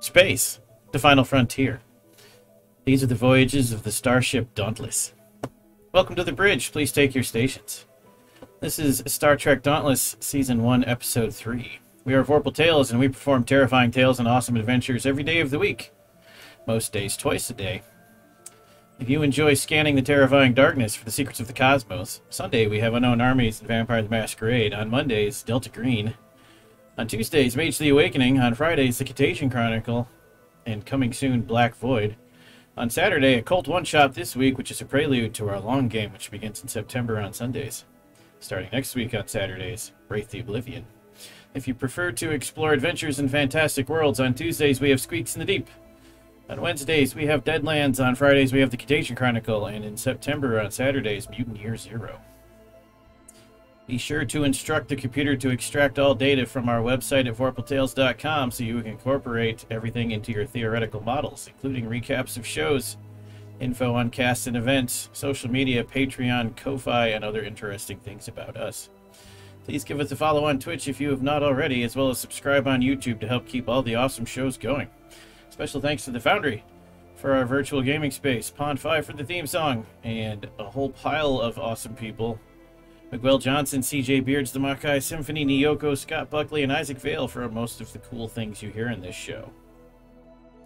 Space, the final frontier. These are the voyages of the starship Dauntless. Welcome to the bridge. Please take your stations. This is Star Trek Dauntless, Season 1, Episode 3. We are Vorpal Tales, and we perform terrifying tales and awesome adventures every day of the week. Most days, twice a day. If you enjoy scanning the terrifying darkness for the secrets of the cosmos, Sunday we have Unknown Armies and Vampires Masquerade. On Mondays, Delta Green. On Tuesdays, Mage the Awakening. On Fridays, the Cetacean Chronicle. And coming soon, Black Void. On Saturday, a cult one-shot this week, which is a prelude to our long game, which begins in September on Sundays. Starting next week on Saturdays, Wraith the Oblivion. If you prefer to explore adventures in fantastic worlds, on Tuesdays we have Squeaks in the Deep. On Wednesdays we have Deadlands. On Fridays we have the Cetacean Chronicle. And in September on Saturdays, Mutant Year Zero. Be sure to instruct the computer to extract all data from our website at vorpaltales.com so you can incorporate everything into your theoretical models, including recaps of shows, info on casts and events, social media, Patreon, Ko-Fi, and other interesting things about us. Please give us a follow on Twitch if you have not already, as well as subscribe on YouTube to help keep all the awesome shows going. Special thanks to the Foundry for our virtual gaming space, Pond5 for the theme song, and a whole pile of awesome people. Miguel Johnson, C.J. Beards, the Makai Symphony, Nyoko, Scott Buckley, and Isaac Vale for most of the cool things you hear in this show.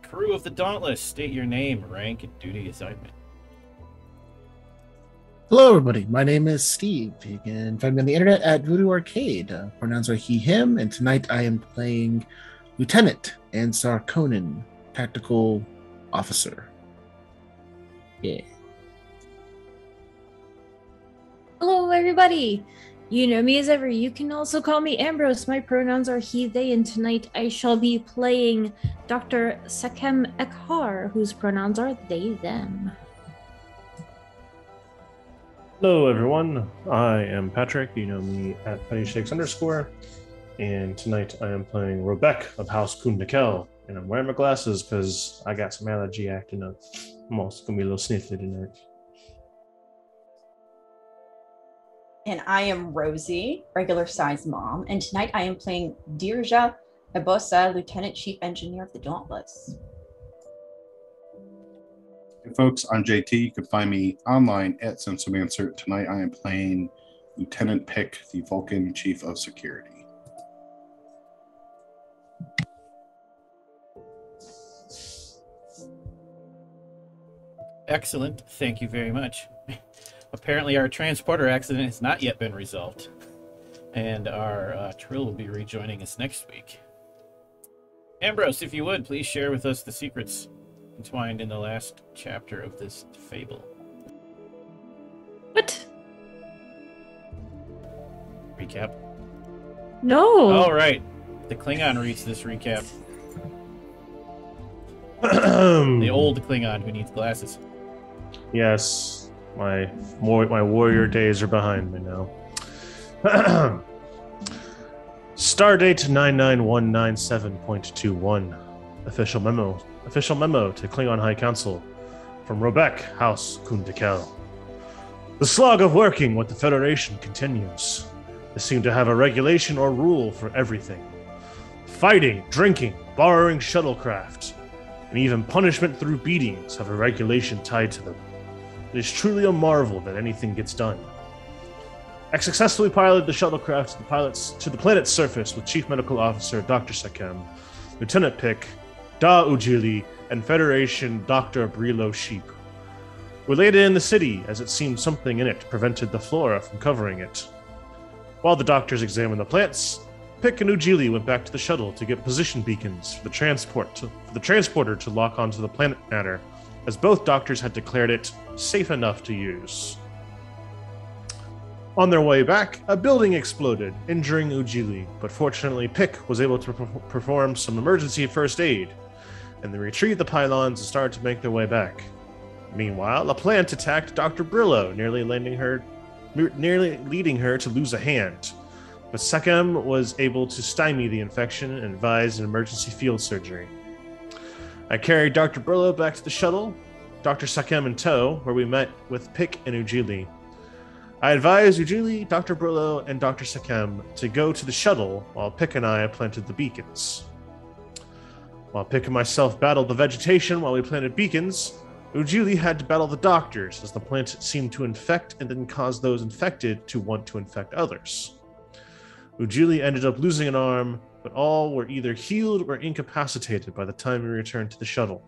Crew of the Dauntless, state your name, rank, and duty assignment. Hello, everybody. My name is Steve. You can find me on the internet at Voodoo Arcade. Pronouns are he, him, and tonight I am playing Lieutenant Ansar Conan, Tactical Officer. Yeah. Hello, everybody. You know me as ever. You can also call me Ambrose. My pronouns are he, they, and tonight I shall be playing Dr. Sakem Ekhar, whose pronouns are they, them. Hello, everyone. I am Patrick. You know me at PattyShakes _. And tonight I am playing Rebecca of House Kundakel. And I'm wearing my glasses because I got some allergy acting up. I'm also going to be a little sniffly tonight. And I am Rosie, regular size mom, and tonight I am playing Dirja Ebosa, Lieutenant Chief Engineer of the Dauntless. Hey folks, I'm JT. You can find me online at Zensomancer. Tonight I am playing Lieutenant Pick, the Vulcan Chief of Security. Excellent. Thank you very much. Apparently our transporter accident has not yet been resolved, and our Trill will be rejoining us next week. Ambrose, if you would, please share with us the secrets entwined in the last chapter of this fable. What? Recap? No! All right. The Klingon reads this recap. The old Klingon who needs glasses. Yes. My warrior days are behind me now. Stardate 99197.21. Official memo to Klingon High Council from Rebek House Kundakel. The slog of working with the Federation continues. They seem to have a regulation or rule for everything. Fighting, drinking, borrowing shuttlecraft, and even punishment through beatings have a regulation tied to them. It is truly a marvel that anything gets done. I successfully piloted the shuttlecraft to the planet's surface with Chief Medical Officer Dr. Sakem, Lieutenant Pick, Da Ujili, and Federation Dr. Brilo Sheep. We laid it in the city, as it seemed something in it prevented the flora from covering it. While the doctors examined the plants, Pick and Ujili went back to the shuttle to get position beacons for the transporter to lock onto the planet matter, as both doctors had declared it safe enough to use. On their way back, a building exploded, injuring Ujili, but fortunately Pick was able to perform some emergency first aid, and they retrieved the pylons and started to make their way back. Meanwhile, a plant attacked Dr. Brillo, nearly leading her to lose a hand, but Sakem was able to stymie the infection and advised an emergency field surgery. I carried Dr. Brillo back to the shuttle, Dr. Sakem in tow, where we met with Pick and Ujili. I advised Ujili, Dr. Brillo, and Dr. Sakem to go to the shuttle while Pick and I planted the beacons. While Pick and myself battled the vegetation while we planted beacons, Ujili had to battle the doctors, as the plant seemed to infect and then cause those infected to want to infect others. Ujili ended up losing an arm, but all were either healed or incapacitated by the time we returned to the shuttle.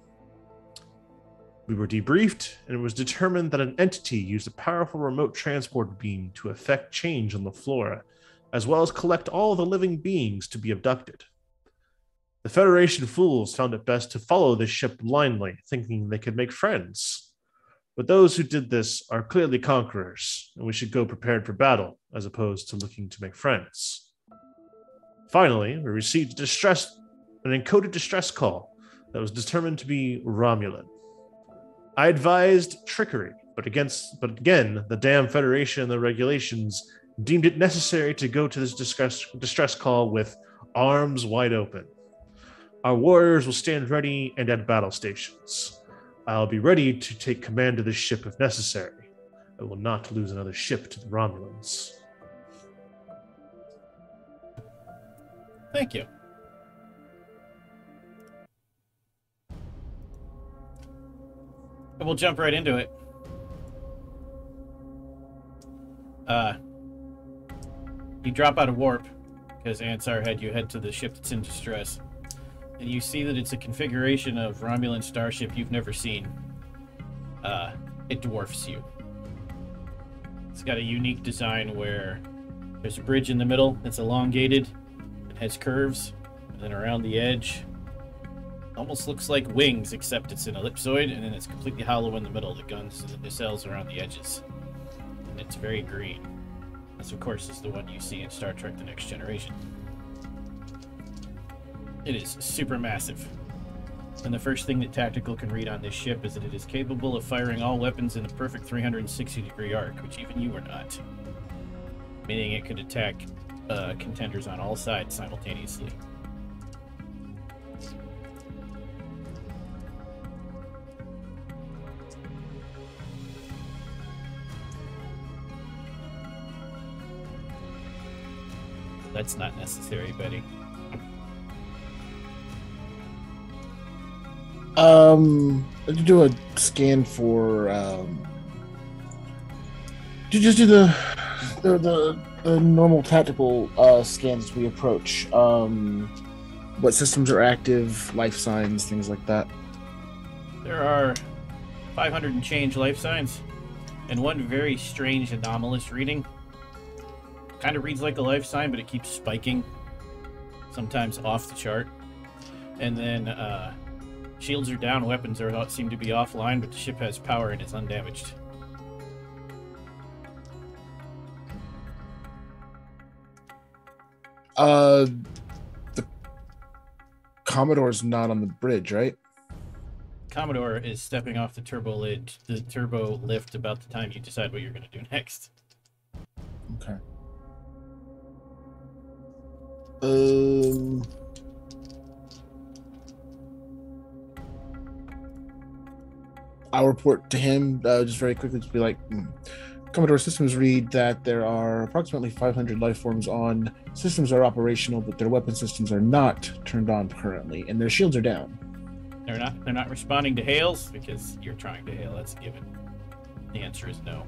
We were debriefed, and it was determined that an entity used a powerful remote transport beam to effect change on the flora, as well as collect all the living beings to be abducted. The Federation fools found it best to follow this ship blindly, thinking they could make friends. But those who did this are clearly conquerors, and we should go prepared for battle, as opposed to looking to make friends. Finally, we received an encoded distress call that was determined to be Romulan. I advised trickery, but again, the damn Federation and the regulations deemed it necessary to go to this distress call with arms wide open. Our warriors will stand ready and at battle stations. I'll be ready to take command of this ship if necessary. I will not lose another ship to the Romulans. Thank you. We'll jump right into it. You drop out of warp because Ansar had you head to the ship that's in distress, and you see that it's a configuration of Romulan starship you've never seen. It dwarfs you. It's got a unique design where there's a bridge in the middle that's elongated, it has curves, and then around the edge almost looks like wings, except it's an ellipsoid, and then it's completely hollow in the middle. The guns and the nacelles are on the edges, and it's very green. This, of course, is the one you see in Star Trek: The Next Generation. It is super massive, and the first thing that Tactical can read on this ship is that it is capable of firing all weapons in a perfect 360-degree arc, which even you are not, meaning it could attack contenders on all sides simultaneously. That's not necessary, buddy. Let's do a scan for do the normal tactical scans we approach. What systems are active, life signs, things like that. There are 500 and change life signs, and one very strange anomalous reading. Kind of reads like a life sign, but it keeps spiking, sometimes off the chart. And then shields are down, weapons are seem to be offline, but the ship has power and is undamaged. The Commodore's not on the bridge, right? Commodore is stepping off the turbo lift about the time you decide what you're going to do next. Okay. I'll report to him just very quickly to be like, Commodore systems read that there are approximately 500 life forms on. Systems are operational, but their weapon systems are not turned on currently, and their shields are down. They're not responding to hails because you're trying to hail. That's a given. The answer is no.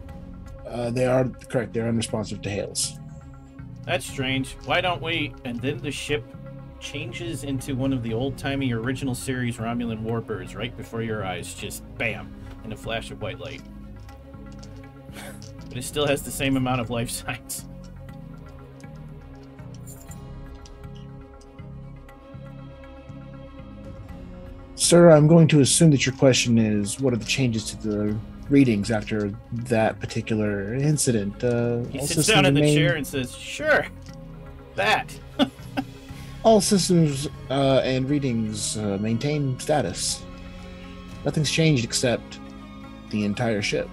They are correct. They're unresponsive to hails. That's strange. Why don't we? And then the ship changes into one of the old-timey original series Romulan warbirds right before your eyes. Just bam, in a flash of white light. But it still has the same amount of life signs. Sir, I'm going to assume that your question is, what are the changes to the readings after that particular incident? He sits down in the chair and says, sure, that. All systems and readings maintain status. Nothing's changed except the entire ship.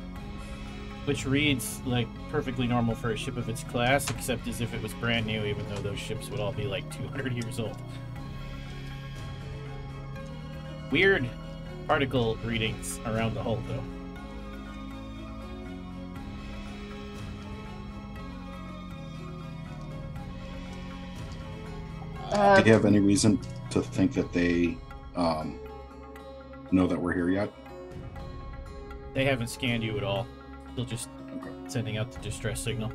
Which reads like perfectly normal for a ship of its class, except as if it was brand new, even though those ships would all be like 200 years old. Weird particle readings around the hull, though. Do you have any reason to think that they know that we're here yet? They haven't scanned you at all. They'll just sending out the distress signal.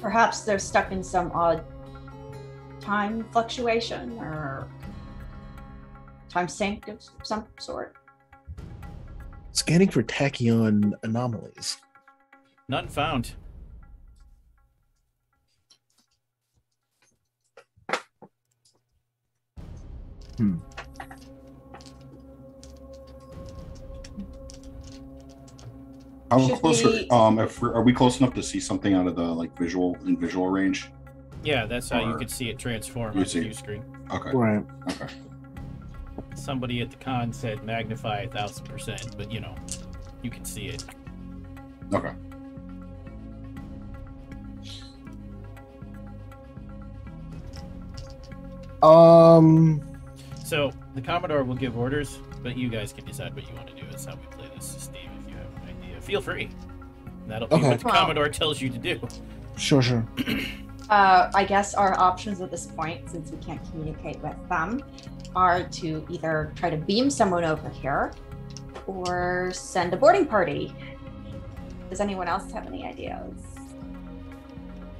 Perhaps they're stuck in some odd time fluctuation or time sink of some sort. Scanning for tachyon anomalies. None found. Hmm. How close are we close enough to see something out of the visual range? Yeah, that's how you could see it transform on the view screen. Okay. Right. Okay. Somebody at the con said magnify 1000%, but you know, you can see it. Okay. So the Commodore will give orders, but you guys can decide what you want to do. That's how we play this, Steve. If you have an idea, feel free. That'll be what the Commodore tells you to do. Sure, sure. I guess our options at this point, since we can't communicate with them, are to either try to beam someone over here or send a boarding party. Does anyone else have any ideas?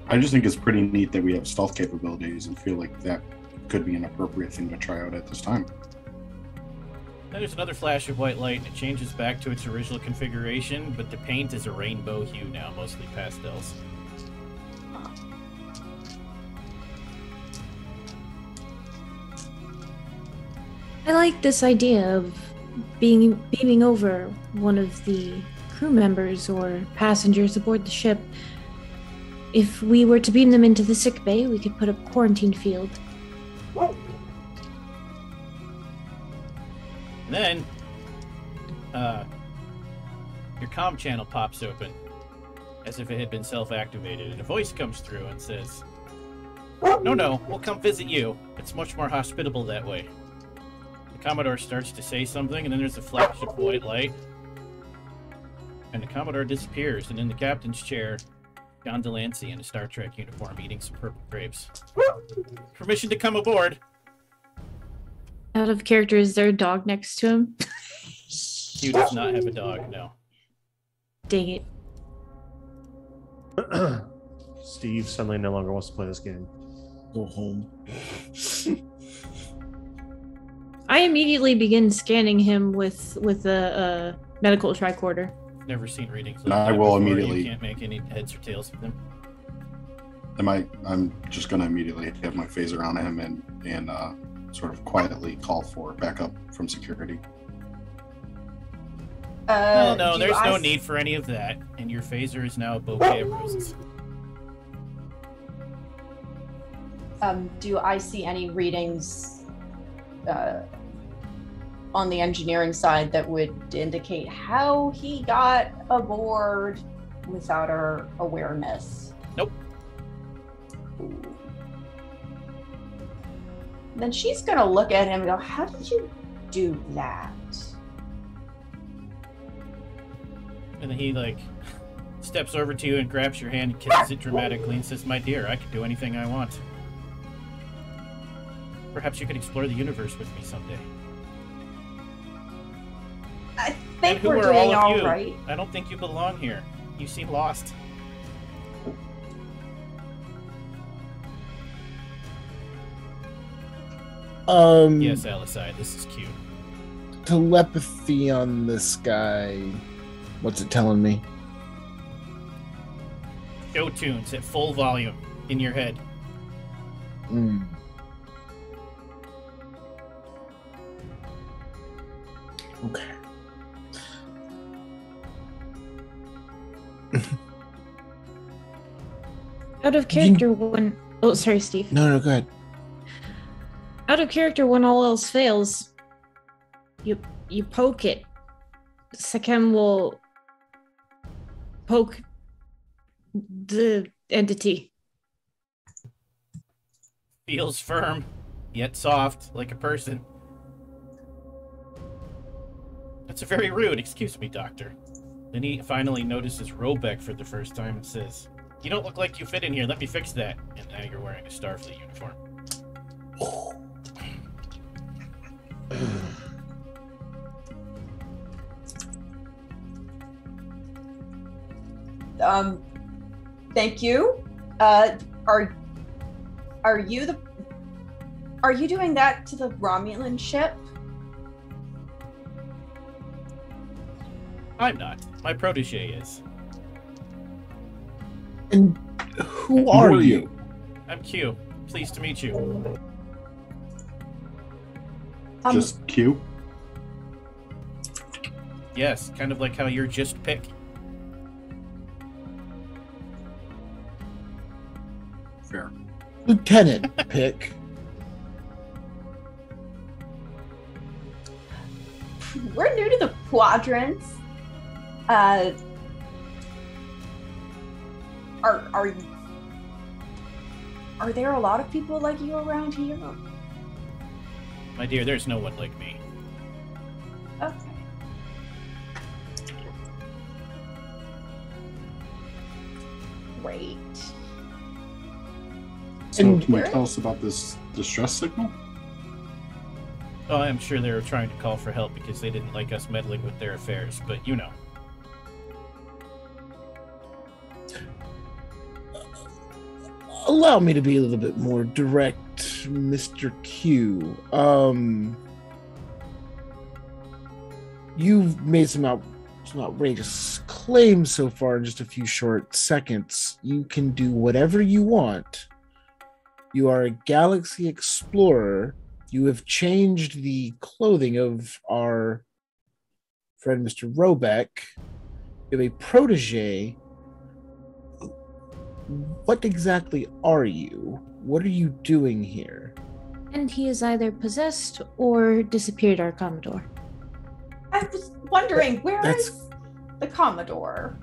I just think it's pretty neat that we have stealth capabilities and feel like that could be an appropriate thing to try out at this time. Now there's another flash of white light and it changes back to its original configuration, but the paint is a rainbow hue now, mostly pastels. I like this idea of beaming over one of the crew members or passengers aboard the ship. If we were to beam them into the sick bay, we could put up a quarantine field. And then, your comm channel pops open as if it had been self-activated, and a voice comes through and says, "No, no, we'll come visit you. It's much more hospitable that way." The Commodore starts to say something, and then there's a flash of white light, and the Commodore disappears, and in the captain's chair, John Delancey in a Star Trek uniform eating some purple grapes. "Permission to come aboard." Out of character, is there a dog next to him? He does not have a dog, no. Dang it. Steve suddenly no longer wants to play this game. Go home. I immediately begin scanning him with a medical tricorder. Never seen readings. No, I will immediately. You can't make any heads or tails of them. I'm just going to immediately have my phaser on him and sort of quietly call for backup from security. No, there's no need for any of that, and your phaser is now a bouquet of roses. Do I see any readings on the engineering side that would indicate how he got aboard without our awareness? Nope. Ooh. Then she's gonna look at him and go, "How did you do that?" And then he steps over to you and grabs your hand and kisses it dramatically and says, "My dear, I can do anything I want. Perhaps you could explore the universe with me someday." I think we're doing all right. I don't think you belong here. You seem lost. Yes, Alisai, this is cute. Telepathy on this guy. What's it telling me? Show tunes at full volume in your head. Hmm. Okay. Out of character when... Oh, sorry, Steve. No, go ahead. Out of character when all else fails, you poke it. Sakem will poke the entity. Feels firm, yet soft, like a person. "That's very rude. Excuse me, Doctor." Then he finally notices Robeck for the first time and says, "You don't look like you fit in here. Let me fix that." And now you're wearing a Starfleet uniform. Thank you. Are you doing that to the Romulan ship? I'm not. My protege is. And who are you? I'm Q. Pleased to meet you. Just Q? Yes, kind of like how you're just Pick. Fair. Lieutenant Pick. We're new to the quadrants. Are there a lot of people like you around here? My dear, there's no one like me. Okay. Great. So and can you tell us about this distress signal? Oh, I'm sure they were trying to call for help because they didn't like us meddling with their affairs, but you know. Allow me to be a little bit more direct, Mr. Q. You've made some outrageous claims so far in just a few short seconds. You can do whatever you want. You are a galaxy explorer. You have changed the clothing of our friend, Mr. Robeck. You have a protege. What exactly are you? What are you doing here? And he is either possessed or disappeared, our Commodore. I was wondering, where is the Commodore?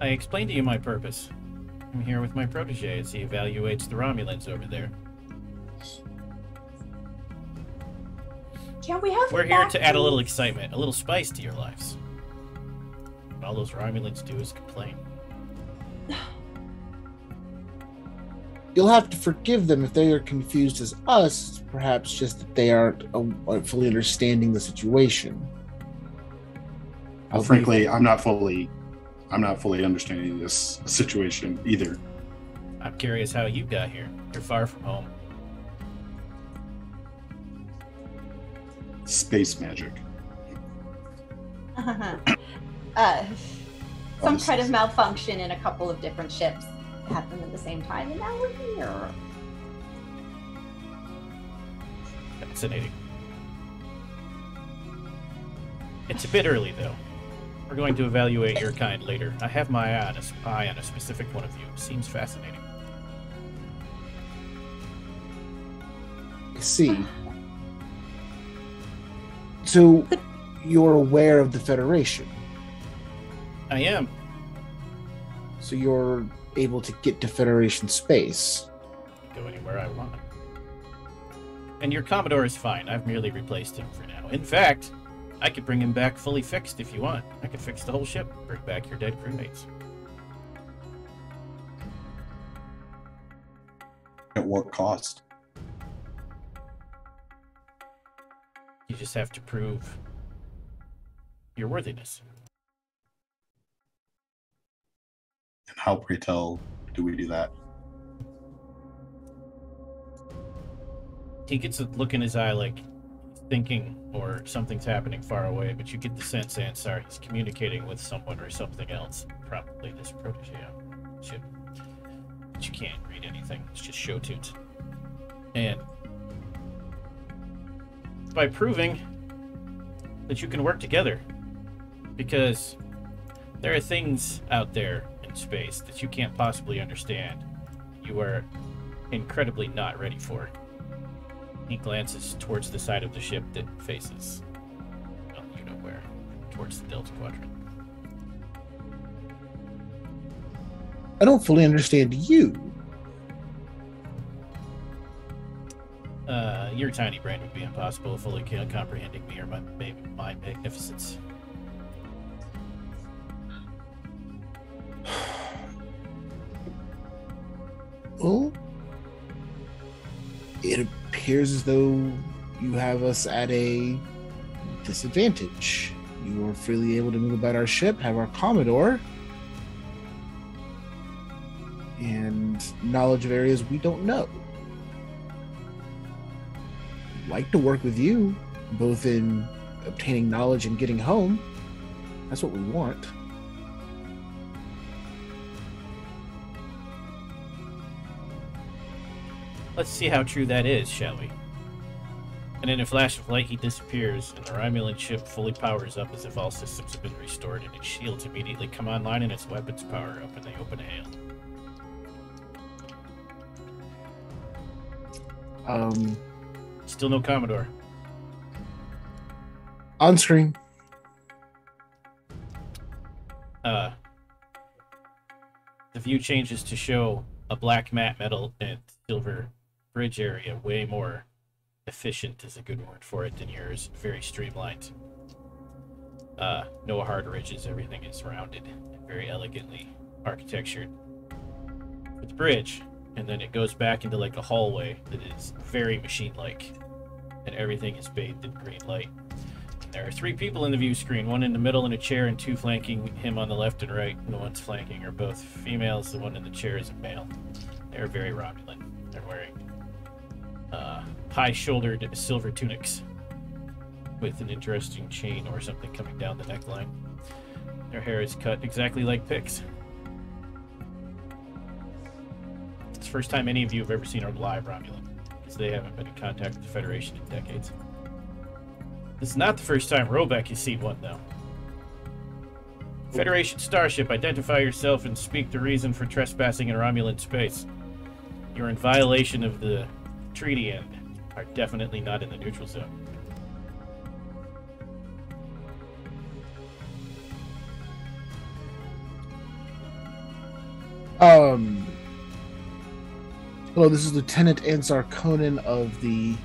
I explained to you my purpose. I'm here with my protege as he evaluates the Romulans over there. Can we have We're here to add a little excitement, a little spice to your lives. All those Romulans do is complain. You'll have to forgive them if they are confused as us. Perhaps just that they aren't fully understanding the situation. Well, frankly, I'm not fully understanding this situation either. I'm curious how you got here. You're far from home. Space magic. Some kind of malfunction in a couple of different ships happened at the same time, and now we're here. Fascinating. It's a bit early, though. We're going to evaluate your kind later. I have my eye on a specific one of you. It seems fascinating. I see. So, you're aware of the Federation? I am. So you're able to get to Federation space? Go anywhere I want. And your Commodore is fine. I've merely replaced him for now. In fact, I could bring him back fully fixed if you want. I could fix the whole ship. Bring back your dead crewmates. At what cost? You just have to prove your worthiness. And how, pray tell, do we do that? He gets a look in his eye like thinking or something's happening far away, but you get the sense, Ansar, he's communicating with someone or something else. Probably this protege ship. But you can't read anything. It's just show tunes. And by proving that you can work together, because there are things out there space that you can't possibly understand. You are incredibly not ready for it. He glances towards the side of the ship that faces, well, you know where, towards the Delta Quadrant. I don't fully understand you. Your tiny brain would be impossible of fully comprehending me or my magnificence. It appears as though you have us at a disadvantage. You are freely able to move about our ship, have our Commodore, and knowledge of areas we don't know. I'd like to work with you, both in obtaining knowledge and getting home. That's what we want. Let's see how true that is, shall we? And in a flash of light, he disappears, and the Romulan ship fully powers up as if all systems have been restored, and its shields immediately come online and its weapons power up, and they open a hail. Still no Commodore. On screen. The view changes to show a black matte metal and silver bridge area, way more efficient is a good word for it than yours. Very streamlined. No hard ridges. Everything is rounded and very elegantly architectured with the bridge. And then it goes back into like a hallway that is very machine-like. And everything is bathed in green light. And there are three people in the view screen. One in the middle in a chair and two flanking him on the left and right. And the ones flanking are both females. The one in the chair is a male. They're very Romulan. They're wearing high-shouldered silver tunics with an interesting chain or something coming down the neckline. Their hair is cut exactly like Pic's. It's the first time any of you have ever seen a live Romulan, because they haven't been in contact with the Federation in decades. This is not the first time Robeck has seen one, though. Federation starship, identify yourself and speak the reason for trespassing in Romulan space. You're in violation of the treaty and are definitely not in the neutral zone. Hello, this is Lieutenant Ansar Conan of the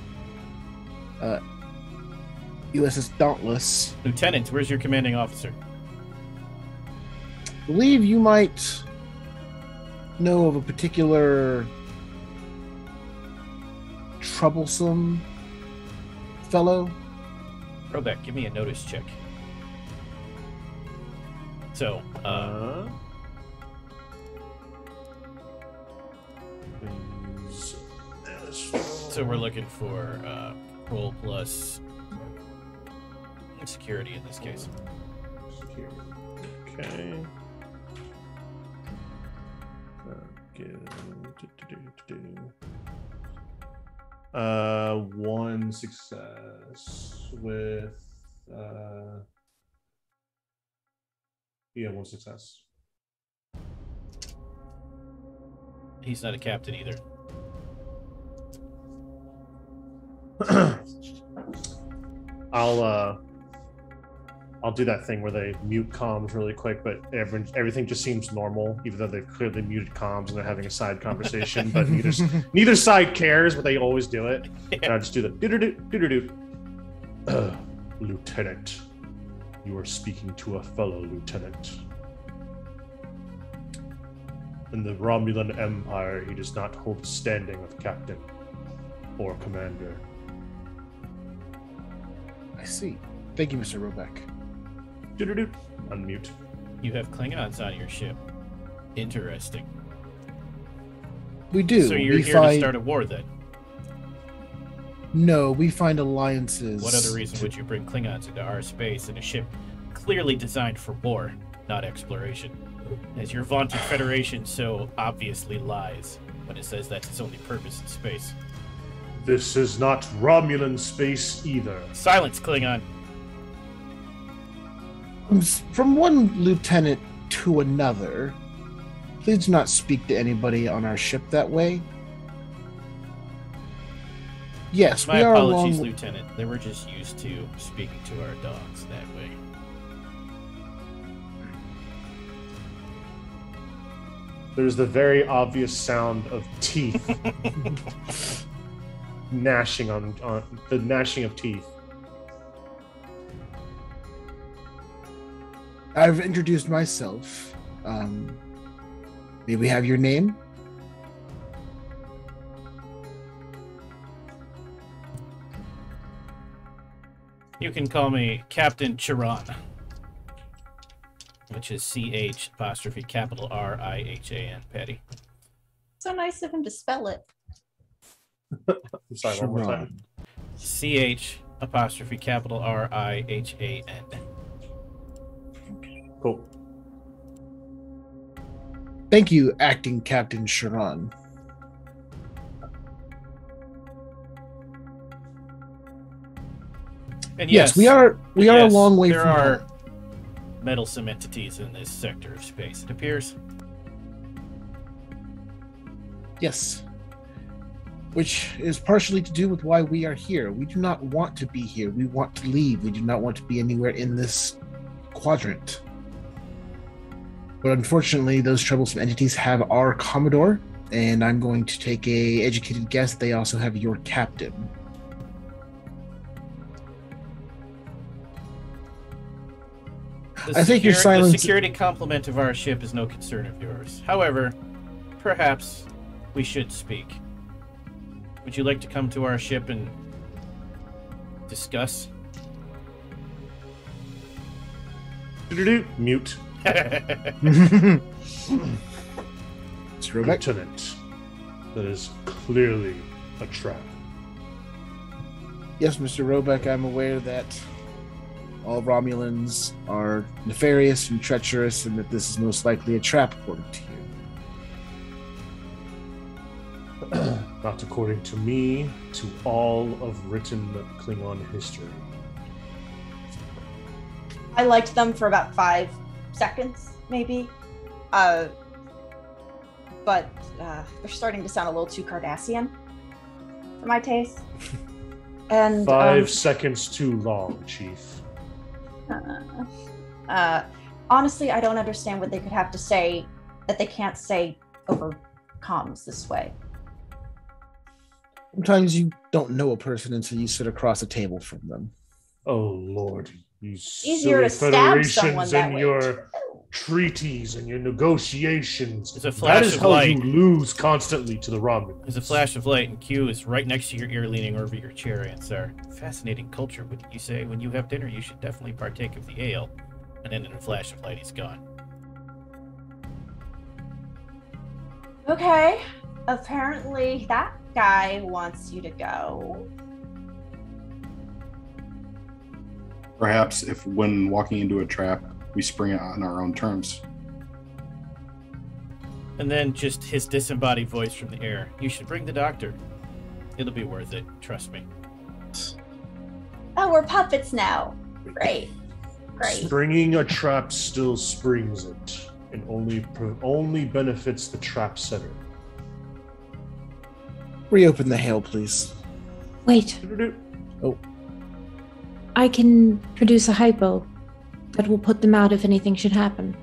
USS Dauntless. Lieutenant, where's your commanding officer? I believe you might know of a particular troublesome fellow. Robeck, give me a notice check. So, so we're looking for roll plus security in this case. Security. Okay. One success with one success. He's not a captain either. I'll do that thing where they mute comms really quick, but everything just seems normal, even though they've clearly muted comms and they're having a side conversation. But neither side cares, but they always do it. Yeah. And I just do the do. Lieutenant, you are speaking to a fellow lieutenant. In the Romulan Empire, he does not hold the standing of captain or commander. I see. Thank you, Mr. Robeck. Unmute. You have Klingons on your ship. Interesting. We do. So you're here to start a war, then? No, we find alliances. What other reason would you bring Klingons into our space in a ship clearly designed for war, not exploration? As your vaunted Federation so obviously lies when it says that's its only purpose in space. This is not Romulan space either. Silence, Klingon. From one lieutenant to another, please do not speak to anybody on our ship that way. Yes, my apologies, Lieutenant. They were just used to speaking to our dogs that way. There's the very obvious sound of teeth. Gnashing on the gnashing of teeth. I've introduced myself. May we have your name? You can call me Captain Chiron, which is CH'(RIHAN), Patty. So nice of him to spell it. Sorry, Chiron. One more time. CH'(RIHAN). Cool. Thank you, Acting Captain Chiron. And yes, we are a long way from home. There are meddlesome entities in this sector of space, it appears. Yes. Which is partially to do with why we are here. We do not want to be here. We want to leave. We do not want to be anywhere in this quadrant. But unfortunately, those troublesome entities have our Commodore, and I'm going to take an educated guess. They also have your captain. The security complement of our ship is no concern of yours. However, perhaps we should speak. Would you like to come to our ship and discuss? Mute. It's Lieutenant, that is clearly a trap. Yes, Mr. Roebuck, I'm aware that all Romulans are nefarious and treacherous, and that this is most likely a trap, according to you. Not according to me, to all of written Klingon history. I liked them for about 5 seconds, maybe. But they're starting to sound a little too Cardassian for my taste. And 5 seconds too long, Chief. Honestly, I don't understand what they could have to say that they can't say over comms this way. Sometimes you don't know a person until you sit across a table from them. Oh, Lord. You easier to stab someone that way. Your treaties and your negotiations. There's a flash of light. That is how you lose constantly to the Romulans. There's a flash of light, and Q is right next to your ear, leaning over your chair, and it's our fascinating culture, wouldn't you say? When you have dinner, you should definitely partake of the ale. And then in a flash of light, he's gone. Okay. Apparently, that guy wants you to go. Perhaps if, when walking into a trap, we spring it on our own terms. And then just his disembodied voice from the air. You should bring the doctor. It'll be worth it. Trust me. Oh, we're puppets now. Great. Great. Springing a trap still springs it, and only benefits the trap setter. Reopen the hail, please. Wait. Oh. I can produce a hypo that will put them out if anything should happen.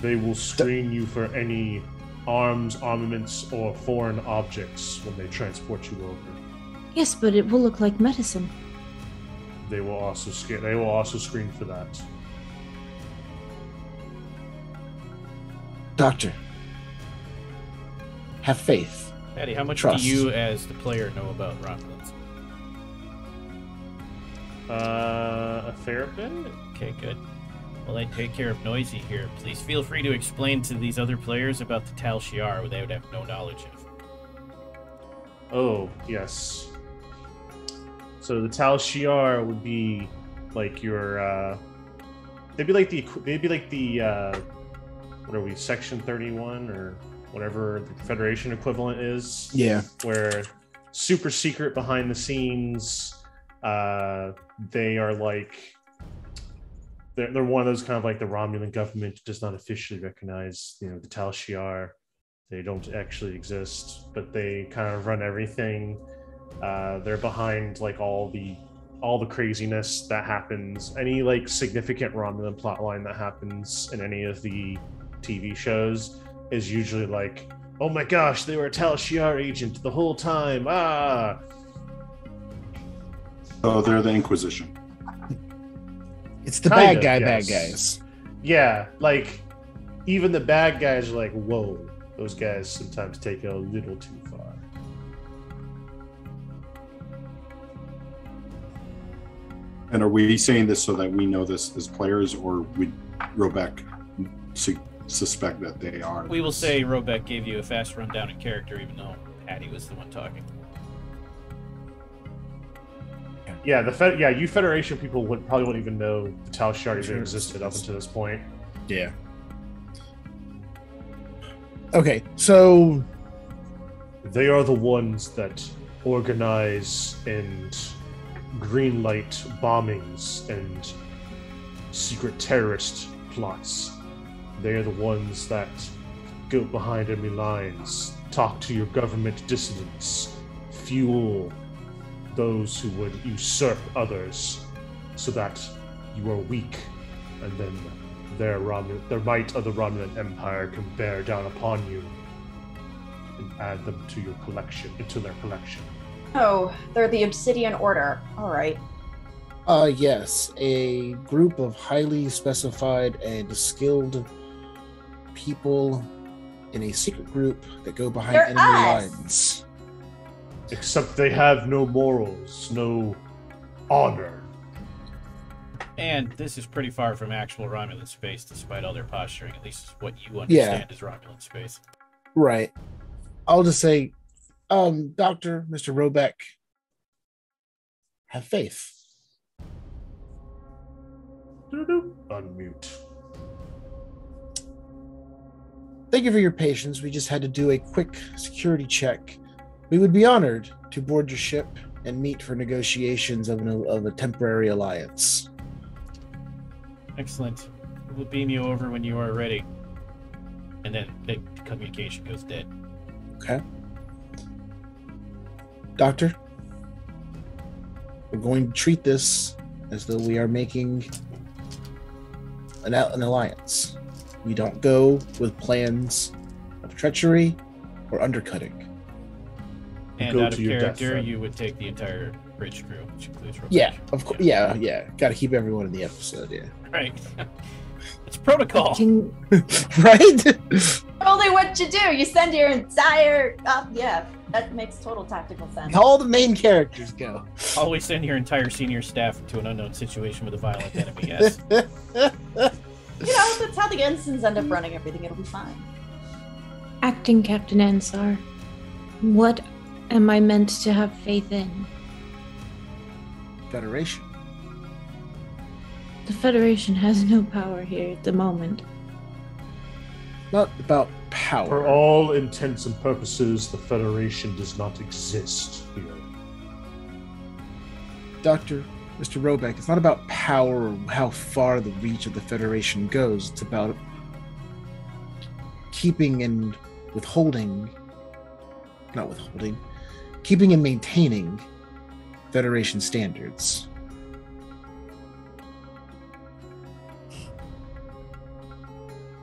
They will screen you for any arms, armaments, or foreign objects when they transport you over. Yes, but it will look like medicine. They will also screen. They will also screen for that. Doctor, have faith. Patty, how much do you, as the player, know about Romulans? A fair bit. Okay, good. Well, I take care of Noisy here. Please feel free to explain to these other players about the Tal Shiar, where they would have no knowledge of. Oh, yes. So the Tal Shiar would be like your. They'd be like the what are we? Section 31 or. Whatever the Federation equivalent is. Yeah. Where super secret behind the scenes, they are like, they're one of those kind of like the Romulan government does not officially recognize, you know, the Tal Shiar. They don't actually exist, but they kind of run everything. They're behind like all the craziness that happens, any like significant Romulan plotline that happens in any of the TV shows. Is usually like, oh my gosh, they were a Tal Shiar agent the whole time. Ah. Oh, they're the Inquisition. It's the kind bad of, guy, yes. Bad guys. Yeah, like even the bad guys are like, whoa, those guys sometimes take it a little too far. And are we saying this so that we know this as players, or would Robeck suspect that they are? We will say Robeck gave you a fast rundown in character, even though Patty was the one talking. Yeah, you Federation people probably wouldn't even know the Tal Shiar even existed up until this point. Yeah. Okay, so they are the ones that organize and greenlight bombings and secret terrorist plots. They are the ones that go behind enemy lines, talk to your government dissidents, fuel those who would usurp others so that you are weak, and then their might of the Romulan Empire can bear down upon you and add them to your collection, into their collection. Oh, they're the Obsidian Order. All right. Yes, a group of highly specified and skilled people in a secret group that go behind enemy lines. Except they have no morals, no honor. And this is pretty far from actual Romulan space, despite all their posturing, at least what you understand is Romulan space. Right. I'll just say, Doctor, Mr. Robeck, have faith. Unmute. Thank you for your patience. We just had to do a quick security check. We would be honored to board your ship and meet for negotiations of a temporary alliance. Excellent. We'll beam you over when you are ready. And then the communication goes dead. Okay. Doctor, we're going to treat this as though we are making an alliance. We don't go with plans of treachery or undercutting. And out of character, you would take the entire bridge crew, which includes Robeck. Yeah, of course. Yeah, yeah. Got to keep everyone in the episode. Yeah. Right. It's protocol. Right. Only what you do. You send your entire. Yeah, that makes total tactical sense. All the main characters go. Always send your entire senior staff into an unknown situation with a violent enemy. Yes. That's how the ensigns end up running everything. It'll be fine. Acting Captain Ansar, what am I meant to have faith in? Federation. The Federation has no power here at the moment. Not about power. For all intents and purposes, the Federation does not exist here. Doctor, Mr. Robeck, it's not about power or how far the reach of the Federation goes. It's about keeping and withholding. Not withholding. Keeping and maintaining Federation standards.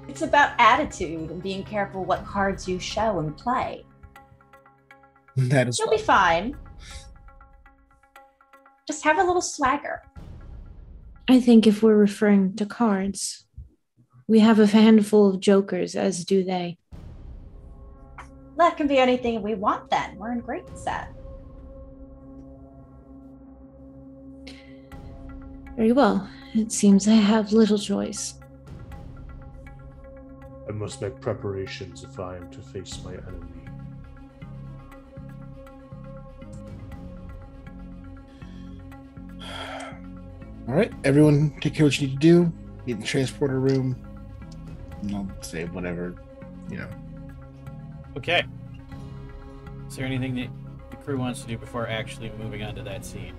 It's about attitude and being careful what cards you show and play. That is. You'll be fine. Just have a little swagger. I think if we're referring to cards, we have a handful of jokers, as do they. That can be anything we want, then. We're in great set. Very well. It seems I have little choice. I must make preparations if I am to face my enemy. All right, everyone, take care of what you need to do. Meet in the transporter room. And I'll say whatever, Okay. Is there anything that the crew wants to do before actually moving on to that scene?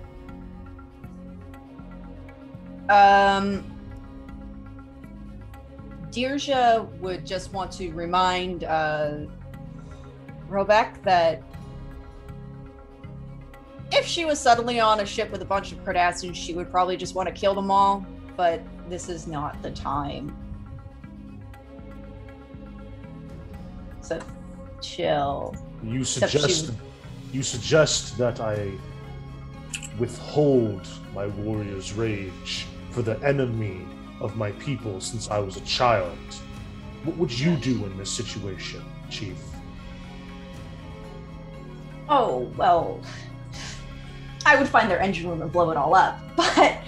Deirdre would just want to remind Robeck that if she was suddenly on a ship with a bunch of Cardassians, she would probably just want to kill them all, but this is not the time. So chill. You suggest that I withhold my warrior's rage for the enemy of my people since I was a child. What would you do in this situation, Chief? Oh, well, I would find their engine room and blow it all up. But,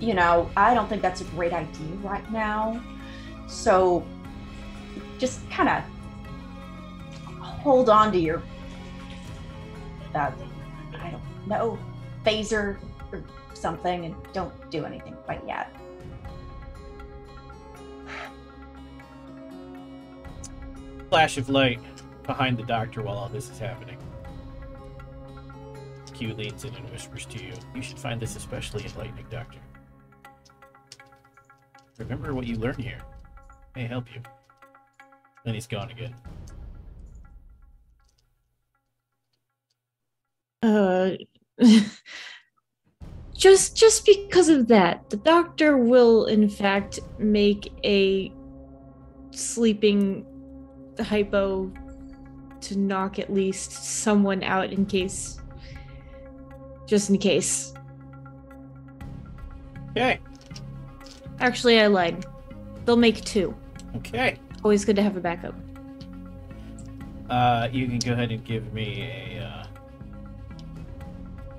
you know, I don't think that's a great idea right now. So just kind of hold on to your, I don't know, phaser or something, and don't do anything quite yet. Flash of light behind the doctor while all this is happening. Q leans in and whispers to you, "You should find this especially enlightening, Doctor. Remember what you learn here. It may help you." Then he's gone again. Just because of that, the doctor will in fact make a sleeping hypo to knock at least someone out in case. Just in case. Okay. Actually, I lied. They'll make two. Okay. Always good to have a backup. You can go ahead and give me a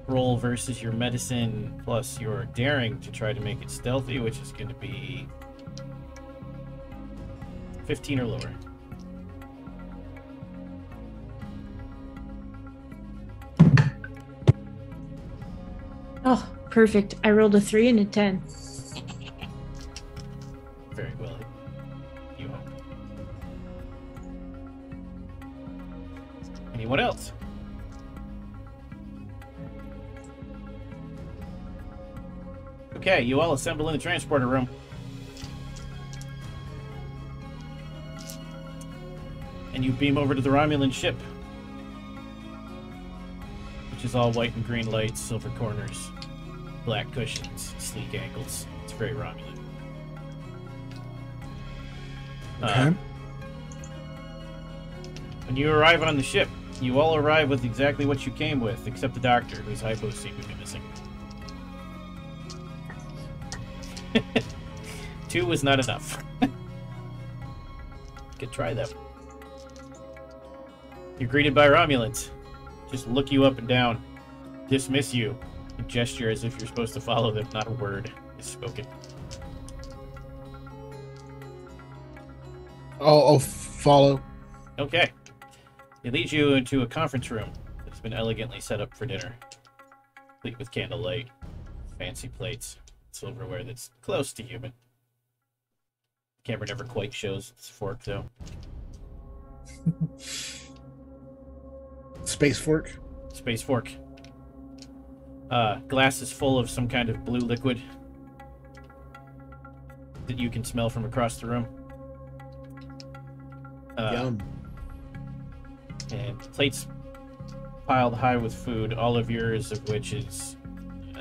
roll versus your medicine plus your daring to try to make it stealthy, which is going to be 15 or lower. Oh, perfect. I rolled a 3 and a 10. Very well. You hope. Anyone else? Okay, you all assemble in the transporter room. And you beam over to the Romulan ship. Which is all white and green lights, silver corners, black cushions, sleek ankles. It's very Romulan. Okay. When you arrive on the ship, you all arrive with exactly what you came with, except the doctor, whose hypo seemed to be missing. 2 was not enough. Could try that. You're greeted by Romulans. Just look you up and down, dismiss you, and gesture as if you're supposed to follow them. Not a word is spoken. I'll follow. Okay. It leads you into a conference room that's been elegantly set up for dinner, complete with candlelight, fancy plates, silverware that's close to human. The camera never quite shows its fork, though. Space fork? Space fork. Glass is full of some kind of blue liquid that you can smell from across the room. Yum. And plates piled high with food, all of yours of which is,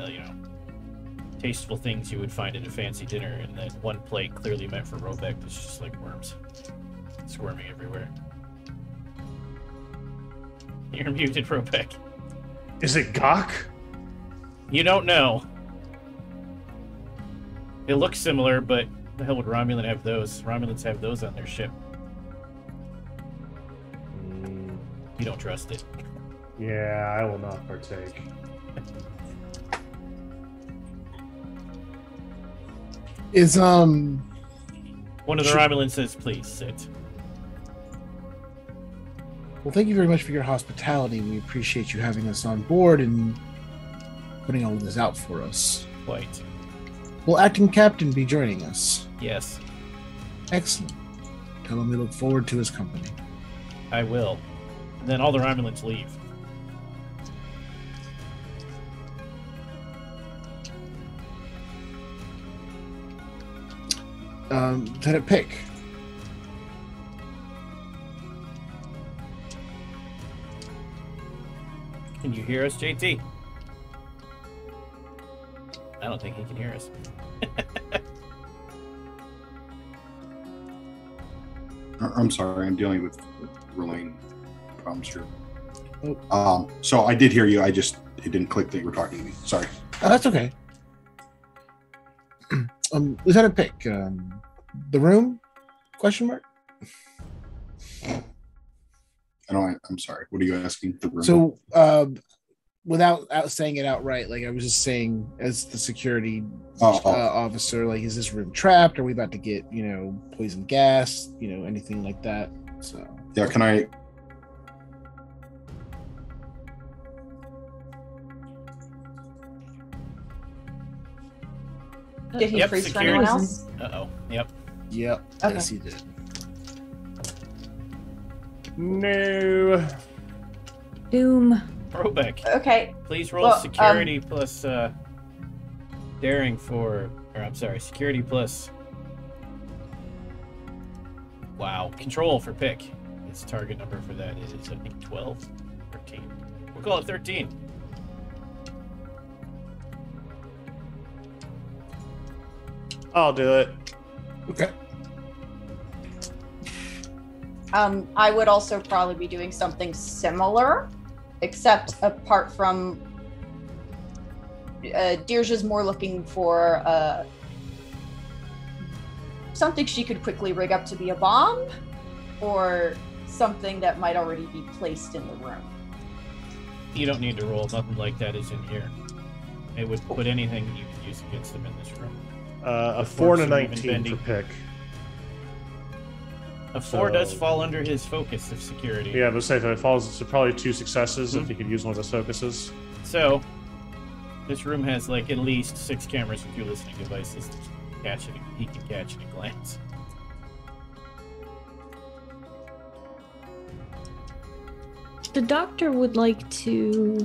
you know, tasteful things you would find at a fancy dinner, and then one plate clearly meant for Robeck that's just like worms squirming everywhere. You're muted, Robeck. Is it Gok? You don't know. It looks similar, but the hell would Romulan have those? Romulans have those on their ship. You don't trust it. Yeah, I will not partake. Is, One of the Romulans says, "Please sit." Well, thank you very much for your hospitality. We appreciate you having us on board and putting all of this out for us. Quite. Will Acting Captain be joining us? Yes. Excellent. Tell him we look forward to his company. I will. And then all the Romulans leave. Lieutenant Pick. Can you hear us, JT? I don't think he can hear us. I'm sorry, I'm dealing with rolling problems here. So I did hear you. It didn't click that you were talking to me. Sorry. Oh, that's okay. Lieutenant Pick, the room? Question mark. I'm sorry. What are you asking? The room? So without saying it outright, like I was just saying as the security officer, like, is this room trapped? Are we about to get, you know, poison gas, you know, anything like that? So yeah, can I? Did he freeze for anyone else? Uh-oh. Yep. Yep. Okay. Yes, he did. No. Doom. Robeck. Okay. Please roll security plus daring for, or I'm sorry, security plus. Wow. Control for pick. Its target number for that is, I think, 12, 13. We'll call it 13. I'll do it. Okay. I would also probably be doing something similar, except apart from Dirge is more looking for something she could quickly rig up to be a bomb, or something that might already be placed in the room. You don't need to roll. Nothing like that is in here. It would put anything you could use against them in this room. A 4 and a 19 for pick. A 4 does fall under his focus of security. Yeah, but say if it falls, it's probably 2 successes if he could use one of his focuses. So, this room has like at least 6 cameras with your listening devices. He can catch it at a glance. The doctor would like to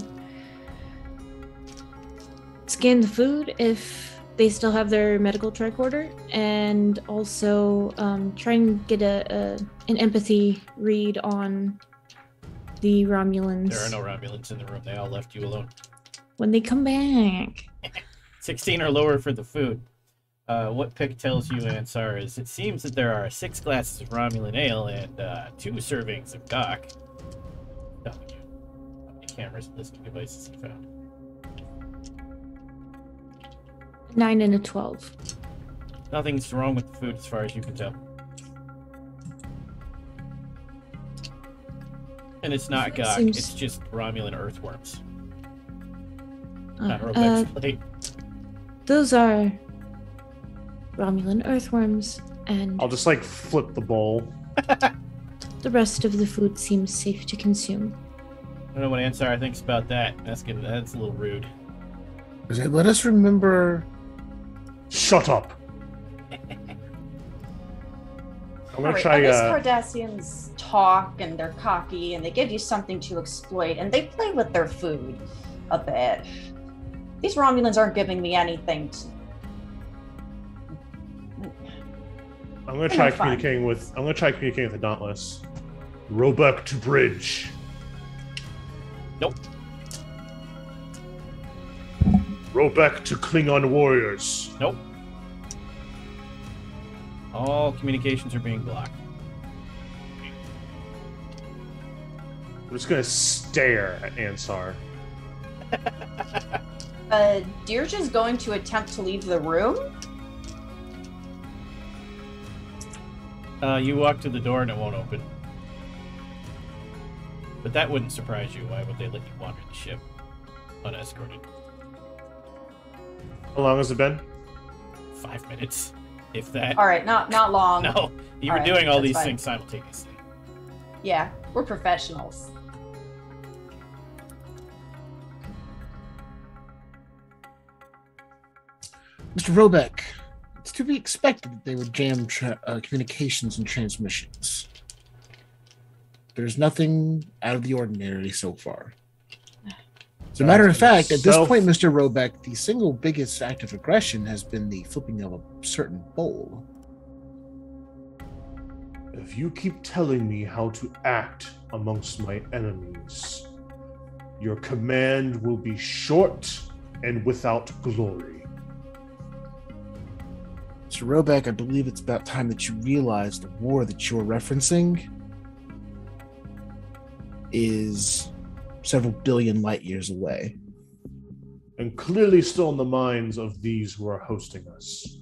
scan the food if they still have their medical tricorder, and also try and get an empathy read on the Romulans. There are no Romulans in the room. They all left you alone. When they come back. 16 or lower for the food. What Pick tells you, Ansar, is it seems that there are 6 glasses of Romulan ale and 2 servings of Gok. How many cameras and listening devices have found? 9 and a 12. Nothing's wrong with the food as far as you can tell. And it's not Gok, it's just Romulan earthworms. Not Robeck's plate. Those are Romulan earthworms, and I'll just like flip the bowl. The rest of the food seems safe to consume. I don't know what Ansar thinks about that. That's a little rude. Let us remember. Shut up. I'm gonna try. Cardassians talk and they're cocky and they give you something to exploit and they play with their food a bit. These Romulans aren't giving me anything. I'm gonna try communicating with. I'm gonna try communicating with the Dauntless. Roebuck to bridge. Nope. Robeck to Klingon warriors. Nope. All communications are being blocked. I'm just gonna stare at Ansar. Dirge is going to attempt to leave the room. You walk to the door and it won't open. But that wouldn't surprise you. Why would they let you wander the ship unescorted? How long has it been? 5 minutes, if that. All right, not long. No, you were doing all these things simultaneously. Yeah, we're professionals. Mr. Robeck, it's to be expected that they would jam communications and transmissions. There's nothing out of the ordinary so far. As a matter of fact, at this point, Mr. Robeck, the single biggest act of aggression has been the flipping of a certain bowl. If you keep telling me how to act amongst my enemies, your command will be short and without glory. Mr. Robeck, I believe it's about time that you realize the war that you're referencing is several billion light years away. And clearly still in the minds of these who are hosting us.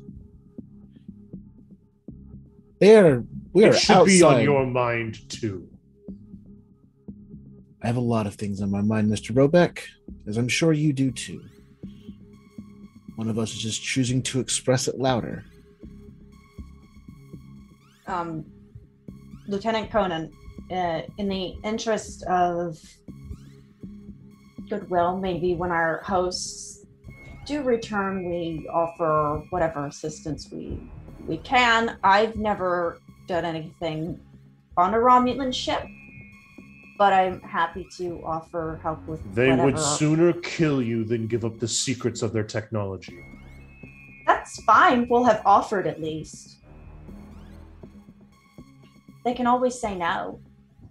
We are outside. It should be on your mind too. I have a lot of things on my mind, Mr. Robeck. as I'm sure you do too. One of us is just choosing to express it louder. Lieutenant Conan, in the interest of goodwill, maybe when our hosts do return, we offer whatever assistance we can. I've never done anything on a Romulan ship, but I'm happy to offer help with whatever. They would sooner kill you than give up the secrets of their technology. That's fine. We'll have offered at least. They can always say no.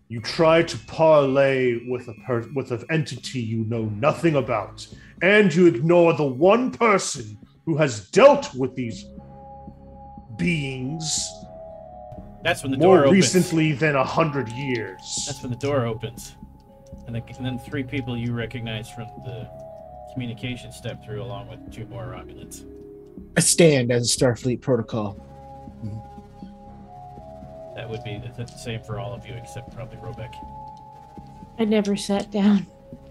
You try to parlay with an entity you know nothing about, and you ignore the one person who has dealt with these beings. That's when the door opens. More recently than 100 years. That's when the door opens. And then three people you recognize from the communication step through, along with two more Romulans. I stand as a Starfleet protocol. That would be the same for all of you, except probably Robeck. I never sat down.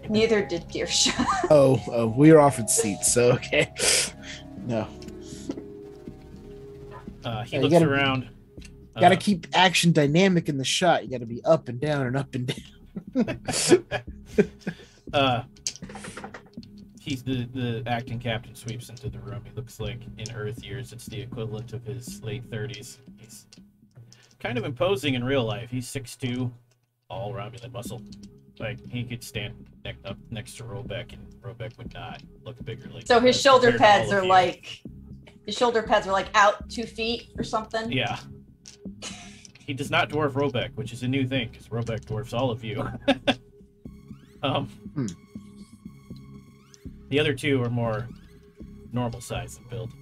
Neither did Deersha. Oh, we were offered seats, so okay. No. He looks around. Gotta keep action dynamic in the shot. You gotta be up and down and up and down. He's the acting captain sweeps into the room. He looks like in Earth years, it's the equivalent of his late 30s. He's kind of imposing in real life. He's 6'2", all Romulan muscle. Like, he could stand up next to Robeck, and Robeck would not look bigger. Like, so his shoulder pads are like, out 2 feet or something? Yeah. He does not dwarf Robeck, which is a new thing, because Robeck dwarfs all of you. The other two are more normal size and build.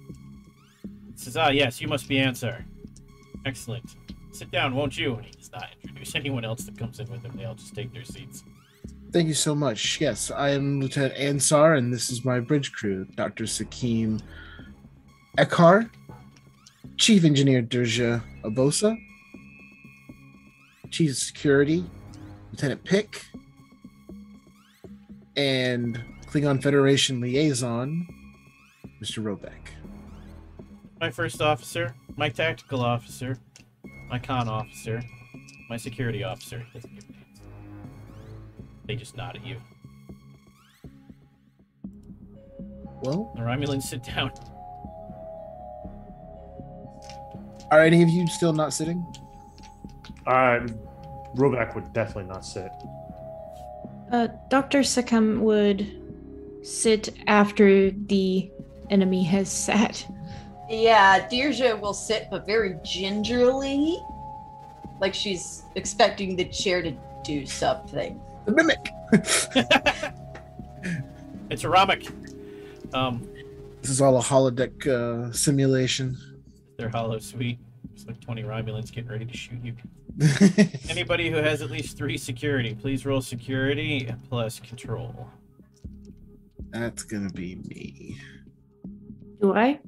He says, yes, you must be Ansar. Excellent. Sit down, won't you? And he does not introduce anyone else that comes in with him. They all just take their seats. Thank you so much. Yes, I am Lieutenant Ansar, and this is my bridge crew, Dr. Sakim Ekhar, Chief Engineer Dirja Abosa, Chief of Security, Lieutenant Pick, and Klingon Federation Liaison, Mr. Robeck. My first officer, my tactical officer, my con officer, my security officer. They just nod at you. Well? The Romulans sit down. Are any of you still not sitting? Robeck would definitely not sit. Dr. Sakim would sit after the enemy has sat. Yeah, Dirja will sit, but very gingerly, like she's expecting the chair to do something. The mimic. It's a Romic. This is all a holodeck simulation. They're hollow sweet. It's like 20 Romulans getting ready to shoot you. Anybody who has at least 3 security, please roll security plus control. That's gonna be me. Do I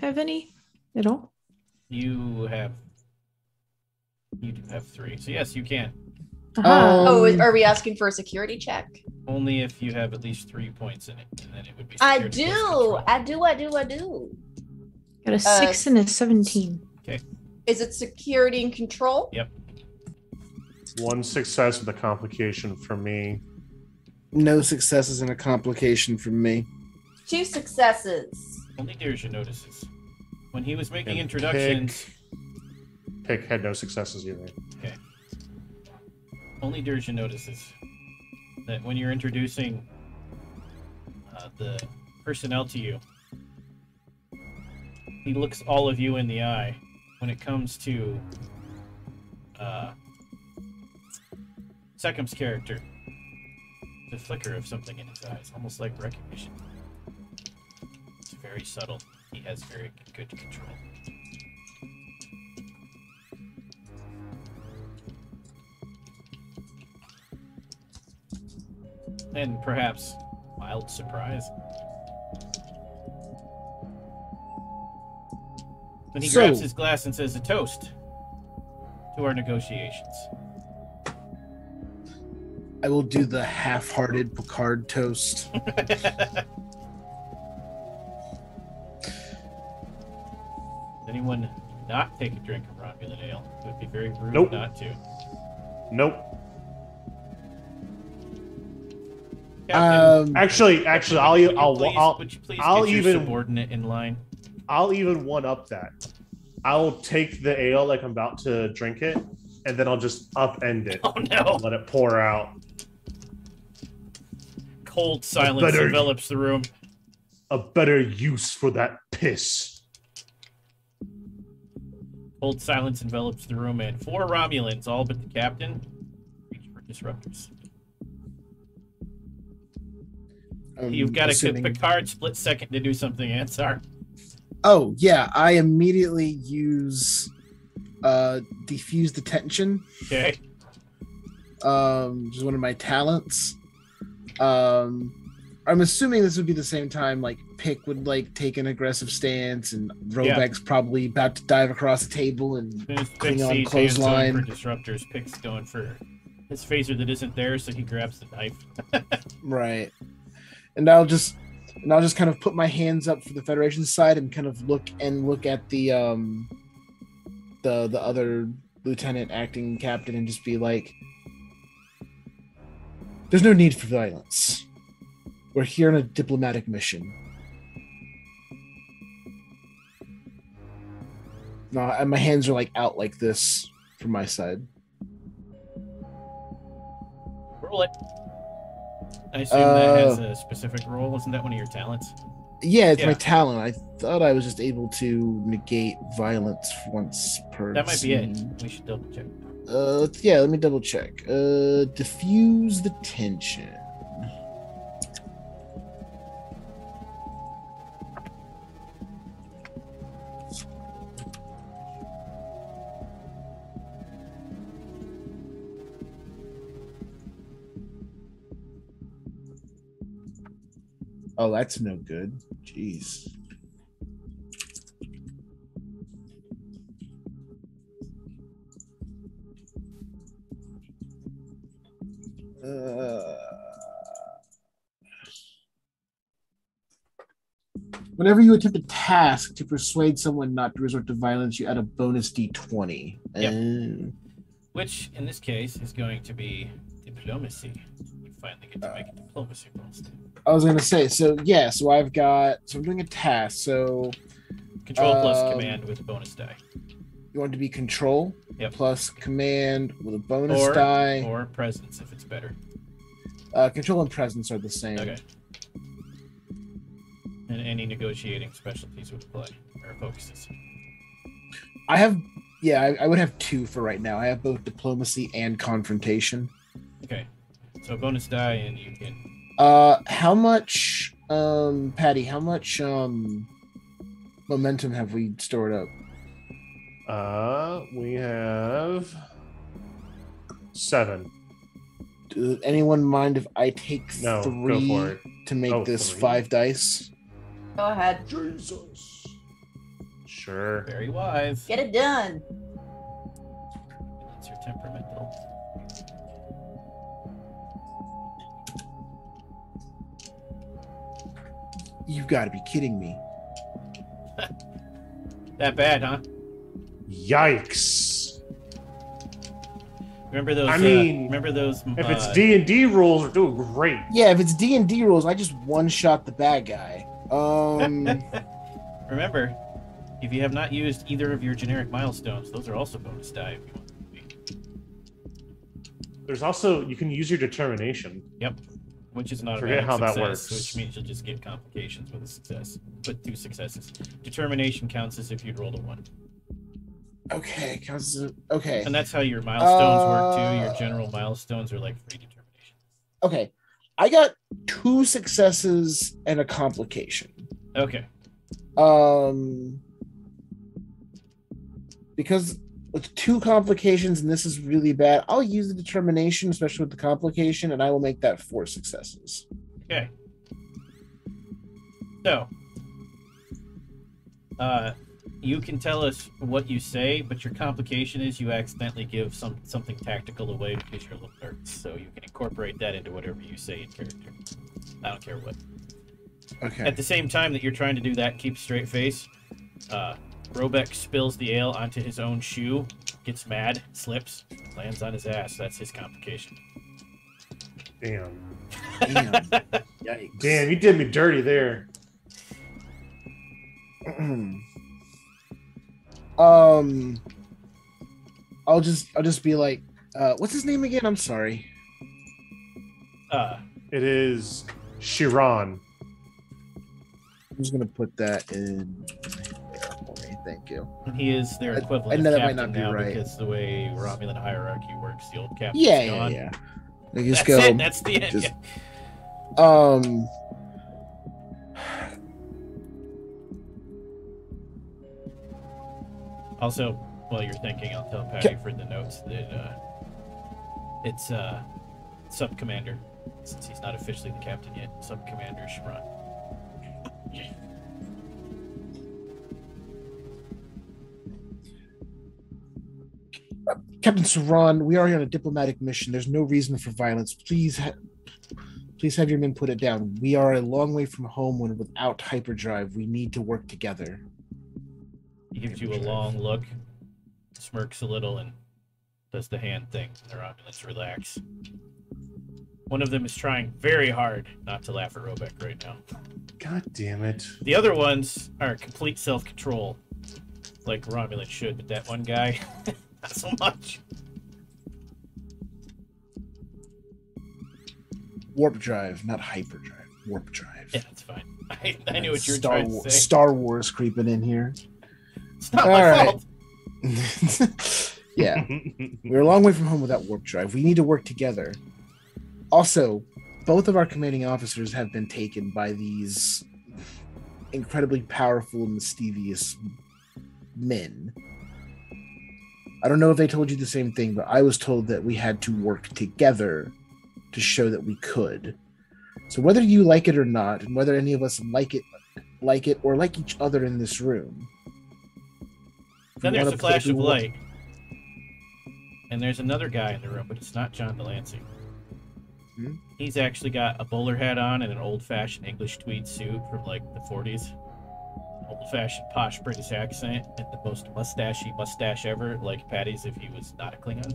have any at all? You do have 3, so yes, you can. Are we asking for a security check? Only if you have at least 3 points in it, and then it would be. I do. Got a 6 and a 17. Okay. Is it security and control? Yep. 1 success with a complication for me. No successes and a complication for me. 2 successes. Only Dirja notices. When he was making introductions... Pick had no successes either. Okay. Only Dirja notices that when you're introducing the personnel to you, he looks all of you in the eye. When it comes to Sekim's character, the flicker of something in his eyes, almost like recognition. Very subtle. He has very good control. And perhaps mild surprise. Then he grabs his glass and says a toast to our negotiations. I will do the half-hearted Picard toast. Anyone not take a drink of Romulan ale? It would be very rude not to. Nope. Captain, actually, I'll even subordinate in line. I'll even one up that. I'll take the ale like I'm about to drink it, and then I'll just upend it. Oh no! Let it pour out. Cold silence envelops the room. A better use for that piss. Cold silence envelops the room, and four Romulans, all but the captain, reach for disruptors. You've got to click Picard split second to do something, Ansar. Oh, yeah. I immediately use diffuse the tension. Okay. Which is one of my talents. I'm assuming this would be the same time, like, Pick would, like, take an aggressive stance, and Robek's probably about to dive across the table and cling on clothesline. Pick's going for disruptors. Pick's going for his phaser that isn't there, so he grabs the knife. Right. And I'll just kind of put my hands up for the Federation side and kind of look at the other lieutenant acting captain and just be like, "There's no need for violence. We're here on a diplomatic mission." No, and my hands are like out like this from my side. Roll it. I assume that has a specific role. Isn't that one of your talents? Yeah, it's my talent. I thought I was just able to negate violence once per That might scene. Be it. We should double check. Yeah, let me double check. Diffuse the tension. Oh, that's no good. Jeez. Whenever you attempt a task to persuade someone not to resort to violence, you add a bonus d20. Yep. Which, in this case, is going to be diplomacy. You finally get to make a diplomacy roll. I was gonna say, so I've got, I'm doing a task, so control plus command with a bonus die. You want it to be control plus command with a bonus die, or presence if it's better. Control and presence are the same. Okay. And any negotiating specialties would apply, or focuses. I have, I would have two for right now. I have both diplomacy and confrontation. Okay, so bonus die, and you can. How much, Patty, how much, momentum have we stored up? We have 7. Does anyone mind if I take 3 to make this 5 dice? Go ahead. Jesus. Sure. Very wise. Get it done. That's your temperamental. You've got to be kidding me. That bad, huh? Yikes. Remember those, I mean, remember those... If it's D&D rules, we're doing great. Yeah, if it's D&D rules, I just one-shot the bad guy. Remember, if you have not used either of your generic milestones, those are also bonus die if you want to be. There's also... You can use your determination. Yep. Which is not a forget how success, that works. Which means you'll just get complications with a success. But 2 successes. Determination counts as if you'd rolled a 1. Okay, counts as a, okay. And that's how your milestones work too. Your general milestones are like free determination. Okay, I got 2 successes and a complication. Okay. Because with 2 complications, and this is really bad, I'll use the determination, especially with the complication, and I will make that 4 successes. Okay. So, you can tell us what you say, but your complication is you accidentally give something tactical away because you're a little nervous, so you can incorporate that into whatever you say in character. I don't care what. Okay. At the same time that you're trying to do that, keep straight face. Robeck spills the ale onto his own shoe, gets mad, slips, lands on his ass. That's his complication. Damn. Damn. Yikes. Damn, you did me dirty there. I'll just be like, what's his name again? I'm sorry. It is Shiran. I'm just gonna put that in there for me. Thank you. And he is their equivalent. I know that might not be right because the way Romulan hierarchy works, the old captain's gone. Yeah. They just go. It. That's the end. Just, yeah. Also, while you're thinking, I'll tell Patty for the notes that it's Sub Commander, since he's not officially the captain yet. Sub Commander Shran. Captain Saran, we are here on a diplomatic mission. There's no reason for violence. Please have your men put it down. We are a long way from home when without hyperdrive. We need to work together. He gives you a long look, smirks a little, and does the hand thing. The Romulans relax. One of them is trying very hard not to laugh at Robeck right now. God damn it. The other ones are complete self-control, like Romulan should, but that one guy, not so much. Warp drive, not hyperdrive. Warp drive. Yeah, that's fine. I knew what you were trying to say. Star Wars creeping in here. It's not my fault. Yeah. We're a long way from home without warp drive. We need to work together. Also, both of our commanding officers have been taken by these incredibly powerful and mischievous men. I don't know if they told you the same thing, but I was told that we had to work together to show that we could. So whether you like it or not, and whether any of us like it or like each other in this room, then there's a flash of light. And there's another guy in the room, but it's not John Delancey. Hmm? He's actually got a bowler hat on and an old-fashioned English tweed suit from, like, the 40s. Old-fashioned posh British accent and the most mustachy mustache ever, like Patty's if he was not a Klingon.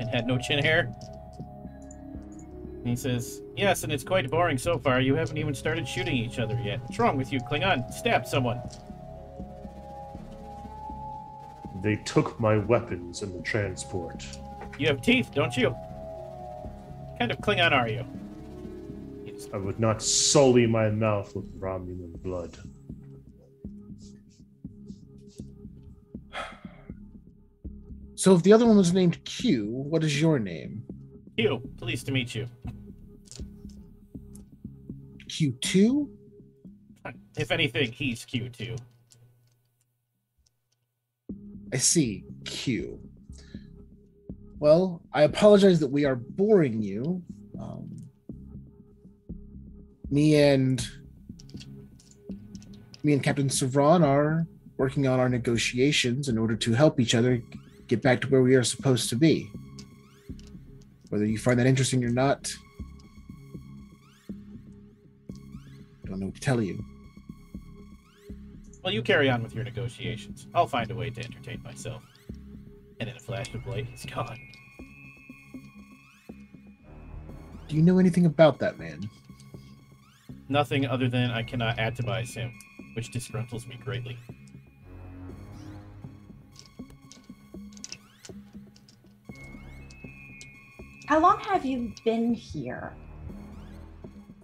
And had no chin hair. And he says, yes, and it's quite boring so far. You haven't even started shooting each other yet. What's wrong with you, Klingon? Stab someone. They took my weapons in the transport. You have teeth, don't you? What kind of Klingon are you? I would not sully my mouth with Romulan blood. So if the other one was named Q, what is your name? Q, pleased to meet you. Q2? If anything, he's Q2. I see. Q. Well, I apologize that we are boring you. Me and Captain Savran are working on our negotiations in order to help each other get back to where we are supposed to be. Whether you find that interesting or not, I don't know what to tell you. Well, you carry on with your negotiations. I'll find a way to entertain myself. And in a flash of light, he's gone. Do you know anything about that man? Nothing other than I cannot atomize him, which disgruntles me greatly. How long have you been here?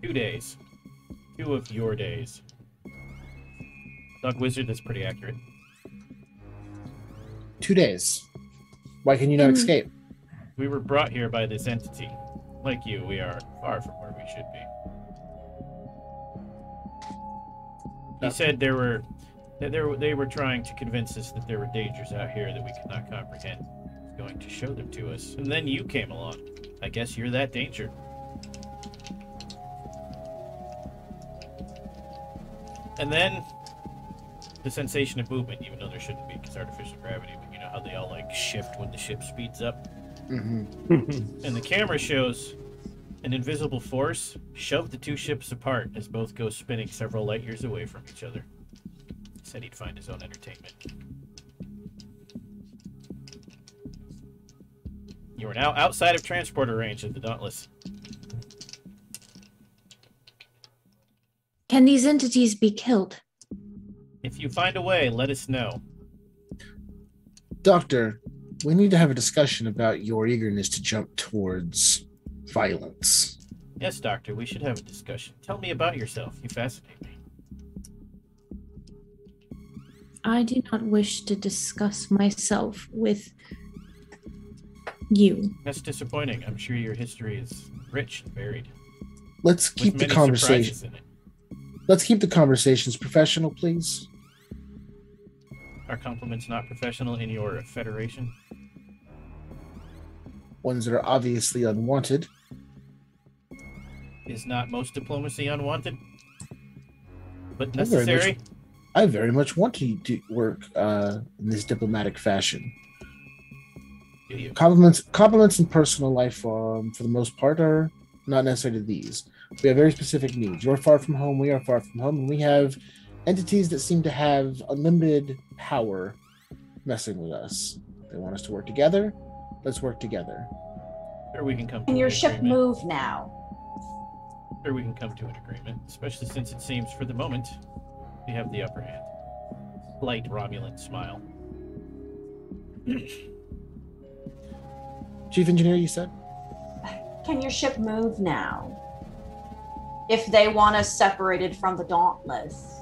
2 days. 2 of your days. Dog Wizard, that's pretty accurate. 2 days. Why can you not escape? We were brought here by this entity. Like you, we are far from where we should be. He said they were trying to convince us that there were dangers out here that we could not comprehend. He's going to show them to us. And then you came along. I guess you're that danger. And then the sensation of movement, even though there shouldn't be because artificial gravity, but you know how they all like shift when the ship speeds up? Mm-hmm. And the camera shows an invisible force shoved the two ships apart as both go spinning several light years away from each other. Said he'd find his own entertainment. You are now outside of transporter range of the Dauntless. Can these entities be killed? If you find a way, let us know. Doctor, we need to have a discussion about your eagerness to jump towards violence. Yes, Doctor, we should have a discussion. Tell me about yourself. You fascinate me. I do not wish to discuss myself with you. That's disappointing. I'm sure your history is rich and varied. Let's keep the conversation. Let's keep the conversations professional, please. Are compliments not professional in your federation? Ones that are obviously unwanted. Is not most diplomacy unwanted? But necessary? I very much want to work in this diplomatic fashion. Do you? Compliments in personal life, for the most part, are not necessary to these. We have very specific needs. You're far from home, we are far from home, and we have entities that seem to have unlimited power messing with us. They want us to work together. Let's work together. Or we can come to an agreement. Can your ship move now? Or we can come to an agreement, especially since it seems, for the moment, we have the upper hand. Light Romulan smile. Chief Engineer, you said? Can your ship move now? If they want us separated from the Dauntless,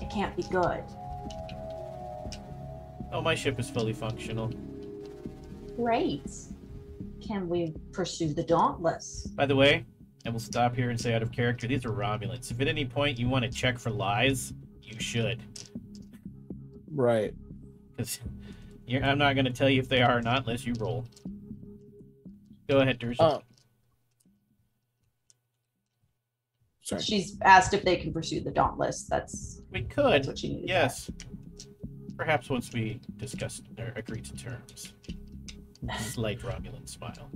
it can't be good. Oh, my ship is fully functional. Great. Can we pursue the Dauntless? By the way, I will stop here and say out of character, these are Romulans. If at any point you want to check for lies, you should. Right. Because I'm not going to tell you if they are or not unless you roll. Go ahead, Dursa. Sorry. She's asked if they can pursue the Dauntless. That's what she needed. Yes. Perhaps once we discuss or agree to terms. Slight Romulan smile.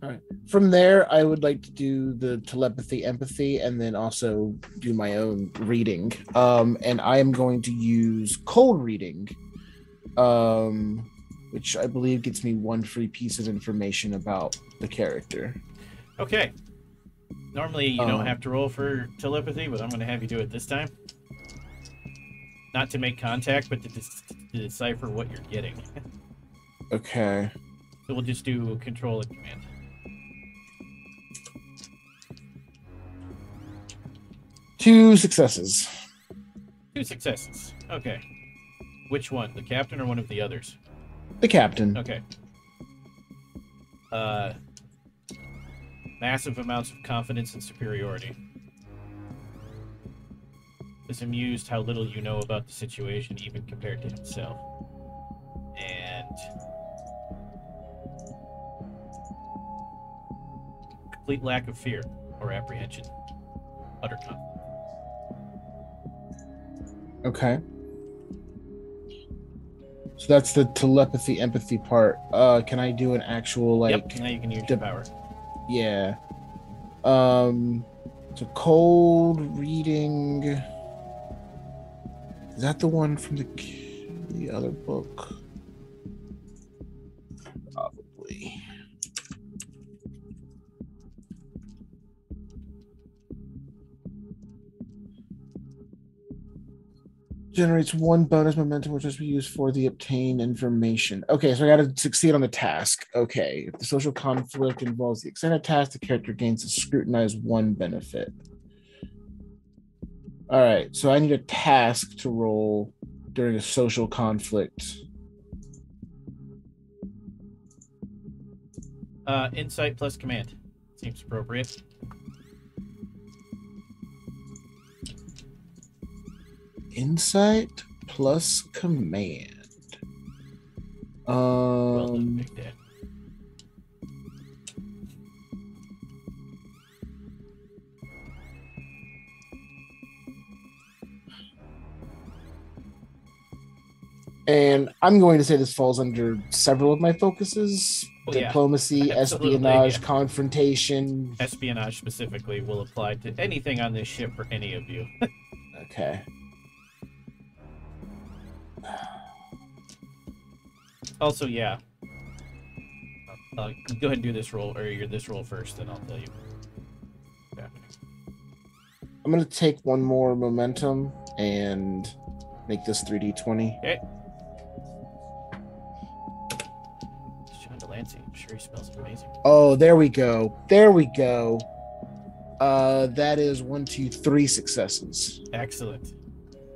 All right. From there, I would like to do the telepathy, empathy, and then also do my own reading. And I am going to use cold reading, which I believe gets me one free piece of information about the character. Okay. Normally, you don't have to roll for telepathy, but I'm going to have you do it this time. Not to make contact, but to decipher what you're getting. Okay. So we'll just do control and command. Two successes. Two successes. Okay. Which one? The captain or one of the others? The captain. Okay. Massive amounts of confidence and superiority. Is amused how little you know about the situation, even compared to himself. And complete lack of fear or apprehension. Utter confidence. Okay. So that's the telepathy, empathy part. Can I do an actual, like... Yep, now you can use your power. Yeah. So cold reading. Is that the one from the other book? Probably. Generates one bonus momentum, which must be used for the obtained information. Okay, so I got to succeed on the task. Okay, if the social conflict involves the extended task, the character gains to scrutinize one benefit. All right, so I need a task to roll during a social conflict. Insight plus command. Seems appropriate. Insight plus command. Well done, Big Dad. And I'm going to say this falls under several of my focuses. Well, diplomacy, yeah, espionage, confrontation. Espionage specifically will apply to anything on this ship for any of you. Okay. Also, yeah. Go ahead and do this roll, or your this roll first, and I'll tell you. Yeah. I'm gonna take one more momentum and make this 3d20. Okay. I'm sure he smells amazing. Oh, there we go. There we go. That is 1, 2, 3 successes. Excellent.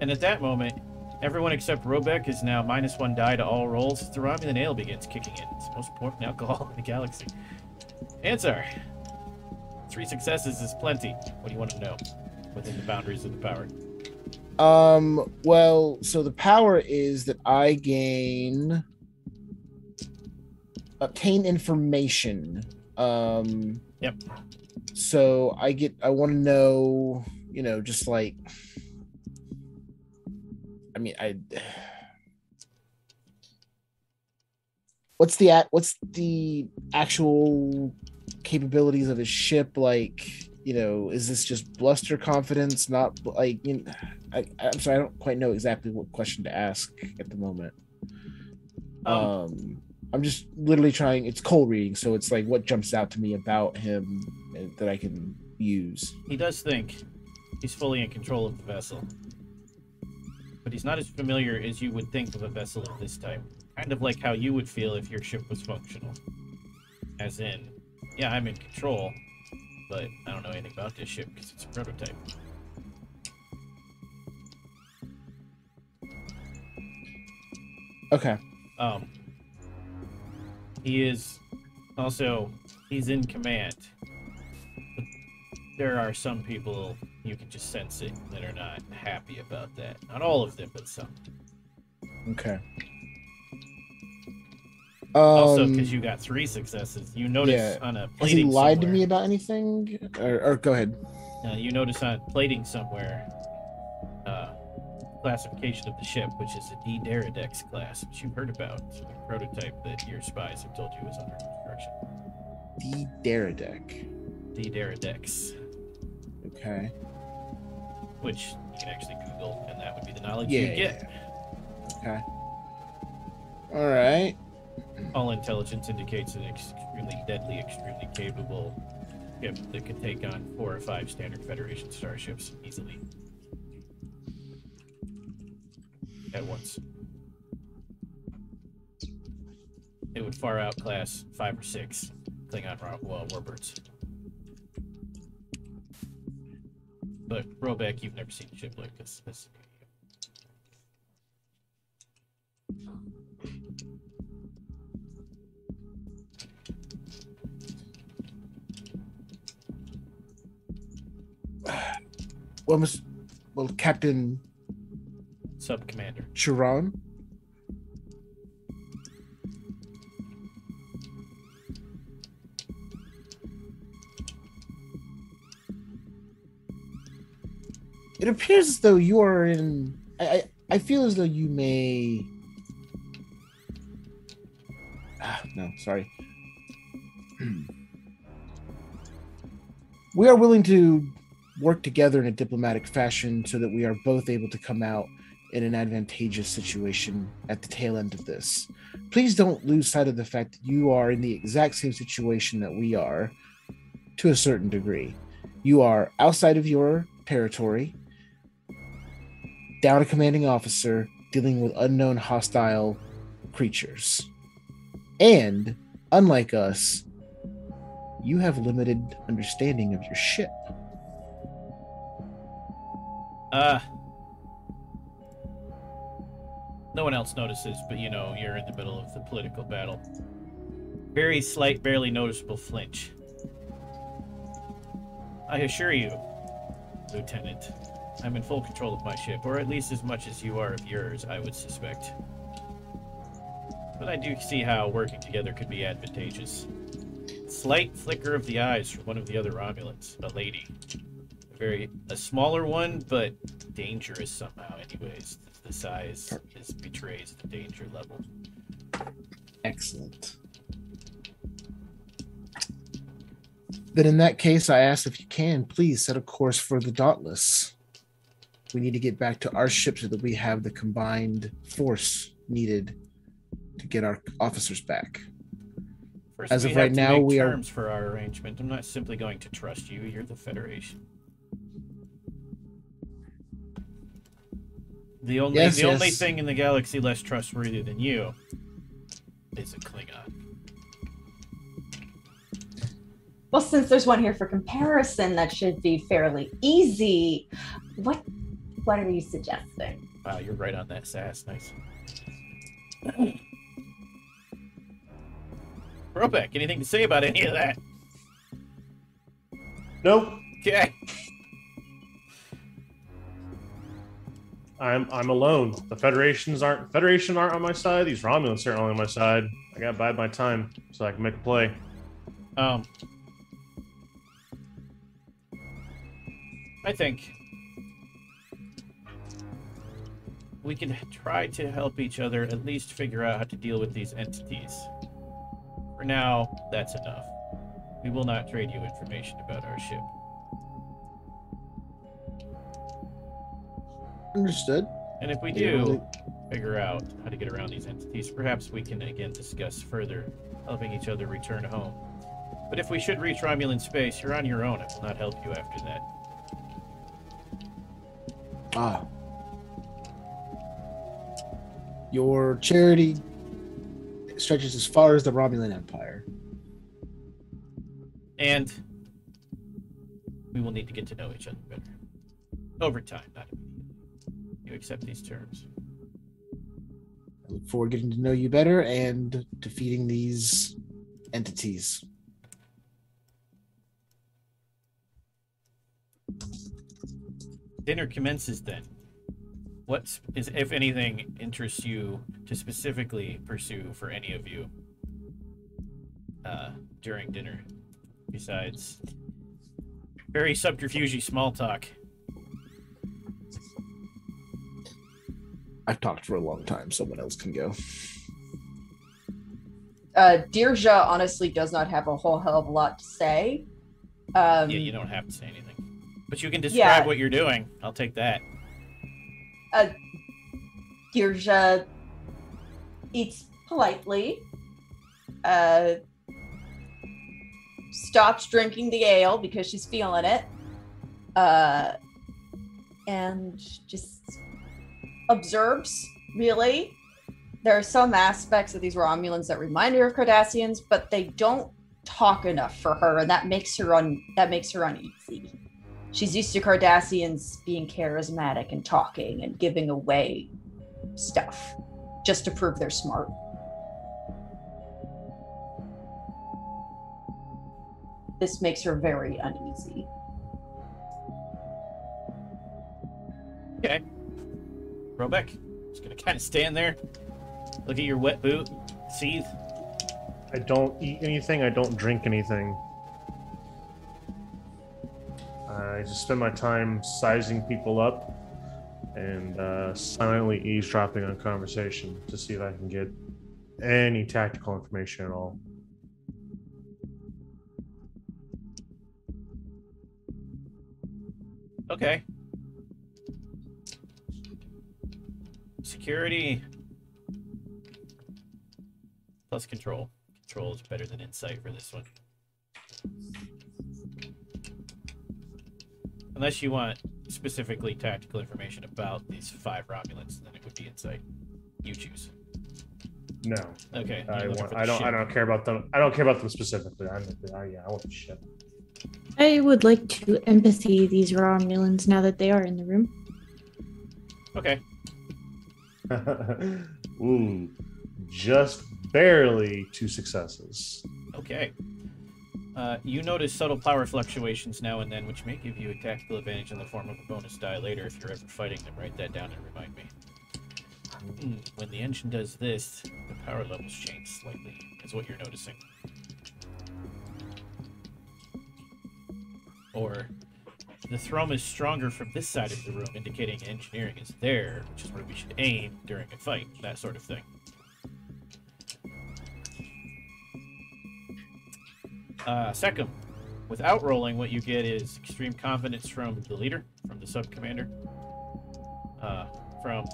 And at that moment, everyone except Robeck is now -1 die to all rolls. The Romulan ale begins kicking in. It's the most important alcohol in the galaxy. Answer. 3 successes is plenty. What do you want to know within the boundaries of the power? Well, so the power is that I gain... obtain information. Yep. So I want to know, you know, just like, I mean, what's the actual capabilities of his ship? Like, you know, is this just bluster confidence? Not like, you know, I'm sorry, I don't quite know exactly what question to ask at the moment. I'm just literally trying, it's cold reading, so it's like what jumps out to me about him that I can use. He does think he's fully in control of the vessel, but he's not as familiar as you would think of a vessel of this type. Kind of like how you would feel if your ship was functional. As in, yeah, I'm in control, but I don't know anything about this ship because it's a prototype. Okay. He is also, he's in command. But there are some people, you can just sense it, that are not happy about that. Not all of them, but some. Okay. Also, because you got 3 successes, you notice on a plating somewhere... Has he lied to me about anything? Or go ahead. You notice on plating somewhere, classification of the ship, which is a D'deridex class, which you've heard about. It's a prototype that your spies have told you is under construction. D'deridex. Okay. Which you can actually Google, and that would be the knowledge you get. Yeah. Okay. All right. All intelligence indicates an extremely deadly, extremely capable ship that could take on 4 or 5 standard Federation starships easily. At once. It would far outclass 5 or 6 Klingon warbirds. But Robeck, you've never seen a ship like this. Well, Captain. Sub-commander. Chiron? It appears as though you are in... I feel as though you may... no, sorry. We are willing to work together in a diplomatic fashion so that we are both able to come out in an advantageous situation at the tail end of this. Please don't lose sight of the fact that you are in the exact same situation that we are to a certain degree. You are outside of your territory, down a commanding officer, dealing with unknown hostile creatures. And, unlike us, you have limited understanding of your ship. No one else notices, but, you know, you're in the middle of the political battle. Very slight, barely noticeable flinch. I assure you, Lieutenant, I'm in full control of my ship, or at least as much as you are of yours, I would suspect. But I do see how working together could be advantageous. Slight flicker of the eyes from one of the other Romulans, a lady. A smaller one, but dangerous somehow, anyways. The size betrays the danger level. Excellent. Then in that case, I ask if you can, please set a course for the Dauntless. We need to get back to our ship so that we have the combined force needed to get our officers back. First, as of right now, we are... terms for our arrangement. I'm not simply going to trust you. You're the Federation. The only only thing in the galaxy less trustworthy than you is a Klingon. Well, since there's one here for comparison, that should be fairly easy. What are you suggesting? Wow, you're right on that, Sass. Nice. Ropek, anything to say about any of that? Nope. Okay. I'm alone. The Federation aren't on my side. These Romulans aren't on my side. I gotta bide my time so I can make a play. I think we can try to help each other at least figure out how to deal with these entities. For now, that's enough. We will not trade you information about our ship. Understood. And if we do figure out how to get around these entities, perhaps we can again discuss further helping each other return home. But if we should reach Romulan space, you're on your own. I will not help you after that. Ah. Your charity stretches as far as the Romulan Empire. And we will need to get to know each other better. Over time, not immediately. You accept these terms. I look forward to getting to know you better and defeating these entities. Dinner commences then. What is, if anything, interests you to specifically pursue for any of you during dinner, besides very subterfuge small talk? I've talked for a long time. Someone else can go. Dirja honestly does not have a whole hell of a lot to say. Yeah, you don't have to say anything. But you can describe what you're doing. I'll take that. Dirja eats politely, stops drinking the ale because she's feeling it, and just observes, really. There are some aspects of these Romulans that remind her of Cardassians, but they don't talk enough for her, and that makes her uneasy. She's used to Cardassians being charismatic and talking and giving away stuff just to prove they're smart. This makes her very uneasy. Okay. Robeck, just gonna kind of stand there, look at your wet boot, seethe. I don't eat anything, I don't drink anything. I just spend my time sizing people up and silently eavesdropping on conversation to see if I can get any tactical information at all. Okay. Security plus control. Control is better than insight for this one. Unless you want specifically tactical information about these 5 Romulans, then it would be insight. You choose. No. Okay. I don't care about them. I don't care about them specifically. I want the ship. I would like to empathy these Romulans now that they are in the room. Okay. Ooh, just barely 2 successes. Okay. You notice subtle power fluctuations now and then, which may give you a tactical advantage in the form of a bonus die later if you're ever fighting them. Write that down and remind me. When the engine does this, the power levels change slightly, is what you're noticing. Or, the thrum is stronger from this side of the room, indicating engineering is there, which is where we should aim during a fight, that sort of thing. Second, Without rolling, what you get is extreme confidence from the leader, from the sub-commander, from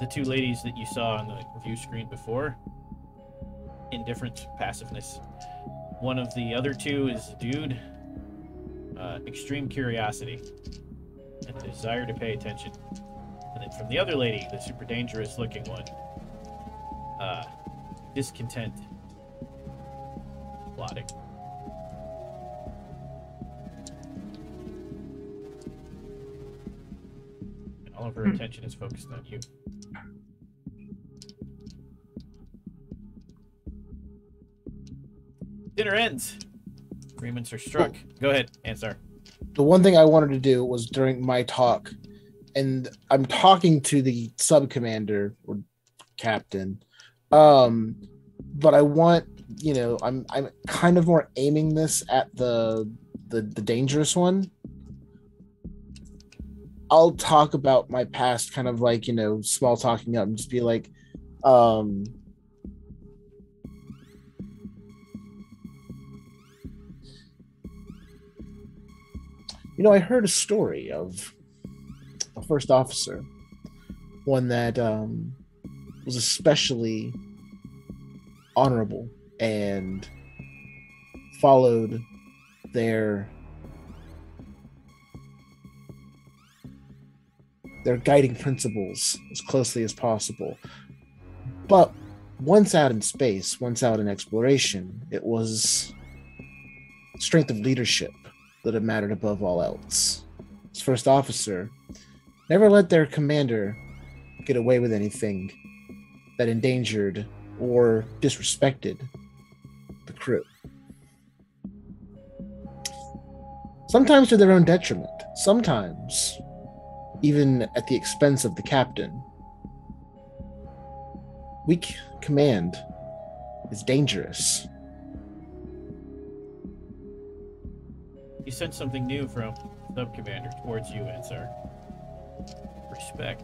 the two ladies that you saw on the view screen before. Indifference, passiveness. One of the other two is the dude. Extreme curiosity and the desire to pay attention. And then from the other lady, the super dangerous looking one, discontent, plotting. And all of her attention is focused on you. Dinner ends. Agreements are struck. Oh. Go ahead, Ansar. The one thing I wanted to do was during my talk, and I'm talking to the sub-commander or captain, but I want, you know, I'm kind of more aiming this at the dangerous one. I'll talk about my past, kind of like, you know, small talking up, and just be like, you know, I heard a story of a first officer, one that was especially honorable and followed their guiding principles as closely as possible. But once out in space, once out in exploration, it was strength of leadership that it mattered above all else. His first officer never let their commander get away with anything that endangered or disrespected the crew. Sometimes to their own detriment, sometimes even at the expense of the captain. Weak command is dangerous. You sense something new from Sub-Commander towards you, Ansar. Respect.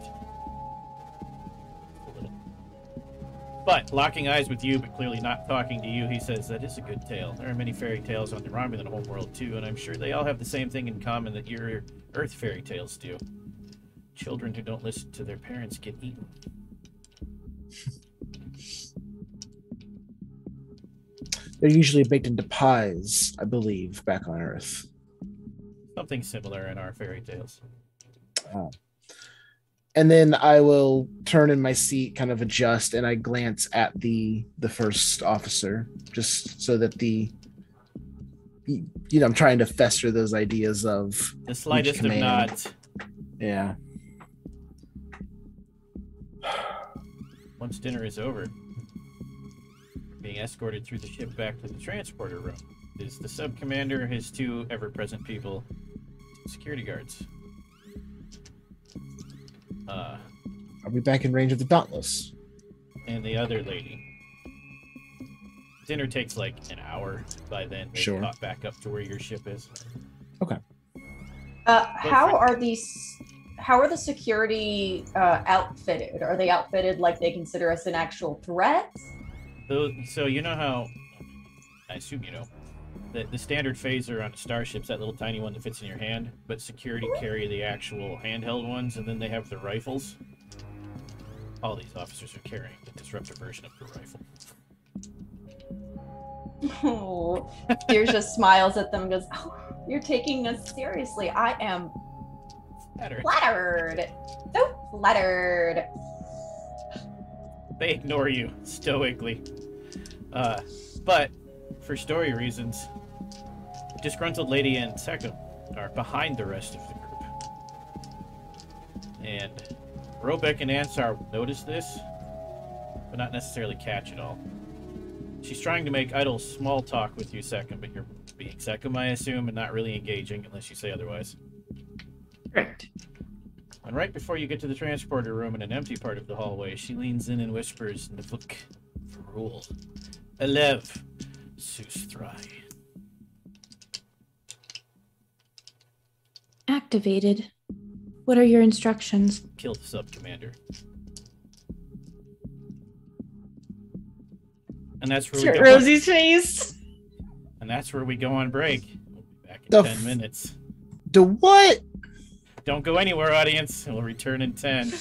A little. But, locking eyes with you, but clearly not talking to you, he says, that is a good tale. There are many fairy tales on the Romulan homeworld, too, and I'm sure they all have the same thing in common that your Earth fairy tales do. Children who don't listen to their parents get eaten. They're usually baked into pies, I believe, back on Earth. Something similar in our fairy tales. And then I will turn in my seat, kind of adjust, and I glance at the first officer, just so that you know, I'm trying to fester those ideas of the slightest of not. Yeah. Once dinner is over, being escorted through the ship back to the transporter room is the sub-commander, his two ever-present people, security guards. Are we back in range of the Dauntless? And the other lady. Dinner takes like an hour. By then, they've caught back up to where your ship is. Okay. How are the security outfitted? Are they outfitted like they consider us an actual threat? So you know how, I assume you know, that the standard phaser on a starship's that little tiny one that fits in your hand, but security carry the actual handheld ones, and then they have the rifles. All these officers are carrying the disruptive version of the rifle. Oh, Deer just smiles at them and goes, oh, you're taking us seriously. I am flattered. So flattered. They ignore you stoically, but for story reasons, disgruntled lady and Sekum are behind the rest of the group, and Robek and Ansar notice this, but not necessarily catch it all. She's trying to make idle small talk with you, Sekum, but you're being Sekum, I assume, and not really engaging unless you say otherwise. Correct. And right before you get to the transporter room in an empty part of the hallway, she leans in and whispers in the book for rule. Elev, Sustrai. Activated. What are your instructions? Kill the sub-commander. And that's really Rosie's face. And that's where we go on break. We'll be back in 10 minutes. Do what? Don't go anywhere, audience. We'll return in 10.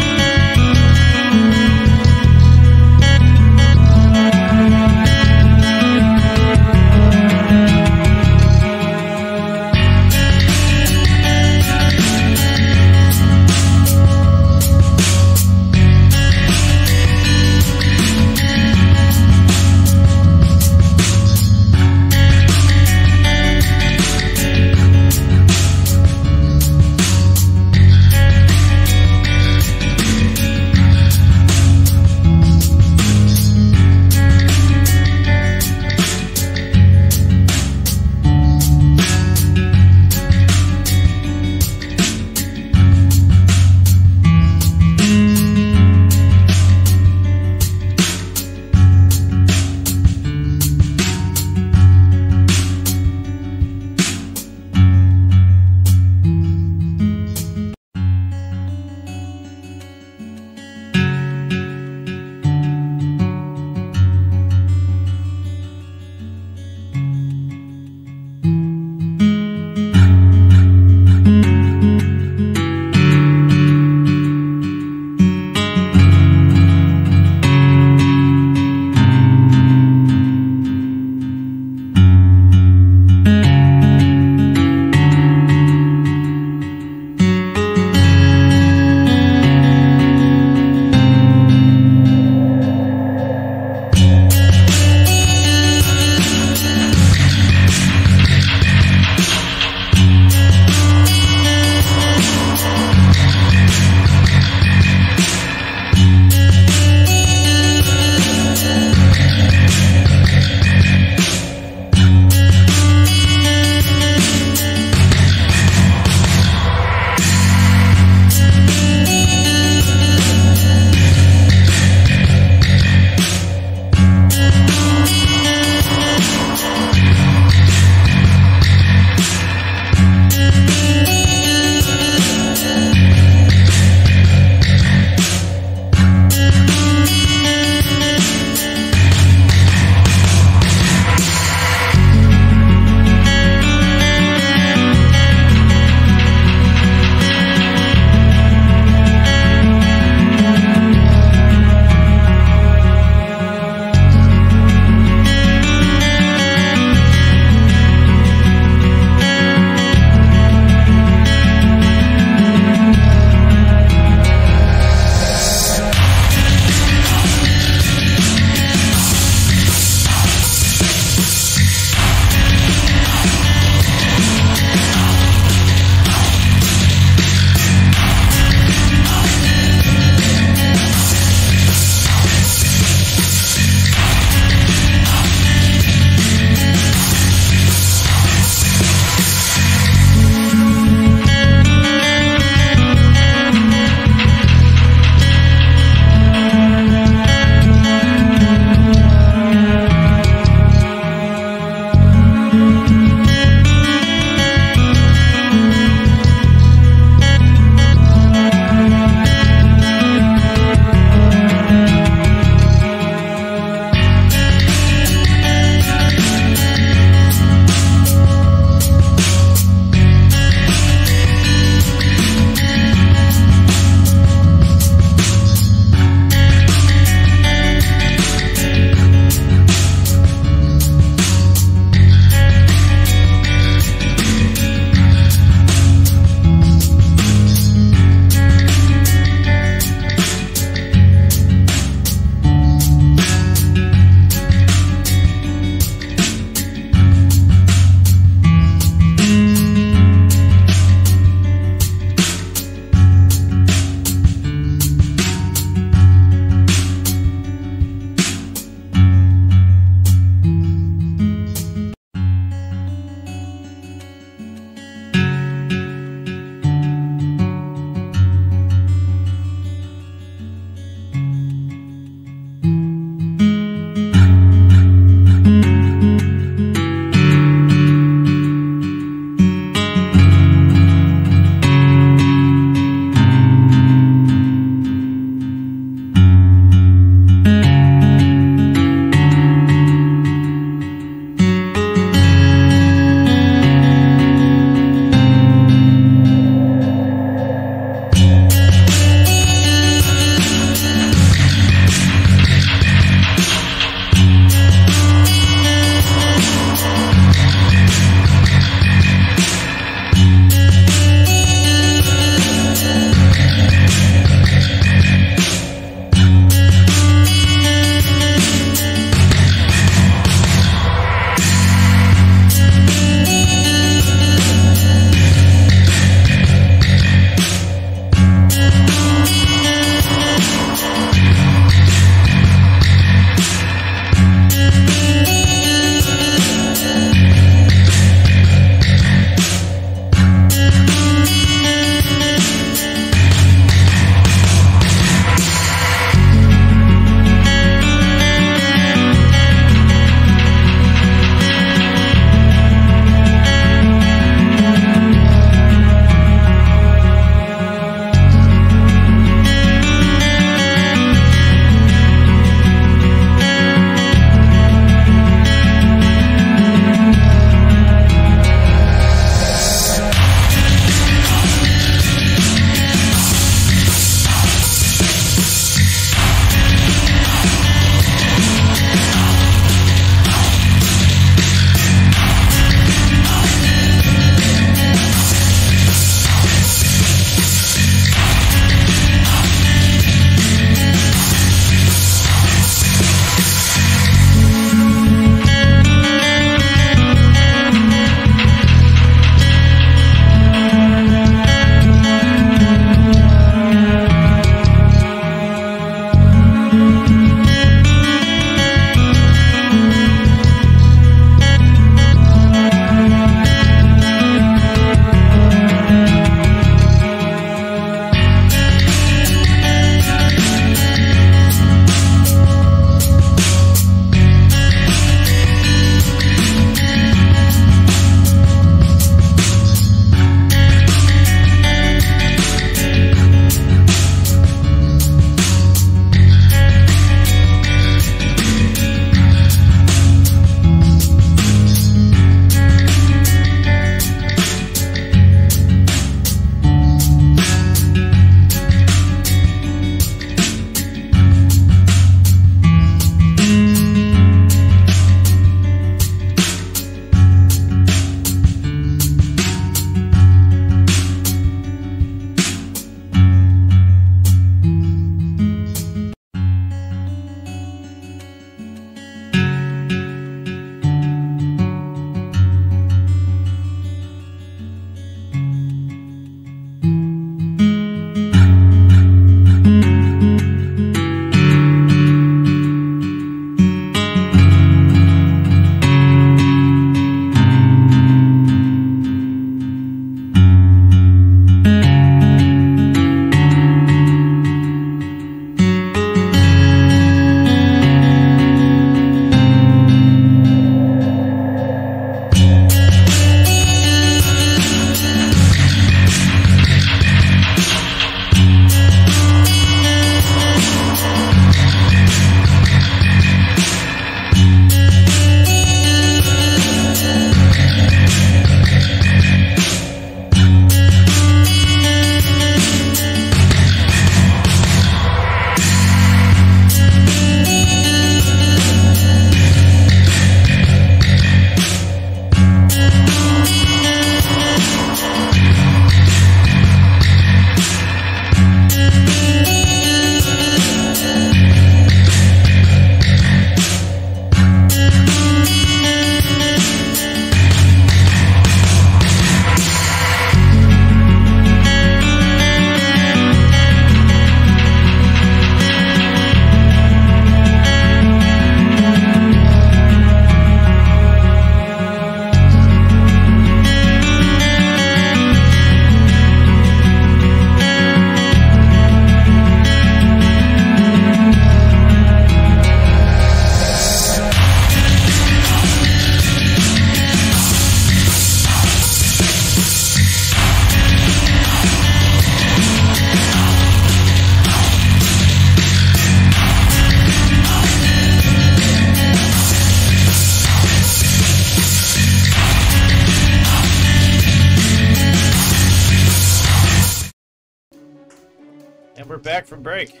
back from break.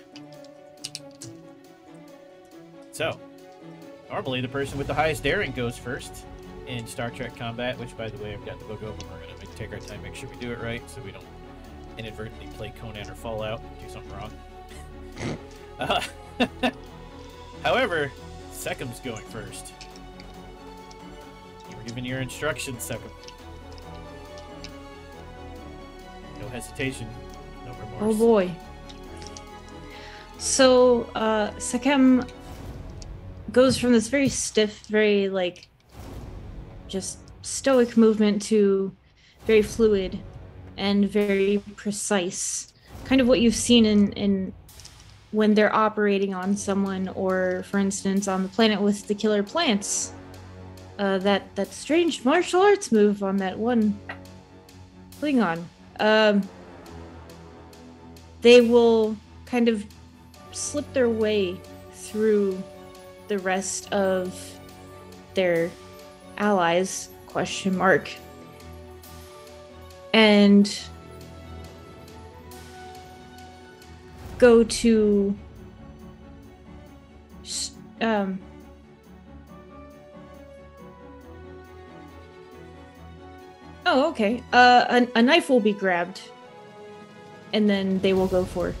So, normally the person with the highest daring goes first in Star Trek combat, which, by the way, I've got the book open. We're going to take our time, make sure we do it right, so we don't inadvertently play Conan or Fallout and do something wrong. However, Sekum's going first. You were given your instructions, Sekum. No hesitation, no remorse. Oh boy. So, Sekum goes from this very stiff, very, like, just stoic movement to very fluid and very precise. Kind of what you've seen in when they're operating on someone, or, for instance, on the planet with the killer plants. That strange martial arts move on that one Klingon. They will kind of slip their way through the rest of their allies, question mark, and go to oh, okay. A knife will be grabbed, and then they will go for it.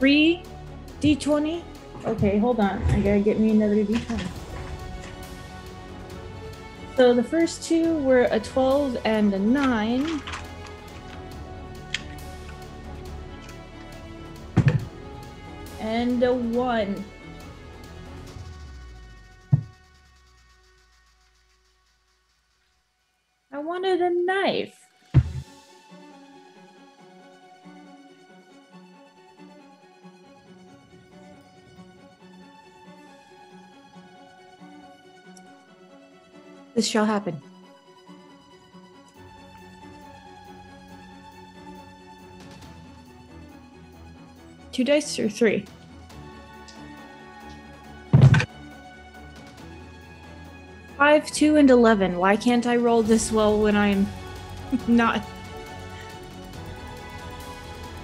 Three D20? Okay, hold on. I gotta get me another D20. So the first two were a 12 and a 9. And a 1. I wanted a knife. This shall happen. Two dice or three? Five, 2, and 11. Why can't I roll this well when I'm not?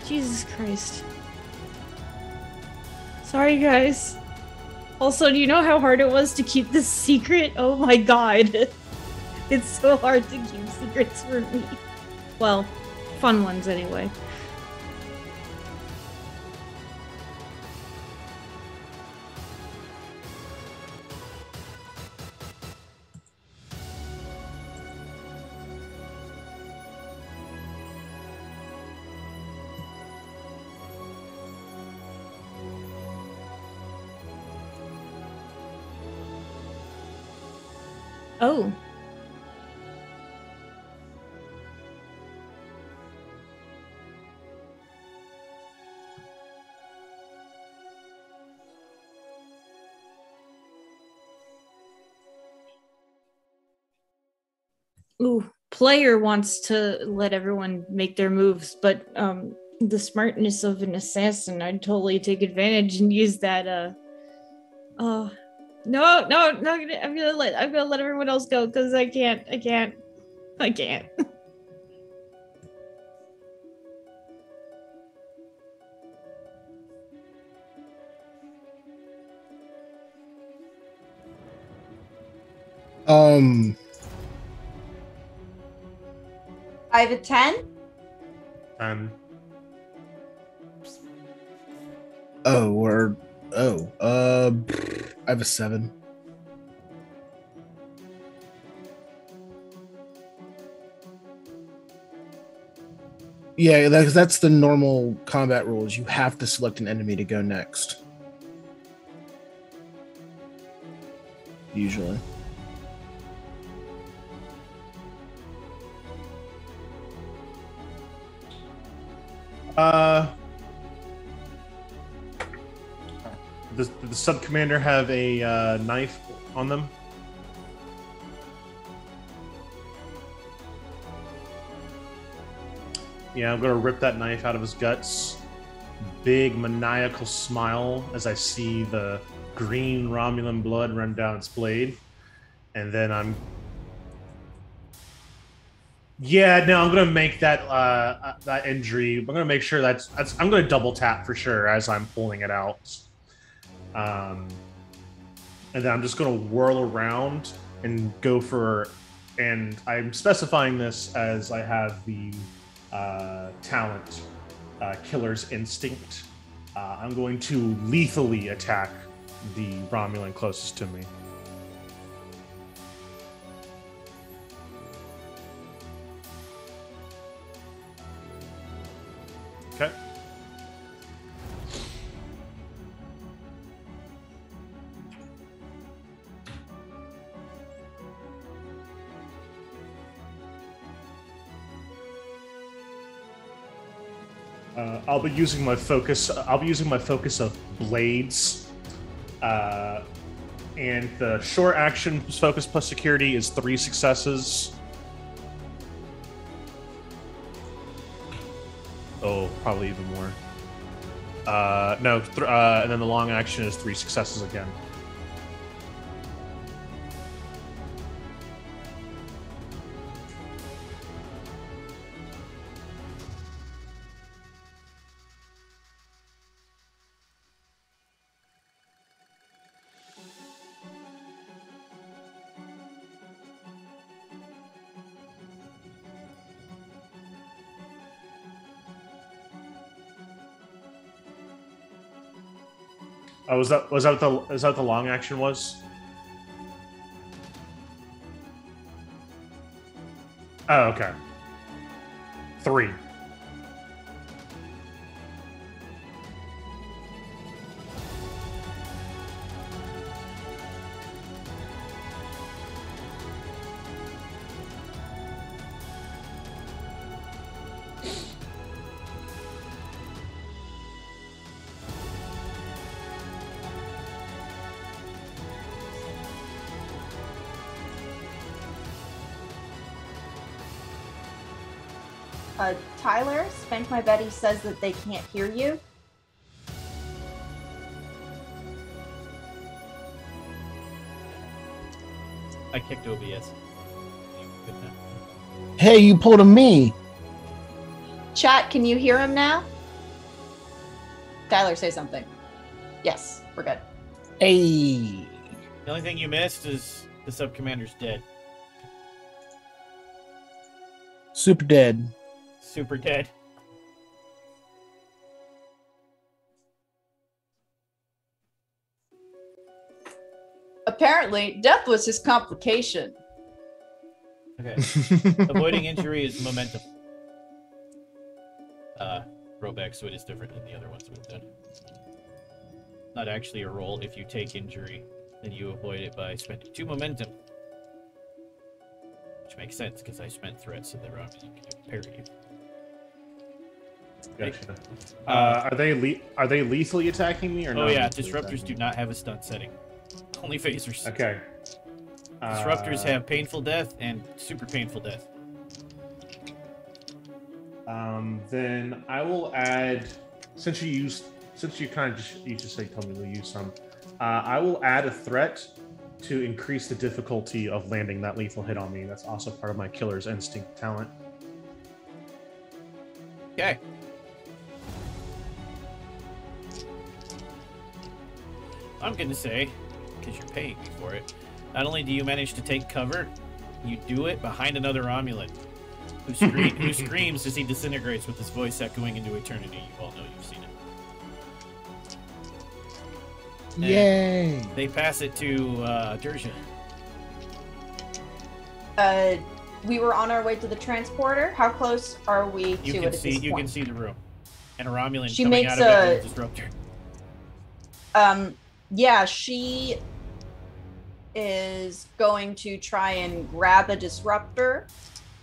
Jesus Christ. Sorry, guys. Also, do you know how hard it was to keep this secret? Oh my god. It's so hard to keep secrets for me. Well, fun ones anyway. Oh. Ooh, player wants to let everyone make their moves, but the smartness of an assassin, I'd totally take advantage and use that. I'm gonna let everyone else go because I can't. I have a 10. 10. I have a 7. Yeah, that's the normal combat rules. You have to select an enemy to go next. Usually. Did the sub-commander have a knife on them? Yeah, I'm gonna rip that knife out of his guts. Big maniacal smile as I see the green Romulan blood run down its blade. And then I'm... Yeah, no, I'm gonna make that that injury. I'm gonna make sure that's I'm gonna double tap for sure as I'm pulling it out. And then I'm just gonna whirl around and go for, and I'm specifying this as I have the talent Killer's Instinct. I'm going to lethally attack the Romulan closest to me. Okay. I'll be using my focus. I'll be using my focus of blades, and the short action focus plus security is 3 successes. Oh, probably even more. No, and then the long action is 3 successes again. Oh, was that what the long action was? Oh, okay. 3. Tyler, Spank My Betty says that they can't hear you. I kicked OBS. Hey, you pulled a me. Chat, can you hear him now? Tyler, say something. Yes, we're good. Hey. The only thing you missed is the subcommander's dead. Super dead. Super dead. Apparently, death was his complication. Okay. Avoiding injury is momentum. Rollback, so it is different than the other ones we've done. Not actually a roll. If you take injury, then you avoid it by spending 2 momentum. Which makes sense, because I spent threats in the round. You can parry. Gotcha. Are they lethally attacking me or not? Oh yeah, disruptors do not have a stun setting. Only phasers. Okay. Disruptors have painful death and super painful death. Then I will add, since you just like told me to use some, I will add a threat to increase the difficulty of landing that lethal hit on me. That's also part of my Killer's Instinct talent. Okay. I'm gonna say, because you're paying me for it, not only do you manage to take cover, you do it behind another Romulan who, who screams as he disintegrates with his voice echoing into eternity. You all know you've seen it. And yay! They pass it to Dersia. We were on our way to the transporter. How close are we to it at this point? You can see the room. And a Romulan coming out of that disruptor. Yeah, she is going to try and grab a disruptor.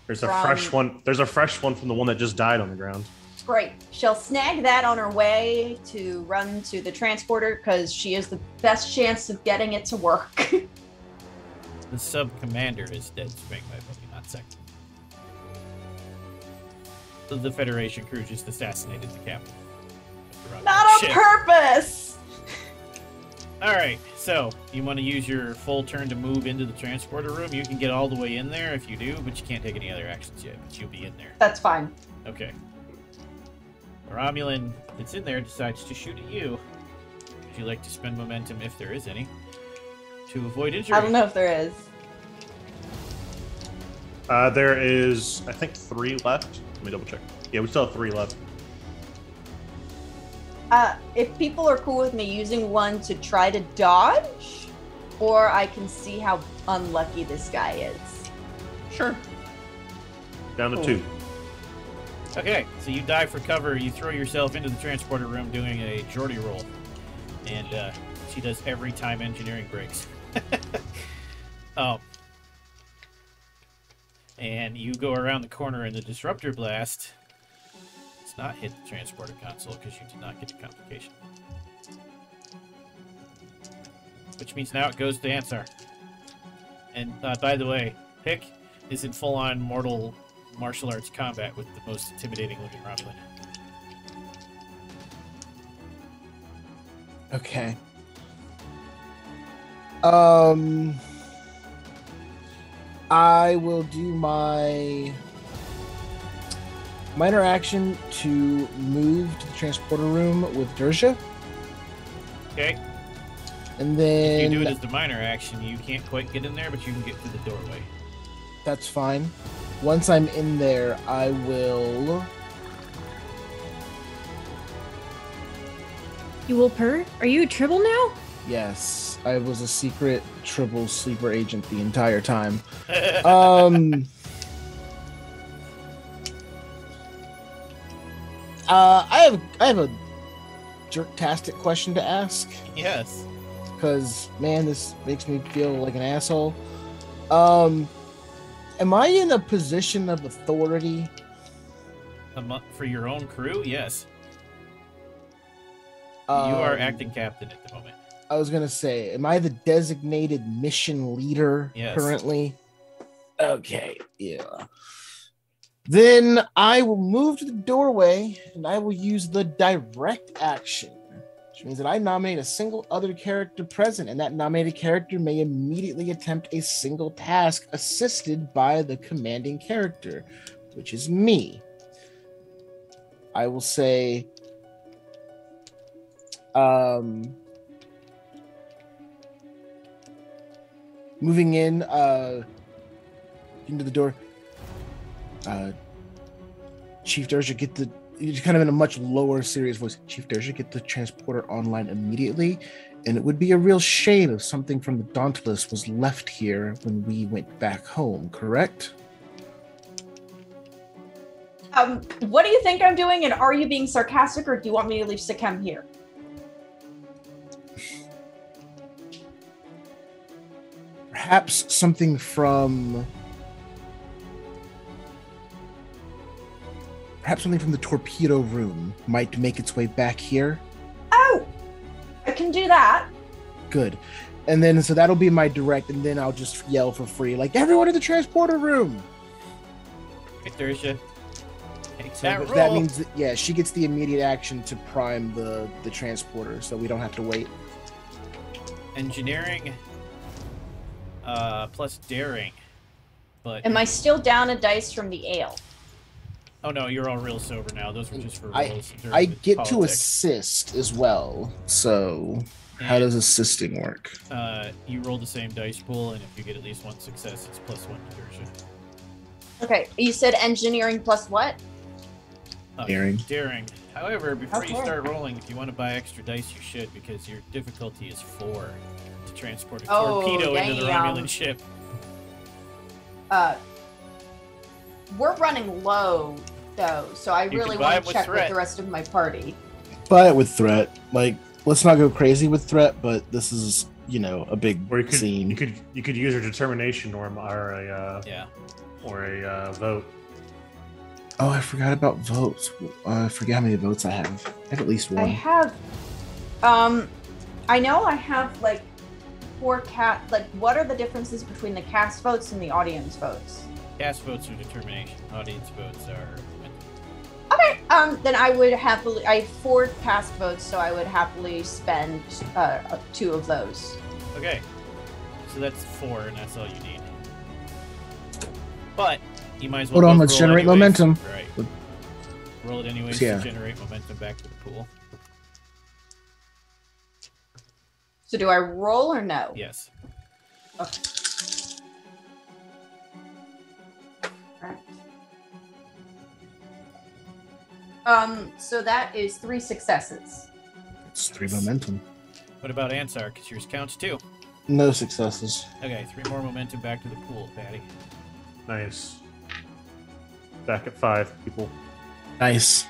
There's a fresh one. There's a fresh one from the one that just died on the ground. Great. She'll snag that on her way to run to the transporter because she has the best chance of getting it to work. The sub-commander is dead. Spank My Betty, not second. The Federation crew just assassinated the captain. Not on purpose! Alright, so you want to use your full turn to move into the transporter room. You can get all the way in there if you do, but you can't take any other actions yet, but you'll be in there. That's fine. Okay. The Romulan that's in there decides to shoot at you. Would you like to spend momentum, if there is any, to avoid injury? I don't know if there is. There is, I think, 3 left. Let me double check. Yeah, we still have 3 left. If people are cool with me using one to try to dodge, or I can see how unlucky this guy is. Sure. Down to 2. Okay, so you dive for cover. You throw yourself into the transporter room doing a Geordie roll. And she does every time engineering breaks. Oh. And you go around the corner in the disruptor blast. It's not hit the transporter console because you did not get the complication. Which means now it goes to Ansar. And by the way, Hick is in full-on mortal martial arts combat with the most intimidating looking Romulan. Okay. I will do my minor action to move to the transporter room with Dersha. Okay. And then if you do it as the minor action, you can't quite get in there, but you can get through the doorway. That's fine. Once I'm in there, I will... You will purr? Are you a Tribble now? Yes, I was a secret Tribble sleeper agent the entire time. I have a jerk-tastic question to ask. Yes. Because, man, this makes me feel like an asshole. Am I in a position of authority? For your own crew? Yes. You are acting captain at the moment. I was going to say, am I the designated mission leader currently? Okay, yeah. Then I will move to the doorway, and I will use the direct action, which means that I nominate a single other character present, and that nominated character may immediately attempt a single task assisted by the commanding character, which is me. I will say... moving in into the door, Chief Dersha, get the... It's kind of in a much lower, serious voice. Chief Dersha, get the transporter online immediately, and it would be a real shame if something from the Dauntless was left here when we went back home. Correct? What do you think I'm doing, and are you being sarcastic, or do you want me to leave Sikkim here? Perhaps something from... Perhaps something from the torpedo room might make its way back here. Oh! I can do that. Good. And then, so that'll be my direct, and then I'll just yell for free, like, everyone in the transporter room! Hey, Dersha. So that means, that, yeah, she gets the immediate action to prime the transporter, so we don't have to wait. Engineering... plus daring, but... Am I still down a dice from the ale? Oh no, you're all real sober now. Those were just for rolls. I get to assist as well, so how does assisting work? You roll the same dice pool, and if you get at least one success, it's +1 diversion. Okay, you said engineering plus what? Daring. Daring. However, before you start rolling, if you want to buy extra dice, you should, because your difficulty is 4. Transport a torpedo into the Romulan ship. We're running low, though, so I really want to check with the rest of my party. Buy it with threat. Like, let's not go crazy with threat, but this is, you know, a big scene. You could use your determination or a vote. Oh, I forgot about votes. I forget how many votes I have. I have at least one. I have. I know I have like 4 cast... Like, what are the differences between the cast votes and the audience votes? Cast votes are determination. Audience votes are... Okay. Then I would happily, I had 4 cast votes, so I would happily spend 2 of those. Okay. So that's 4, and that's all you need. But you might as well. Hold on, let's generate momentum. Right. Roll it anyways to generate momentum back to the pool. So do I roll or no? Yes. Okay. All right. So that is 3 successes. That's 3 momentum. What about Ansar? Because yours counts too. No successes. Okay, 3 more momentum back to the pool, Patty. Nice. Back at 5 people. Nice.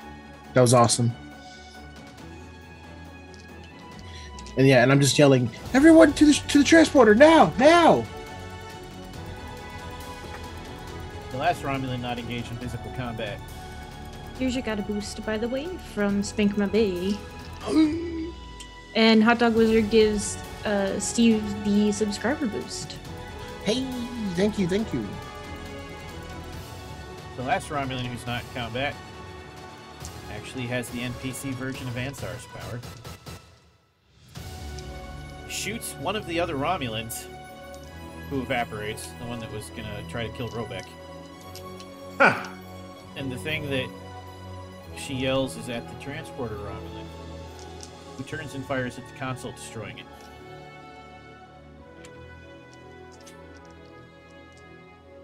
That was awesome. And yeah, and I'm just yelling, everyone to the transporter, now! Now! The last Romulan not engaged in physical combat. Usually got a boost, by the way, from Spink My Bay. And Hot Dog Wizard gives Steve the subscriber boost. Hey! Thank you, thank you. The last Romulan who's not in combat actually has the NPC version of Ansar's power. Shoots one of the other Romulans, who evaporates, the one that was gonna try to kill Robek. Huh. And the thing that she yells is at the transporter Romulan, who turns and fires at the console, destroying it.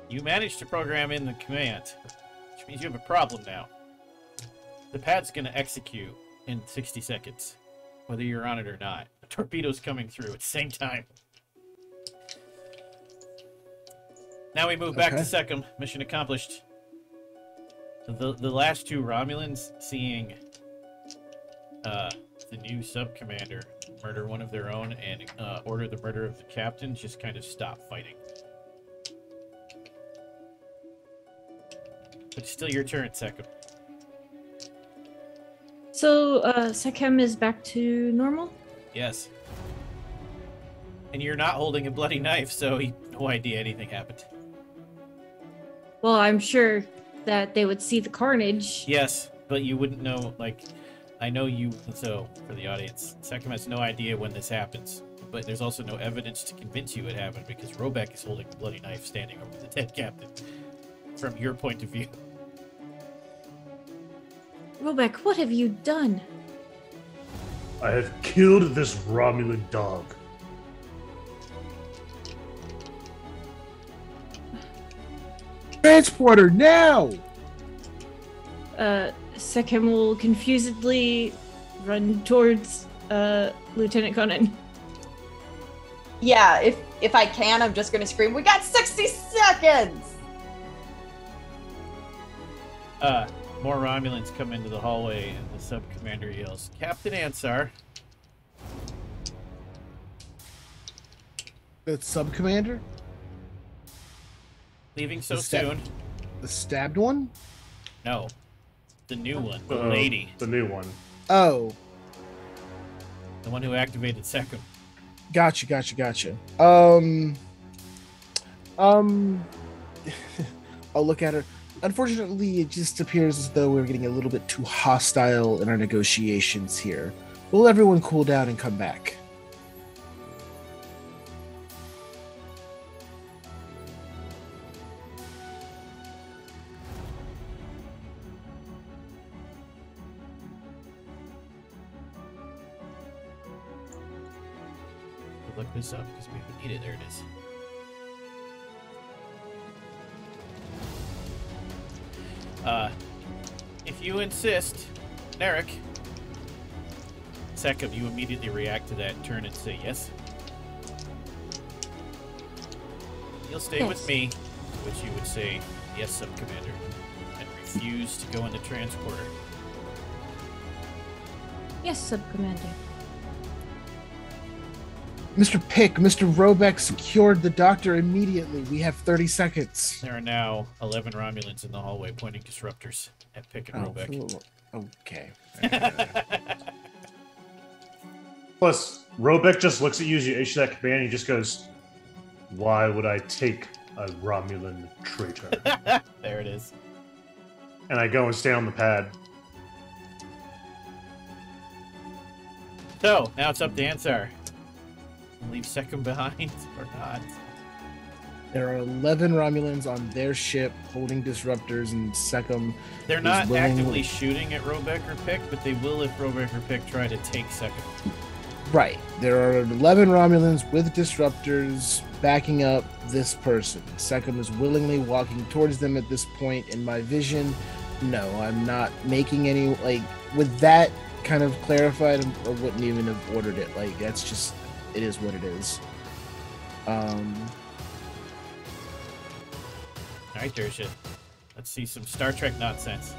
You managed to program in the command, which means you have a problem now. The pad's gonna execute in 60 seconds, whether you're on it or not. A torpedo's coming through at the same time. Now we move back to Sekkum. Mission accomplished. The last 2 Romulans, seeing the new sub-commander murder one of their own and order the murder of the captain, just kind of stop fighting. But it's still your turn, Sekkum. So, Sekhem is back to normal? Yes. And you're not holding a bloody knife, so you have no idea anything happened. Well, I'm sure that they would see the carnage. Yes, but you wouldn't know, like, I know you, so, for the audience, Sekhem has no idea when this happens, but there's also no evidence to convince you it happened, because Robek is holding a bloody knife standing over the dead captain, from your point of view. Robek, what have you done? I have killed this Romulan dog. Transporter, now! Sekhem will confusedly run towards Lieutenant Conan. Yeah, if I can, I'm just gonna scream, we got 60 seconds! More Romulans come into the hallway, and the sub-commander yells, Captain Ansar. The sub-commander? Leaving so soon. The stabbed one? No. The new one. The lady. The new one. Oh. The one who activated Sekkum. Gotcha, gotcha, gotcha. I'll look at her. Unfortunately, it just appears as though we're getting a little bit too hostile in our negotiations here. Will everyone cool down and come back? Look this up because we haven't needed it. There it is. If you insist, Narek, Sekkum, you immediately react to that and turn and say yes. You'll stay with me, which you would say yes, Sub-Commander, and refuse to go in the transporter. Yes, Sub-Commander. Mr. Pick, Mr. Robek secured the doctor immediately. We have 30 seconds. There are now 11 Romulans in the hallway pointing disruptors at Pick and Robek. Okay. Plus, Robek just looks at you as you issue that command and he just goes, why would I take a Romulan traitor? There it is. And I go and stay on the pad. So, now it's up to answer. Leave Second behind or not. There are 11 Romulans on their ship holding disruptors, and Sekkum. They're not actively shooting at Robeck or Pick, but they will if Robeck or Pick try to take Sekkum. Right. There are 11 Romulans with disruptors backing up this person. Sekkum is willingly walking towards them at this point. In my vision, no, I'm not making any, like, with that kind of clarified, I wouldn't even have ordered it. Like, that's just, it is what it is. Alright, Dersha. Let's see some Star Trek nonsense.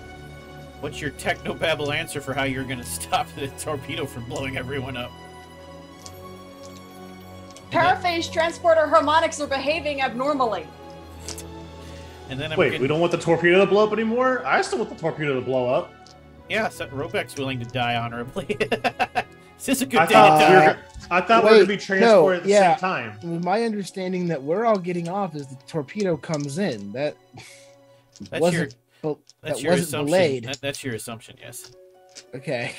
What's your technobabble answer for how you're going to stop the torpedo from blowing everyone up? Paraphase transporter harmonics are behaving abnormally. And then wait, we don't want the torpedo to blow up anymore? I still want the torpedo to blow up. Yeah, so Robeck's willing to die honorably. Is this a good day to die? I thought we were going to be transported at the same time. My understanding that we're all getting off is the torpedo comes in. That wasn't delayed. That's your assumption, yes. Okay.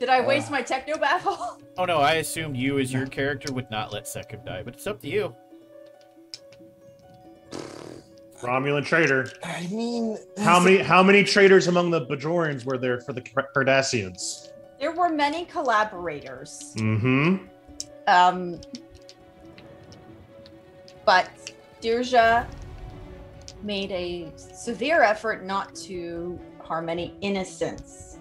Did I waste my techno battle? Oh no, I assumed you as your character would not let Sekkum die, but it's up to you. Romulan traitor. I mean, how many traitors among the Bajorans were there for the Cardassians? There were many collaborators. Mm-hmm. But Dirja made a severe effort not to harm any innocents.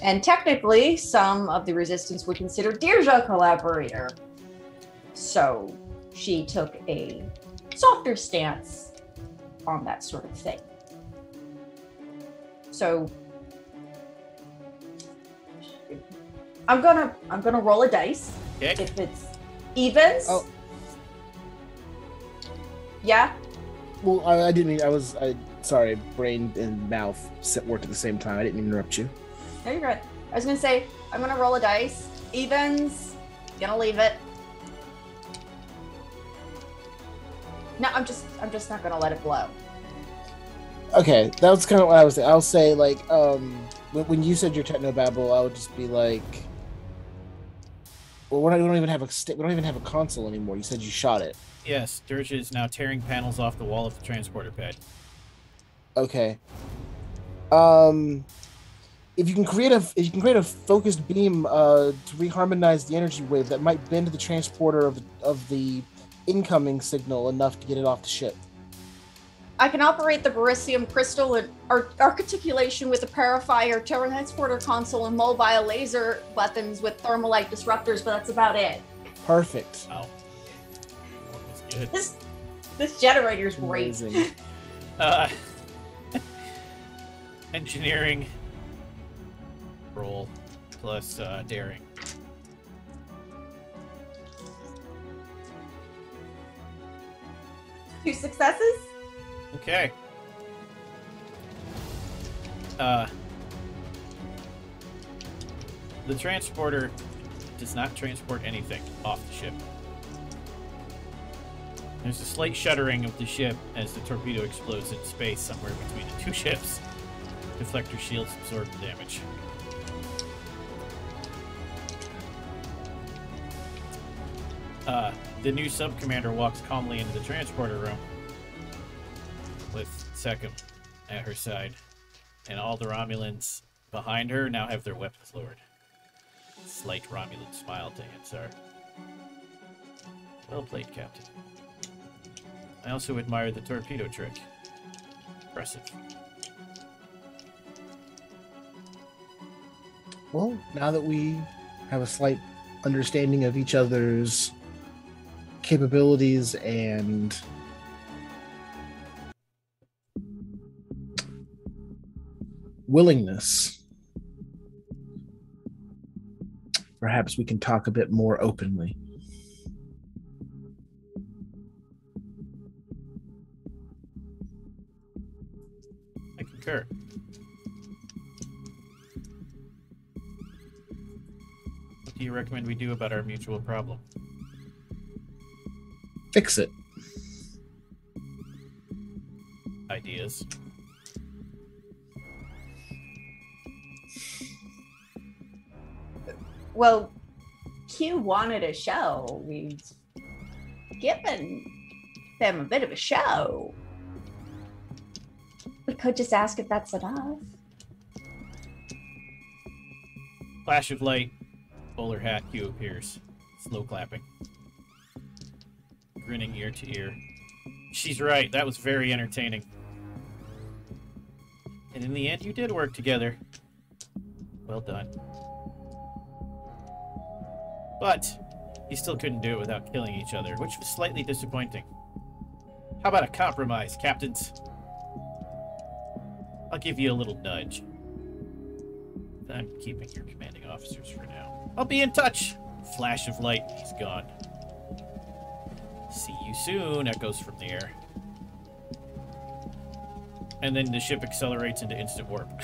And technically, some of the resistance would consider Dirja a collaborator. So she took a softer stance on that sort of thing. So I'm gonna roll a dice. Okay. If it's evens. Oh. Yeah. Well, I didn't mean sorry, brain and mouth worked at the same time. I didn't interrupt you. No, you're right. I was gonna say I'm gonna roll a dice. Evens. Gonna leave it. No, I'm just not gonna let it blow. Okay, that was kind of what I was saying. I'll say, like, when you said your technobabble, I would just be like, well, we don't even have a console anymore. You said you shot it. Yes, Dirge is now tearing panels off the wall of the transporter pad. Okay. If you can create a focused beam to reharmonize the energy wave, that might bend the transporter of the incoming signal enough to get it off the ship. I can operate the Barisium crystal in articulation with a parafire, transporter console, and mobile laser weapons with thermalite disruptors, but that's about it. Perfect. Oh. This generator's great. Engineering roll plus daring. Two successes. Okay. The transporter does not transport anything off the ship. There's a slight shuddering of the ship as the torpedo explodes in space somewhere between the two ships. Deflector shields absorb the damage. The new sub-commander walks calmly into the transporter room with Sekkum at her side, and all the Romulans behind her now have their weapons lowered. Slight Romulan smile to Ansar. Well played, Captain. I also admire the torpedo trick. Impressive. Well, now that we have a slight understanding of each other's capabilities and willingness, perhaps we can talk a bit more openly. I concur. What do you recommend we do about our mutual problem? Fix it. Ideas. Well, Q wanted a show. We've given them a bit of a show. We could just ask if that's enough. Flash of light, bowler hat, Q appears. Slow clapping. Grinning ear to ear. She's right, that was very entertaining. And in the end, you did work together. Well done. But you still couldn't do it without killing each other, which was slightly disappointing. How about a compromise, captains? I'll give you a little nudge. I'm keeping your commanding officers for now. I'll be in touch! Flash of light, he's gone. See you soon, echoes from the air. And then the ship accelerates into instant warp.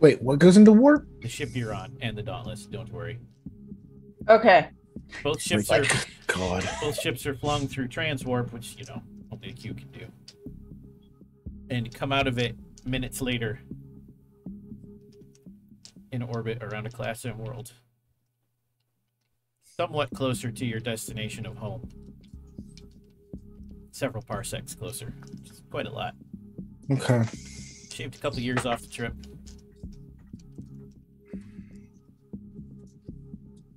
Wait, what goes into warp? The ship you're on and the Dauntless, don't worry. Okay. Both ships are God. Both ships are flung through transwarp, which, you know, only a Q can do. And come out of it minutes later in orbit around a Class M world. Somewhat closer to your destination of home. Several parsecs closer, which is quite a lot. Okay. Shaved a couple years off the trip.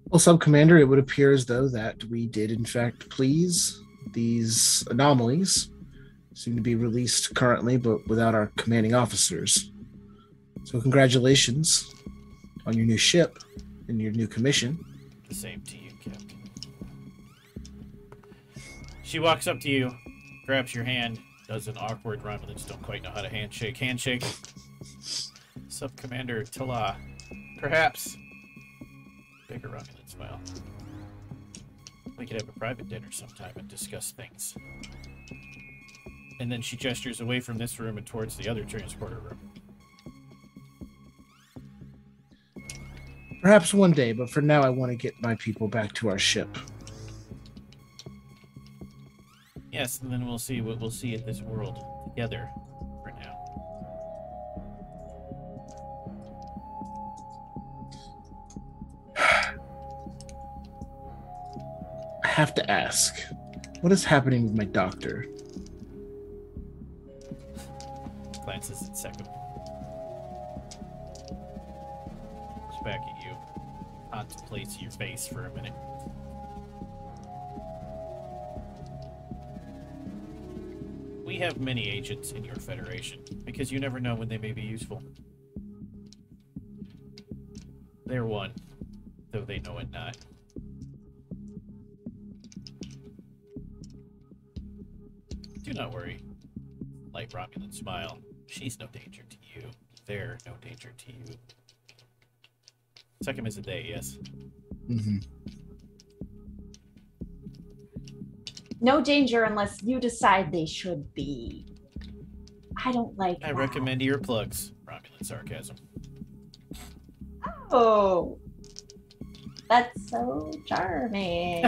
Well, Sub-Commander, it would appear as though that we did, in fact, please these anomalies. Seem to be released currently, but without our commanding officers. So congratulations on your new ship and your new commission. The same to you, Captain. She walks up to you, grabs your hand, does an awkward run, but they just don't quite know how to handshake. Handshake. Sub-Commander Tala. Perhaps. Bigger Romulan smile. We could have a private dinner sometime and discuss things. And then she gestures away from this room and towards the other transporter room. Perhaps one day, but for now I want to get my people back to our ship. Yes, and then we'll see what we'll see at this world together for now. I have to ask, what is happening with my doctor? Glances at Second. Looks back at you. Contemplates your face for a minute. We have many agents in your Federation, because you never know when they may be useful. They're one, though they know it not. Do not worry. Light Romulan smile. She's no danger to you. They're no danger to you. Second is a day, yes. Mm-hmm. No danger unless you decide they should be. I don't like that. I recommend earplugs. Romulan sarcasm. Oh. That's so charming.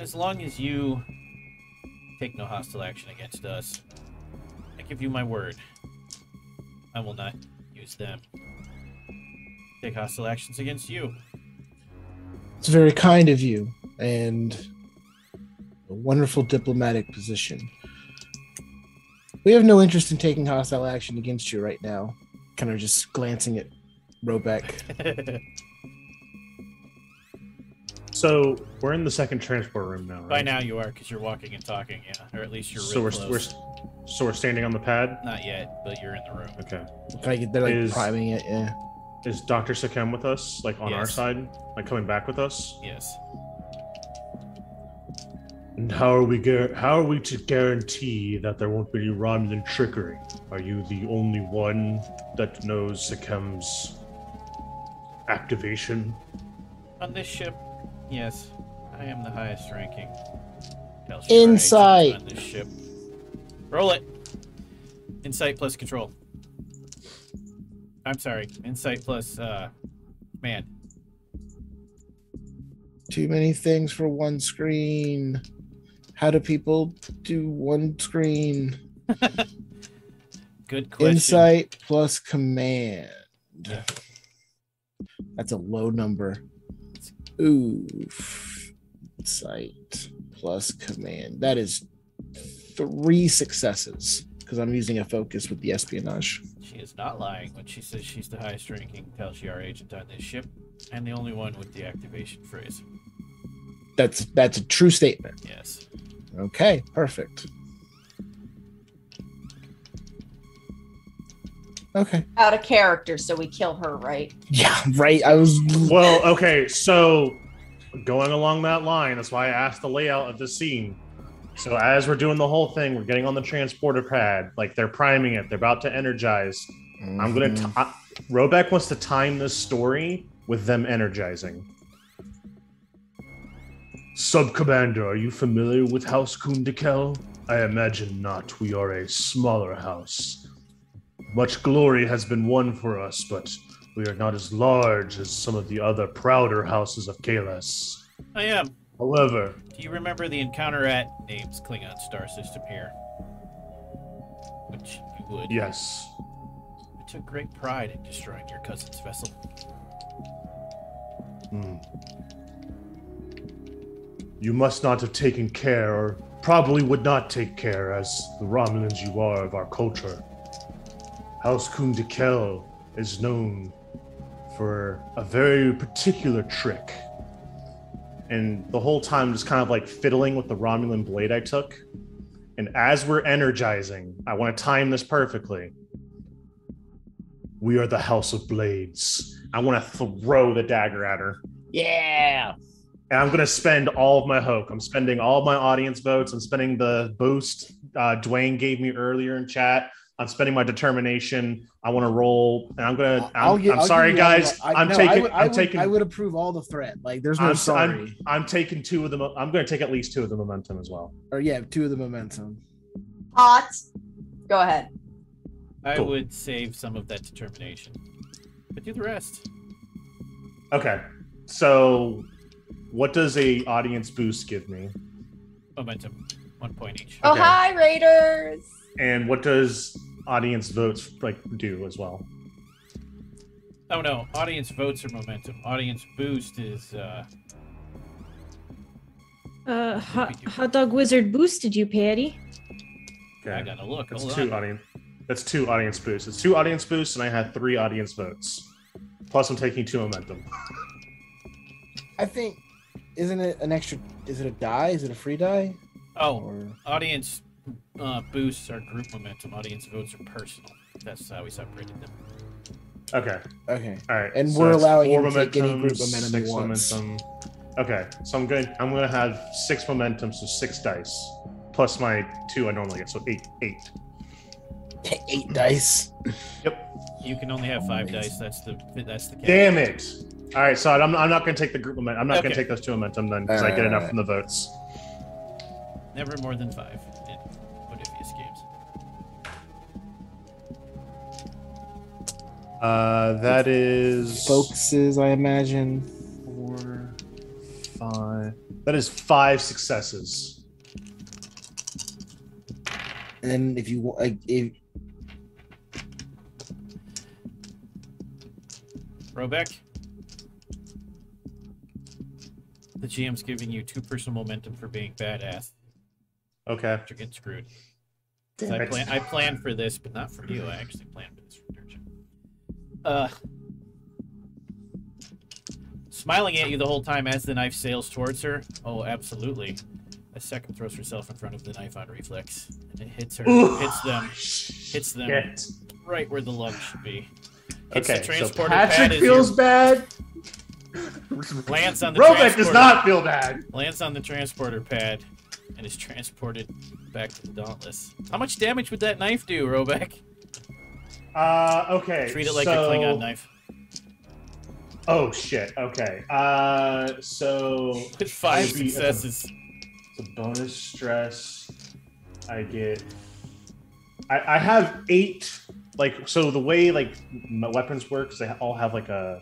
As long as you take no hostile action against us, I give you my word. I will not use them. Take hostile actions against you. It's very kind of you, and a wonderful diplomatic position. We have no interest in taking hostile action against you right now. Kind of just glancing at Robeck. So we're in the second transport room now, right? By now you are, because you're walking and talking, yeah, or at least you're really so we're standing on the pad. Not yet, but you're in the room. Okay. They're like priming it, yeah. Is Dr. Sakem with us, like on our side, like coming back with us? Yes. And how are we to guarantee that there won't be any Romulan trickery? Are you the only one that knows Sakem's activation on this ship? Yes, I am the highest ranking. Insight! On this ship. Roll it! Insight plus control. I'm sorry, insight plus, man. Too many things for one screen. How do people do one screen? Good question. Insight plus command. That's a low number. Oof. Insight plus command. That is 3 successes because I'm using a focus with the espionage. She is not lying when she says she's the highest ranking Tal Shiar agent on this ship and the only one with the activation phrase. That's a true statement. Yes. Okay, perfect. Okay. Out of character, so we kill her, right? Yeah, right. I was... Well, okay, so going along that line, that's why I asked the layout of the scene. So as we're doing the whole thing, we're getting on the transporter pad. Like, they're priming it. They're about to energize. Mm-hmm. I'm going to... Robeck wants to time this story with them energizing. Sub-Commander, are you familiar with House Kundikel? I imagine not. We are a smaller house. Much glory has been won for us, but we are not as large as some of the other prouder houses of Kalas. I am. However... Do you remember the encounter at Names Klingon Star System here? Which you would. Yes. I took great pride in destroying your cousin's vessel. Hmm. You must not have taken care, or probably would not take care, as the Romulans you are of our culture. House Kundikel is known for a very particular trick. And the whole time just kind of like fiddling with the Romulan blade I took. And as we're energizing, I want to time this perfectly. We are the House of Blades. I want to throw the dagger at her. Yeah! And I'm going to spend all of my hope. I'm spending all of my audience votes. I'm spending the boost Dwayne gave me earlier in chat. I'm spending my determination. I want to roll, and I'm going to... I'm sorry, guys. I would approve all the threat. Like, there's no sorry. I'm taking 2 of them. I'm going to take at least 2 of the momentum as well. Or, yeah, 2 of the momentum. Hot. Go ahead. I would save some of that determination, but do the rest. Okay. So... What does a audience boost give me? Momentum, 1 point each. Oh, okay. Hi, Raiders! And what does audience votes like do as well? Oh no, audience votes are momentum. Audience boost is. Hot Dog Wizard boosted you, Patty. Okay, I gotta look. That's hold 2 on. Audience. That's 2 audience boosts. It's 2 audience boosts, and I had 3 audience votes. Plus, I'm taking 2 momentum. I think. Isn't it an extra... Is it a die? Is it a free die? Oh, or... audience boosts are group momentum. Audience votes are personal. That's how we separated them. Okay. Okay. All right. And so we're allowing you to take any group momentum once. Momentum. Okay. So I'm gonna have 6 momentum, so 6 dice. Plus my 2 I normally get, so 8. 8 dice? Yep. You can only have 5 dice. That's the case. Damn it! All right, so I'm not going to take the group momentum. I'm not going to take those 2 momentum then, because I get enough from the votes. Never more than 5 in Modifius games. That is... Focuses, I imagine. 4, 5... That is 5 successes. And if you... Robeck? The GM's giving you 2 personal momentum for being badass. Okay. You're getting screwed. I planned for this, but not for you. I actually planned for this for Dirge. Smiling at you the whole time as the knife sails towards her. Oh, absolutely. A second throws herself in front of the knife on reflex. And it hits her. Ooh, hits them. Shit. Right where the lung should be. Hits okay. The transporter so Patrick pad feels bad. Lands on the Robeck does not feel bad. Lands on the transporter pad and is transported back to the Dauntless. How much damage would that knife do, Robeck? Okay. Treat it like a Klingon knife. Oh shit. Okay. So with 5 successes. It's a bonus stress. I get. I have 8. Like so, the way like my weapons work is they all have like a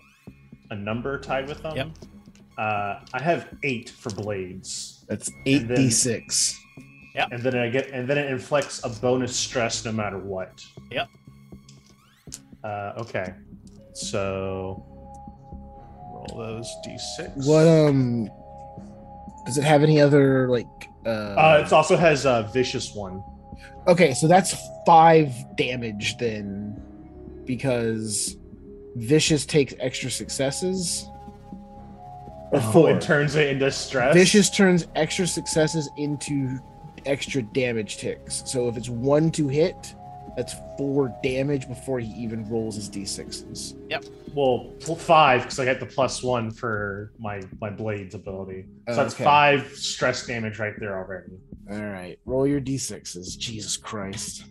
number tied with them. Yep. I have 8 for blades. That's 8d6. Yep. And then I get, and then it inflicts a bonus stress no matter what. Yep. Okay. So roll those d6. What does it have any other like? It also has a vicious one. Okay, so that's 5 damage then, because vicious takes extra successes. Or 4. It turns it into stress. Vicious turns extra successes into extra damage ticks. So if it's 1 to hit, that's 4 damage before he even rolls his d6s. Yep. Well, 5 because I got the +1 for my blade's ability. So that's okay. 5 stress damage right there already. All right, roll your d6s. Jesus Christ.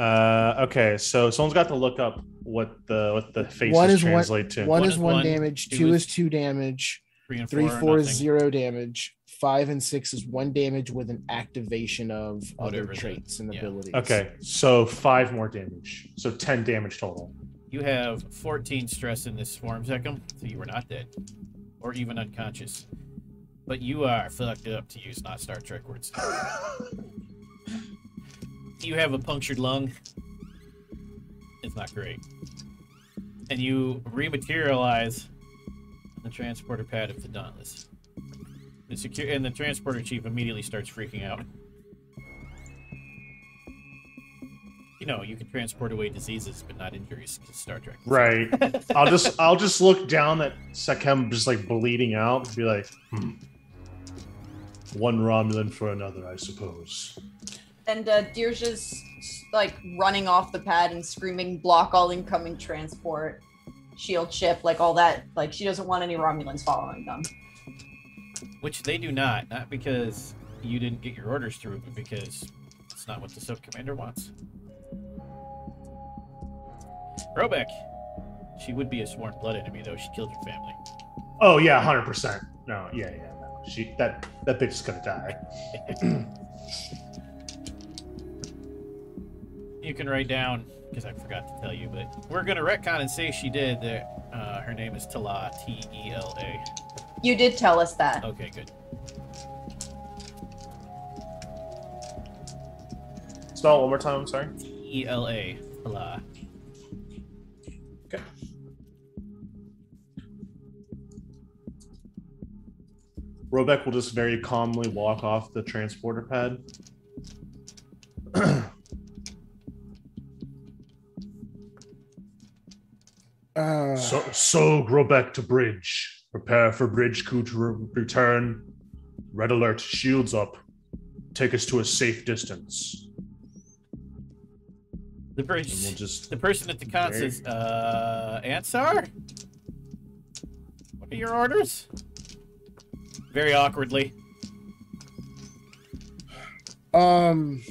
Okay, so someone's got to look up what the faces translate to. One is 1 damage. 2 is 2 damage. 3 and 4 is 0 damage. 5 and 6 is 1 damage with an activation of other traits and abilities. Okay, so 5 more damage. So 10 damage total. You have 14 stress in this form, Zekum, so you are not dead or even unconscious. But you are fucked up, to use not Star Trek words. You have a punctured lung. It's not great. And you rematerialize on the transporter pad of the Dauntless. And the transporter chief immediately starts freaking out. You know, you can transport away diseases, but not injuries. To Star Trek. Right. I'll just look down at Sekem, just like bleeding out, and be like, One Romulan for another, I suppose. And Dirja's like running off the pad and screaming, "Block all incoming transport, shield ship, like all that." Like she doesn't want any Romulans following them. Which they do not because you didn't get your orders through, but because it's not what the sub-commander wants. Robeck, she would be a sworn blood enemy, though. She killed your family. Oh, yeah, 100%. No, yeah. No. That bitch is gonna die. You can write down, because I forgot to tell you, but we're gonna retcon and say she did that. Her name is Tela, T-E-L-A. You did tell us that. Okay, good. Spell it one more time, I'm sorry. T-E-L-A. Tela. Okay. Robeck will just very calmly walk off the transporter pad. So Robeck to bridge. Prepare for bridge crew to return. Red alert, shields up. Take us to a safe distance. The bridge. We'll just... The person at the con says, Ansar? What are your orders? Very awkwardly. Klingon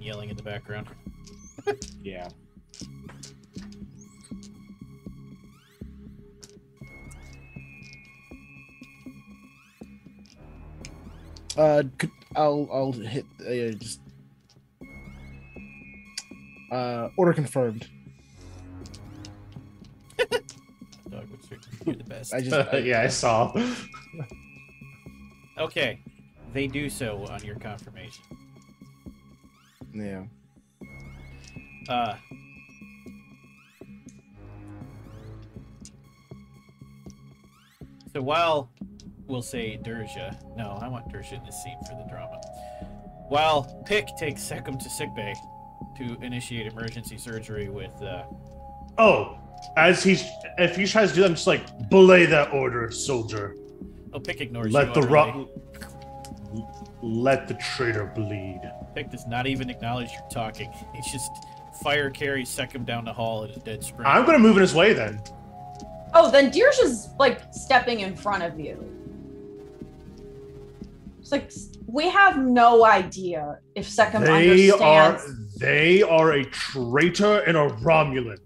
yelling in the background. Yeah. I'll hit just order confirmed. Dog was the best. I saw. Okay, they do so on your confirmation. Yeah. So while we'll say Dirja. No, I want Dirja in this scene for the drama. While Pick takes Sekum to sickbay to initiate emergency surgery with if he tries to do that, I'm just like, belay that order, soldier. Oh, Pick ignores you. Let the traitor bleed. Pick does not even acknowledge you're talking. He's just fire carries Sekum down the hall at a dead sprint. I'm gonna move in his way then. Oh, then Dirge is like stepping in front of you. It's like, we have no idea if Sekum understands. They are a traitor and a Romulan.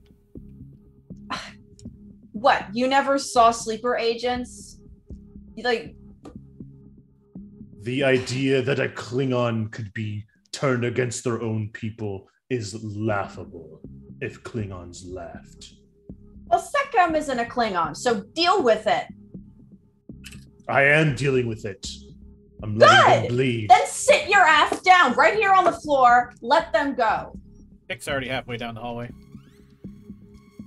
What? You never saw sleeper agents? Like, the idea that a Klingon could be turned against their own people is laughable if Klingons laughed. Well, Seccom isn't a Klingon, so deal with it. I am dealing with it. I'm letting them bleed. Then sit your ass down right here on the floor. Let them go. Nick's already halfway down the hallway.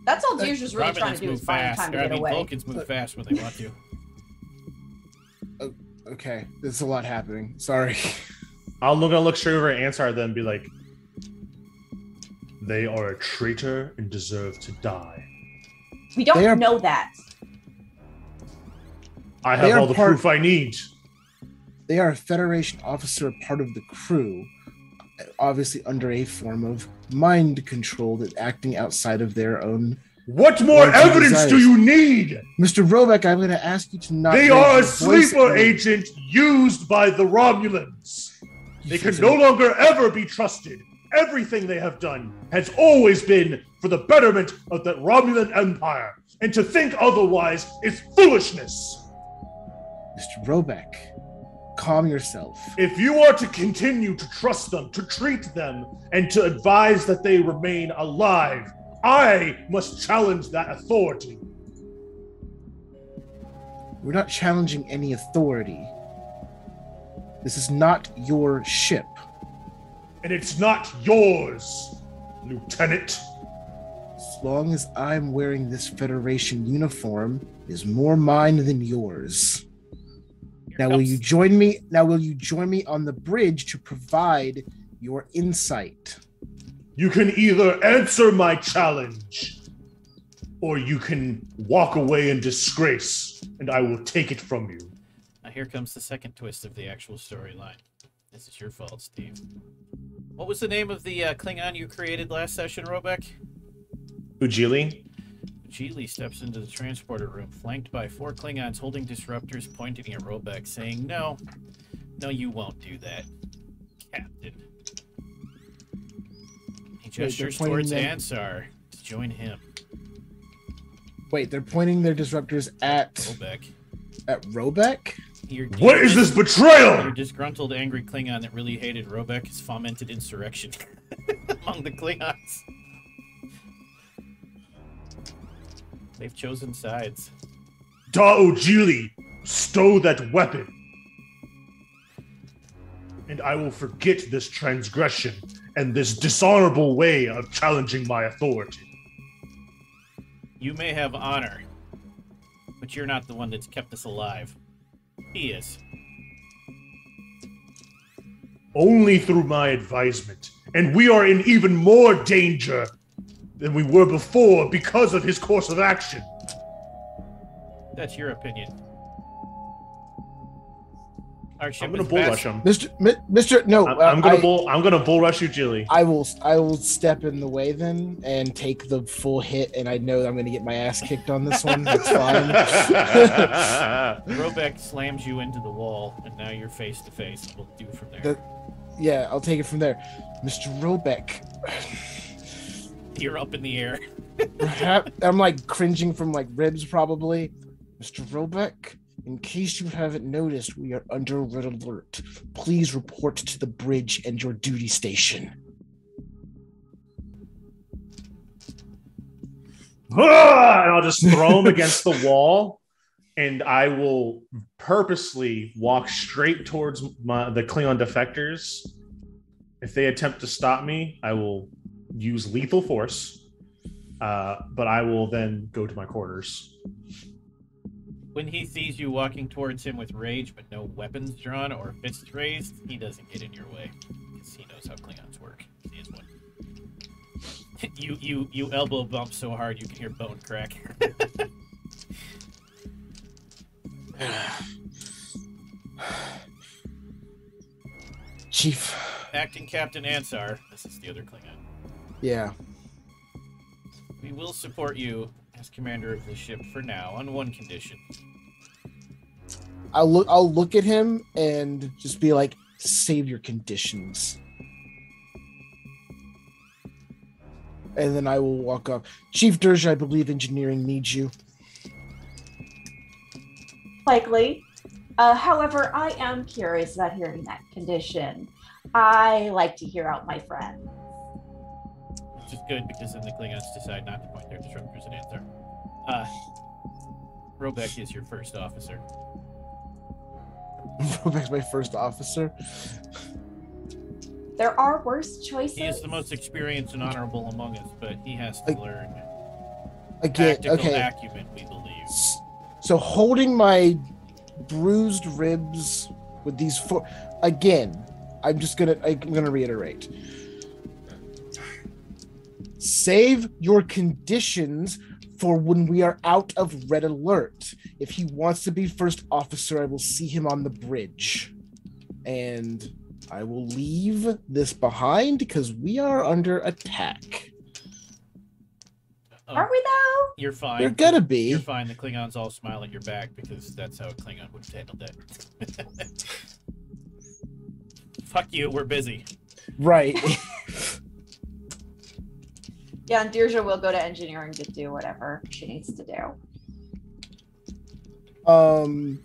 That's all Deir's really trying to do is find time to get away. Vulcans move fast when they want to. Okay, there's a lot happening. Sorry. I'm gonna look straight over at Ansar then and be like, they are a traitor and deserve to die. We don't know that. I have all the proof I need. They are a Federation officer, part of the crew, obviously under a form of mind control that acting outside of their own. What more evidence do you need? Mr. Robeck, I'm going to ask you to not... They are a sleeper agent used by the Romulans. They can no longer ever be trusted. Everything they have done has always been for the betterment of the Romulan Empire. And to think otherwise is foolishness. Mr. Robeck, calm yourself. If you are to continue to trust them, to treat them, and to advise that they remain alive, I must challenge that authority. We're not challenging any authority. This is not your ship. And it's not yours, Lieutenant. As long as I'm wearing this Federation uniform, it is more mine than yours. Now will you join me? Now will you join me on the bridge to provide your insight? You can either answer my challenge, or you can walk away in disgrace, and I will take it from you. Now here comes the second twist of the actual storyline. This is your fault, Steve. What was the name of the Klingon you created last session, Robeck? Ujili. Ujili steps into the transporter room, flanked by four Klingons holding disruptors, pointing at Robeck, saying, "No, no, you won't do that, Captain." Gestures towards Ansar to join him. Wait, they're pointing their disruptors at Robeck. At Robeck? What is this betrayal? Your disgruntled, angry Klingon that really hated Robeck has fomented insurrection among the Klingons. They've chosen sides. Da'Ojili, stow that weapon, and I will forget this transgression and this dishonorable way of challenging my authority. You may have honor, but you're not the one that's kept us alive. He is. Only through my advisement, and we are in even more danger than we were before because of his course of action. That's your opinion. I'm gonna bull rush him, Mister. No, I'm gonna bull rush you, Jilly. I will step in the way then and take the full hit, and I know I'm gonna get my ass kicked on this one. That's fine. Robeck slams you into the wall, and now you're face to face. We'll do from there. Yeah, I'll take it from there, Mister Robeck. You're up in the air. I'm like cringing from like ribs, probably, Mister Robeck. In case you haven't noticed, we are under red alert. Please report to the bridge and your duty station. And I'll just throw him against the wall, and I will purposely walk straight towards the Klingon defectors. If they attempt to stop me, I will use lethal force, but I will then go to my quarters. When he sees you walking towards him with rage but no weapons drawn or fists raised, he doesn't get in your way, because he knows how Klingons work. He is one. You elbow bump so hard you can hear bone crack. Chief. Acting Captain Ansar. This is the other Klingon. Yeah. We will support you as commander of the ship for now, on one condition. I'll look at him and just be like, "Save your conditions," and then I will walk up. Chief Dirge, I believe engineering needs you. Likely. However, I am curious about hearing that condition. I like to hear out my friend. Is good, because then the Klingons decide not to point their disruptors at Ansar. Robeck is your first officer. Robeck's my first officer? There are worse choices. He is the most experienced and honorable among us, but he has to learn tactical acumen, we believe. So holding my bruised ribs with these four... Again, I'm gonna reiterate. Save your conditions for when we are out of red alert. If he wants to be first officer, I will see him on the bridge. And I will leave this behind because we are under attack. Are we though? You're fine. You're gonna be. You're fine. The Klingons all smile at your back because that's how a Klingon would have handled that. Fuck you, we're busy. Right. Yeah, and Deirdre will go to engineering to do whatever she needs to do. I'll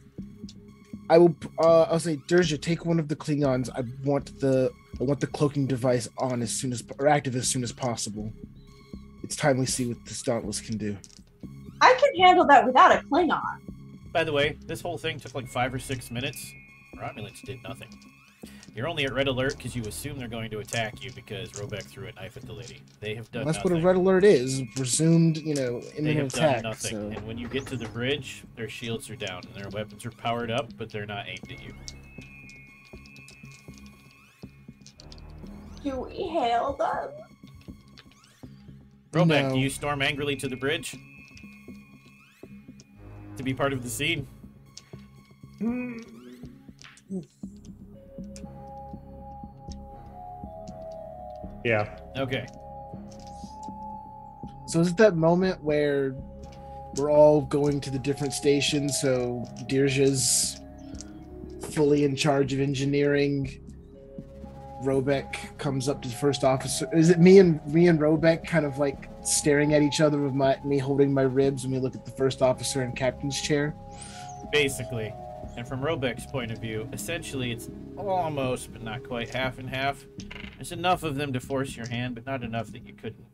say, Deirdre, take one of the Klingons. I want the cloaking device on as soon as, or active as soon as possible. It's time we see what this Dauntless can do. I can handle that without a Klingon. By the way, this whole thing took like 5 or 6 minutes. Romulans did nothing. You're only at red alert because you assume they're going to attack you because Robeck threw a knife at the lady. They have done nothing. That's what a red alert is. Presumed, imminent attack. They have done nothing. So. And when you get to the bridge, their shields are down and their weapons are powered up, but they're not aimed at you. Do we hail them? Robeck, do you storm angrily to the bridge? To be part of the scene? Yeah. Okay. So is it that moment where we're all going to the different stations, so Deirdre's fully in charge of engineering, Robeck comes up to the first officer. Is it me and Robeck kind of like staring at each other with me holding my ribs and we look at the first officer and captain's chair? Basically. And from Robeck's point of view, essentially it's almost, but not quite, half and half. There's enough of them to force your hand, but not enough that you couldn't,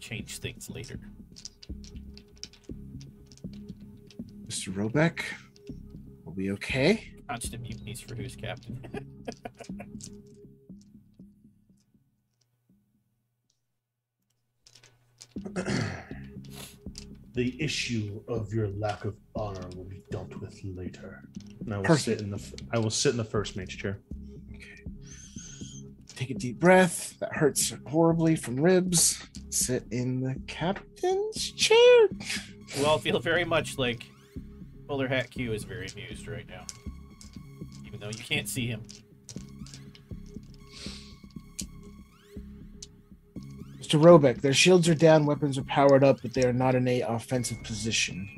change things later. Mr. Robeck, are we okay? Constant mutinies for who's captain. The issue of your lack of honor will be dealt with later. And I will sit in the first mate's chair. Take a deep breath. That hurts horribly from ribs. Sit in the captain's chair. We all feel very much like Bowler Hat Q is very amused right now. Even though you can't see him. Mr. Robeck, their shields are down, weapons are powered up, but they are not in an offensive position.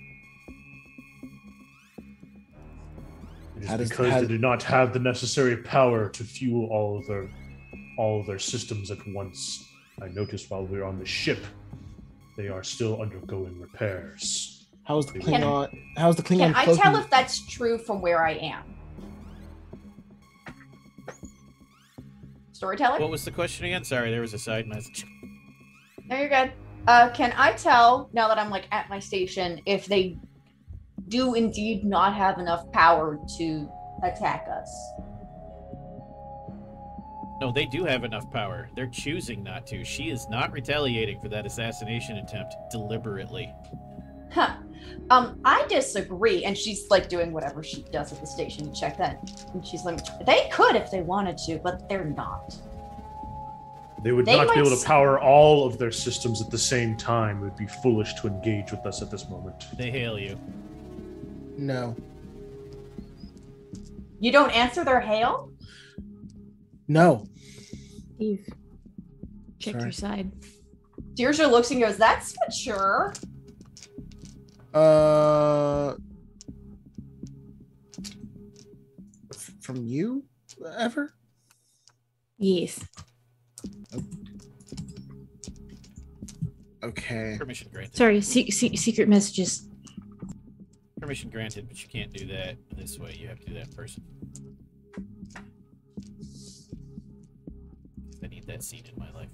It is because they do not have the necessary power to fuel all of their systems at once. I noticed while we were on the ship, they are still undergoing repairs. How's the Klingon? Can I tell if that's true from where I am? Storyteller? What was the question again? Sorry, there was a side message. No, you're good. Can I tell, now that I'm like at my station, if they do indeed not have enough power to attack us? No, they do have enough power. They're choosing not to. She is not retaliating for that assassination attempt deliberately. Huh. I disagree. And she's like doing whatever she does at the station to check that. And she's like, they could if they wanted to, but they're not. They would not be able to power all of their systems at the same time. It would be foolish to engage with us at this moment. They hail you. No. You don't answer their hail? No. Eve, check your side. Deirdre looks and goes, that's for sure. From you, ever? Yes. Okay. Permission granted. Sorry, secret messages. Permission granted, but you can't do that this way. You have to do that in person. I need that scene in my life.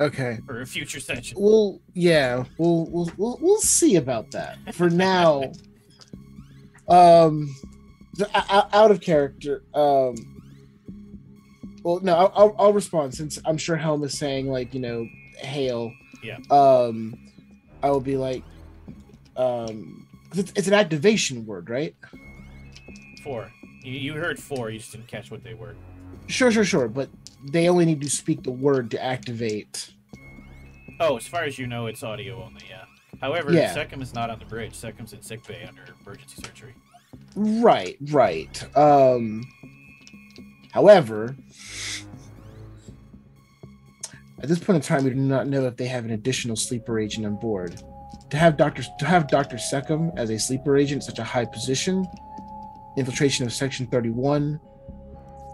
Okay. For a future session. Well, yeah, we'll see about that. For now, out of character. Well, no, I'll respond since I'm sure Helm is saying, like, you know, hail. Yeah. I will be like, it's an activation word, right? Four. You heard four. You just didn't catch what they were. Sure. But they only need to speak the word to activate. Oh, as far as you know, it's audio only. Yeah. However, yeah. Sekhem is not on the bridge. Sekhem's in sickbay under emergency surgery. Right. However, at this point in time, we do not know if they have an additional sleeper agent on board. To have Dr. Sekhem as a sleeper agent at such a high position, infiltration of Section 31,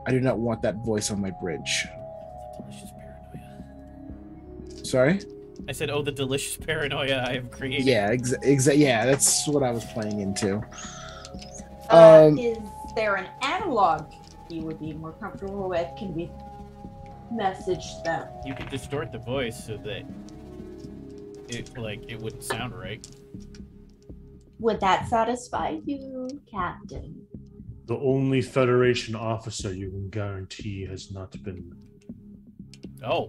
I do not want that voice on my bridge. The delicious paranoia. Sorry? I said, oh, the delicious paranoia I have created. Yeah, yeah, that's what I was playing into. Is there an analog you would be more comfortable with? Can we message them? You could distort the voice so that it wouldn't sound right. Would that satisfy you, Captain? The only Federation officer you can guarantee has not been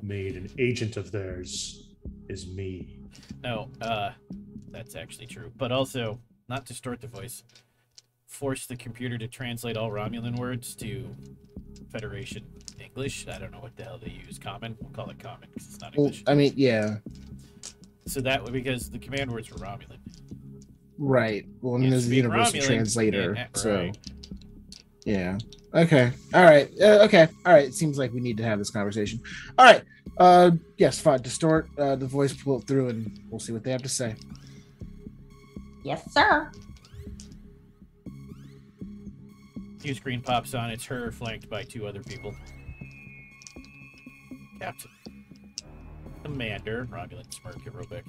made an agent of theirs is me. No, that's actually true. But also, not distort the voice. Force the computer to translate all Romulan words to Federation English. I don't know what the hell they use. Common? We'll call it common because it's not English. I mean, yeah. So that way, because the command words were Romulan. Right. Well, I mean, there's the universal translator. Yeah, so, right. Yeah. Okay. All right. Okay. All right. It seems like we need to have this conversation. All right. Yes, fine. Distort the voice, pull it through, and we'll see what they have to say. Yes, sir. Hugh screen pops on. It's her flanked by two other people. Captain. Commander. Romulan smirk at Robeck.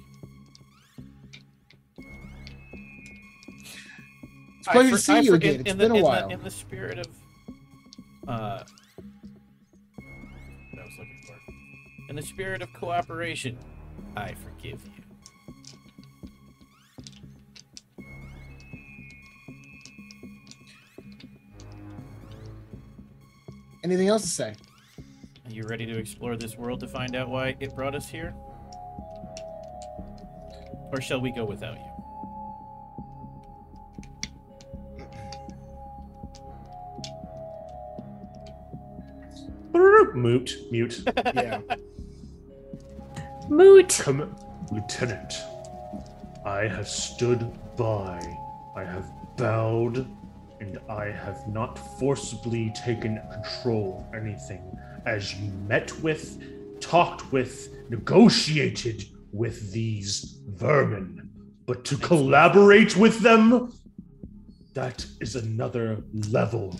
Pleasure to see you again. It's been a while. In the spirit of, what I was looking for. In the spirit of cooperation, I forgive you. Anything else to say? Are you ready to explore this world to find out why it brought us here? Or shall we go without you? Mute. Yeah. Moot. Lieutenant, I have stood by, I have bowed, and I have not forcibly taken control of anything, as you met with, talked with, negotiated with these vermin. But to collaborate with them, that is another level.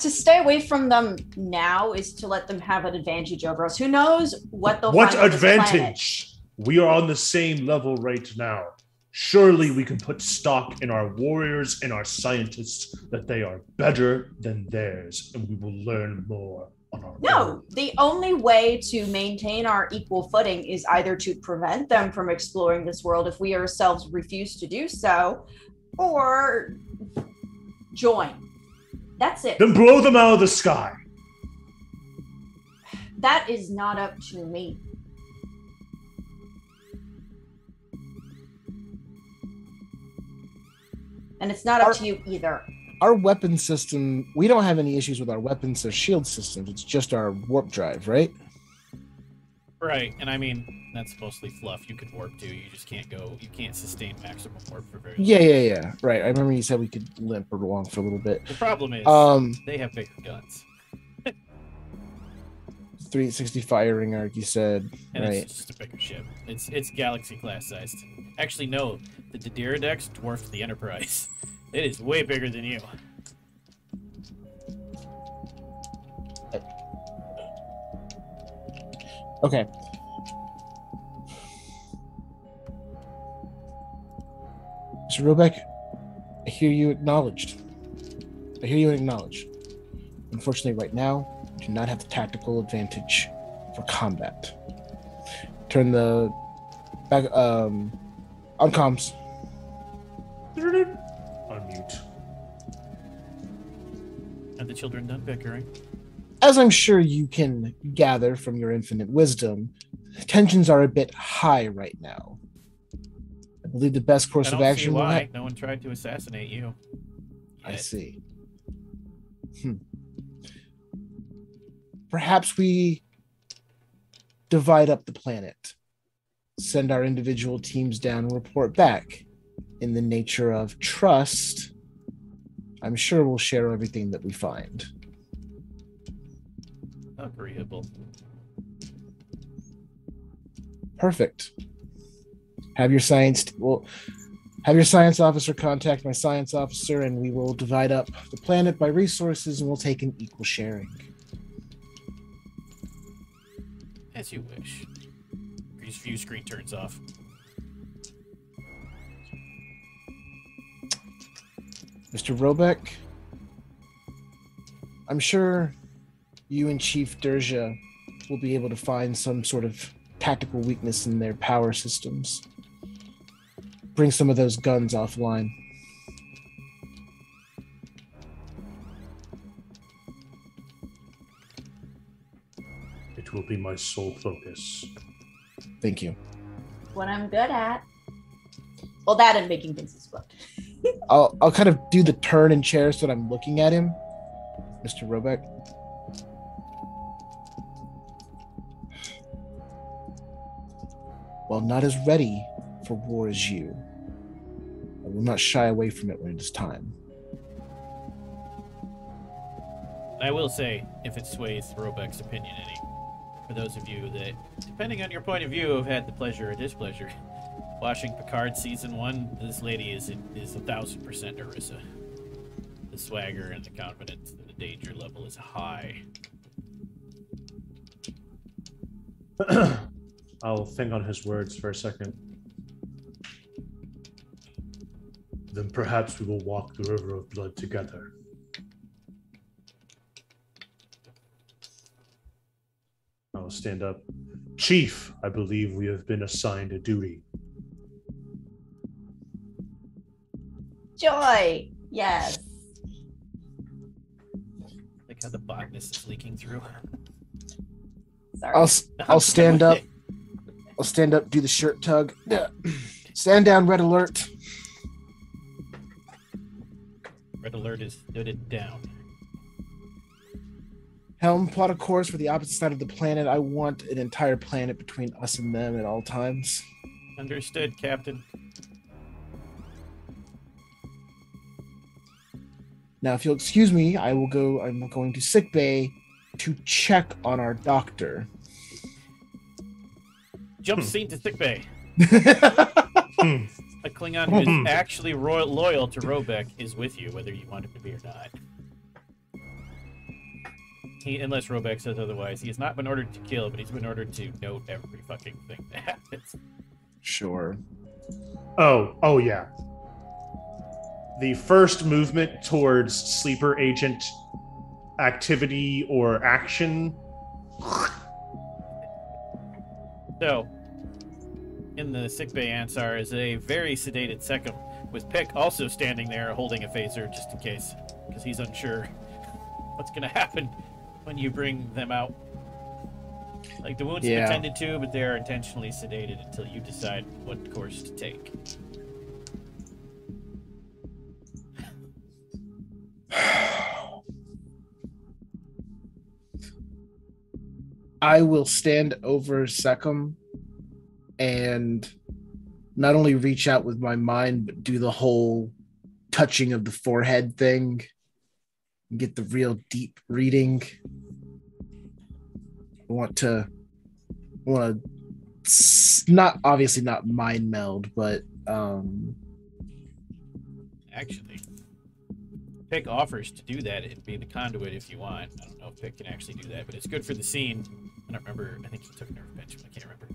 To stay away from them now is to let them have an advantage over us. Who knows what they'll find on this planet. What advantage? We are on the same level right now. Surely we can put stock in our warriors and our scientists that they are better than theirs, and we will learn more on our own. No, the only way to maintain our equal footing is either to prevent them from exploring this world if we ourselves refuse to do so, or join. That's it. Then blow them out of the sky. That is not up to me. And it's not up to you either. Our weapon system, we don't have any issues with our weapons or shield systems. It's just our warp drive, right? Right. And I mean, that's mostly fluff. You could warp too. You just can't go, you can't sustain maximum warp for very long. Yeah. Right. I remember you said we could limp or walk for a little bit. The problem is they have bigger guns. 360 firing arc, you said. And right. It's just a bigger ship. It's galaxy class sized. Actually, no. The D'deridex dwarfed the Enterprise. It is way bigger than you. Okay. Mr. Robeck, I hear you acknowledged. Unfortunately, right now, we do not have the tactical advantage for combat. Turn the back on comms. Unmute. Are the children done bickering? As I'm sure you can gather from your infinite wisdom, tensions are a bit high right now. I believe the best course of action. No one tried to assassinate you. Yet. I see. Perhaps we divide up the planet, send our individual teams down and report back. In the nature of trust, I'm sure we'll share everything that we find. Agreeable. Perfect. Have your science officer contact my science officer, and we will divide up the planet by resources, and we'll take an equal sharing. As you wish. View screen turns off. Mr. Robeck, I'm sure you and Chief Derja will be able to find some sort of tactical weakness in their power systems. Bring some of those guns offline. It will be my sole focus. Thank you. What I'm good at. Well, that and making things explode. I'll kind of do the turn in chair so that I'm looking at him, Mr. Robeck. While not as ready for war as you, I will not shy away from it when it is time. I will say, if it sways Robeck's opinion any, for those of you that, depending on your point of view, have had the pleasure or displeasure watching Picard Season 1, this lady is 1,000% Orisa. The swagger and the confidence and the danger level is high. I'll think on his words for a second. Then perhaps we will walk the river of blood together. I'll stand up. Chief, I believe we have been assigned a duty. Joy! Yes. Like how the botanist is leaking through. Sorry. I'll stand up. I'll stand up, do the shirt tug. Stand down, red alert. Red alert is noted down. Helm, plot a course for the opposite side of the planet. I want an entire planet between us and them at all times. Understood, Captain. Now, if you'll excuse me, I will go. I'm going to sickbay to check on our doctor. Jump scene to sickbay. A Klingon who is actually loyal to Robeck is with you, whether you want him to be or not. Unless Robeck says otherwise, he has not been ordered to kill, but he's been ordered to note every fucking thing that happens. Sure. Oh, yeah. The first movement towards sleeper agent activity or action. So, in the sickbay Ansar is a very sedated Sekhem, with Pick also standing there holding a phaser just in case, because he's unsure what's going to happen when you bring them out. Like, the wounds are intended to, but they are intentionally sedated until you decide what course to take. I will stand over Sekhem and not only reach out with my mind, but do the whole touching of the forehead thing and get the real deep reading. I want to obviously not mind meld, but actually Pick offers to do that and be the conduit if you want. I don't know if Pick can actually do that, but it's good for the scene. I don't remember. I think he took nerve pension. I can't remember.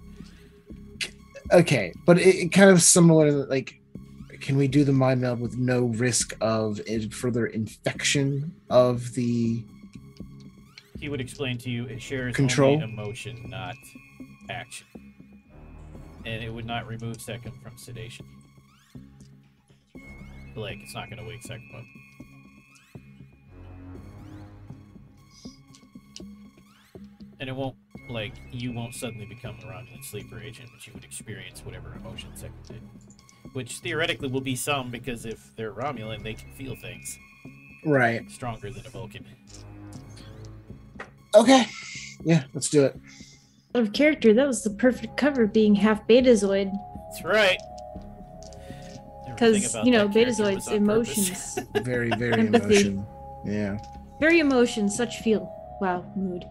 Okay, but it kind of similar. Like, can we do the mind meld with no risk of further infection of the he would explain to you it shares control, only emotion, not action. And it would not remove Second from sedation. Like, it's not going to wake Second up. And it won't, like, you won't suddenly become a Romulan sleeper agent, but you would experience whatever emotion Second did. Which, theoretically, will be some, because if they're Romulan, they can feel things. Right. Stronger than a Vulcan. Okay. Yeah, let's do it. Out of character, that was the perfect cover, being half Betazoid. That's right. Because, you know, Betazoid's emotions. Very, very emotion. Yeah. Very emotion, such feel. Wow, mood.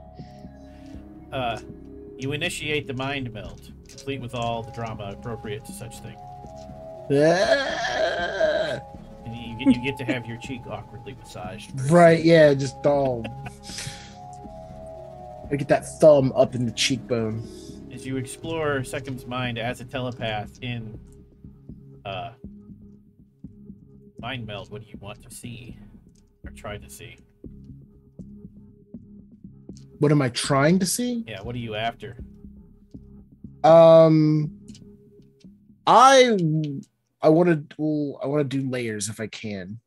You initiate the mind meld, complete with all the drama appropriate to such thing. And you get to have your cheek awkwardly massaged. Right, yeah, just all... I get that thumb up in the cheekbone. As you explore Second's mind as a telepath in mind meld, what do you want to see? Or try to see? What am I trying to see? Yeah, what are you after? I want to do layers if I can.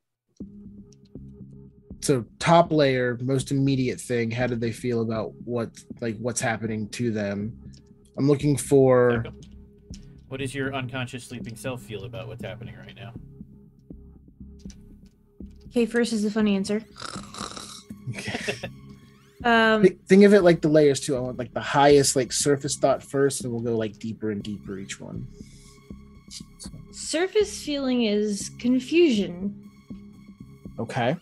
So top layer, most immediate thing. How do they feel about what's happening to them? I'm looking for. What does your unconscious sleeping self feel about what's happening right now? Okay, first is the funny answer. Okay. Think of it like the layers too. I want like the highest like surface thought first, and we'll go like deeper and deeper each one. Surface feeling is confusion. Okay.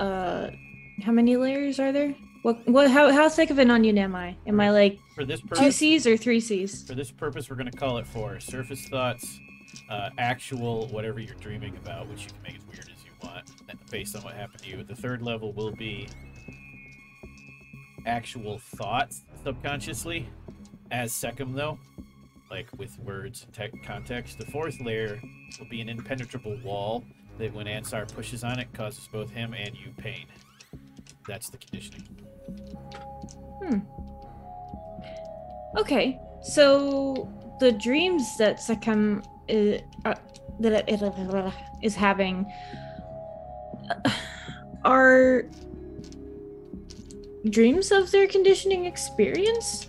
How many layers are there? What? How thick of an onion am I? Am I like for this purpose, 2 C's or 3 C's? For this purpose, we're gonna call it 4 surface thoughts, actual whatever you're dreaming about, which you can make as weird as you want, based on what happened to you. The third level will be actual thoughts subconsciously, as Second though, like with words and context. The fourth layer will be an impenetrable wall that when Ansar pushes on it, causes both him and you pain. That's the conditioning. Okay, so the dreams that Sakam is having are dreams of their conditioning experience,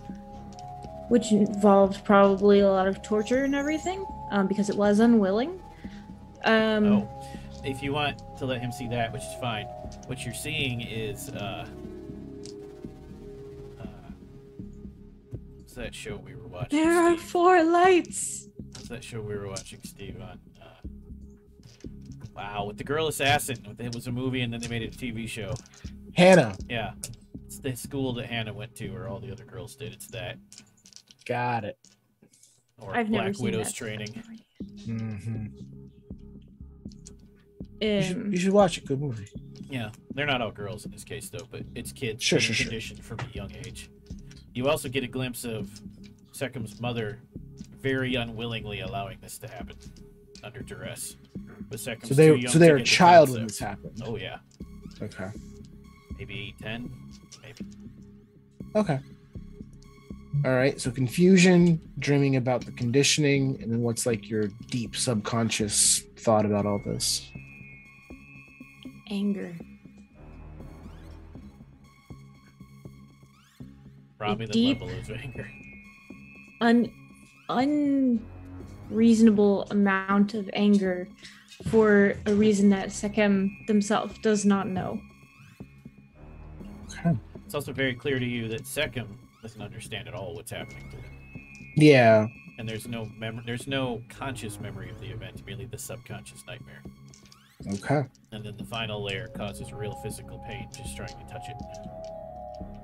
which involved probably a lot of torture and everything, because it was unwilling. If you want to let him see that, which is fine. What you're seeing is, what's that show we were watching? There are 4 lights! What's that show we were watching, Steve, on, wow, with the girl assassin. It was a movie and then they made it a TV show. Hannah! Yeah. It's the school that Hannah went to, or all the other girls did. It's that. Got it. Or I've Black Widow's training. Mm-hmm. You should watch it. Good movie. Yeah, they're not all girls in this case, though, but it's kids sure, conditioned from a young age. You also get a glimpse of Sekum's mother very unwillingly allowing this to happen under duress. But Sekum's so they're a child when this happened. Oh, yeah. Okay. Maybe 10, maybe. Okay. All right, so confusion, dreaming about the conditioning, and then what's like your deep subconscious thought about all this? Anger. Probably the deep, level of anger. Unreasonable amount of anger for a reason that Sekem themselves does not know. Okay. It's also very clear to you that Sekem doesn't understand at all what's happening to them. Yeah. And there's no memory. There's no conscious memory of the event. Merely the subconscious nightmare. Okay. And then the final layer causes real physical pain just trying to touch it.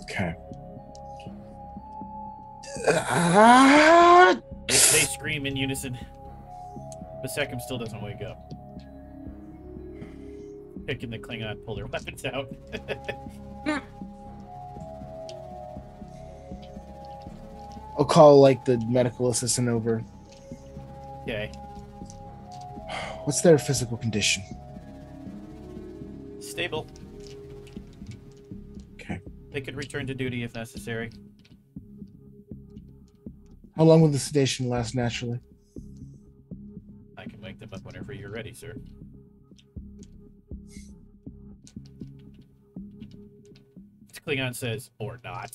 Okay. They scream in unison. But Sekem still doesn't wake up. Pick and the Klingon pull their weapons out. I'll call like the medical assistant over. Okay. What's their physical condition? Stable. Okay. They could return to duty if necessary. How long will the sedation last naturally? I can wake them up whenever you're ready, sir. Klingon says, or not.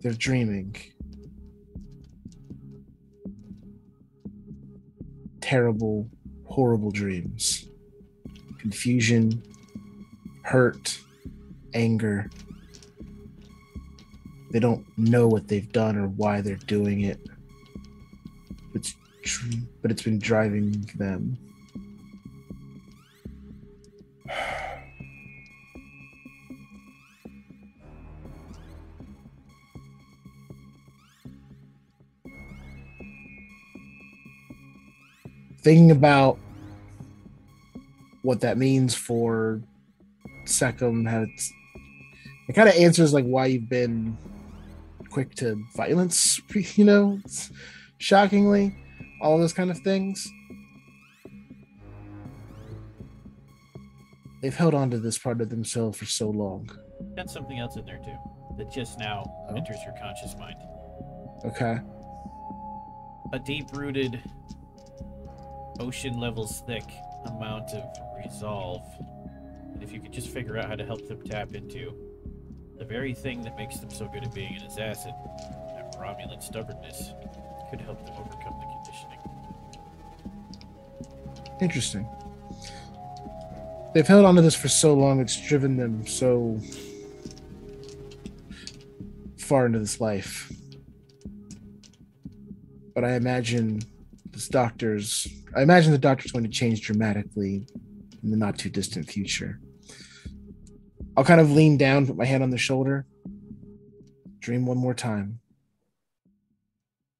They're dreaming. Terrible, horrible dreams. Confusion, hurt, anger. They don't know what they've done or why they're doing it. But it's been driving them. Thinking about what that means for Secum, how it kind of answers like why you've been quick to violence, you know? It's, shockingly, all those kind of things. They've held on to this part of themselves for so long. Got something else in there too that just now enters your conscious mind. Okay. A deep-rooted, ocean levels thick amount of resolve. And if you could just figure out how to help them tap into the very thing that makes them so good at being an assassin, that Romulan stubbornness, could help them overcome the conditioning. Interesting. They've held on to this for so long, it's driven them so far into this life. But I imagine the doctor's going to change dramatically in the not too distant future. I'll kind of lean down, put my hand on the shoulder, dream one more time.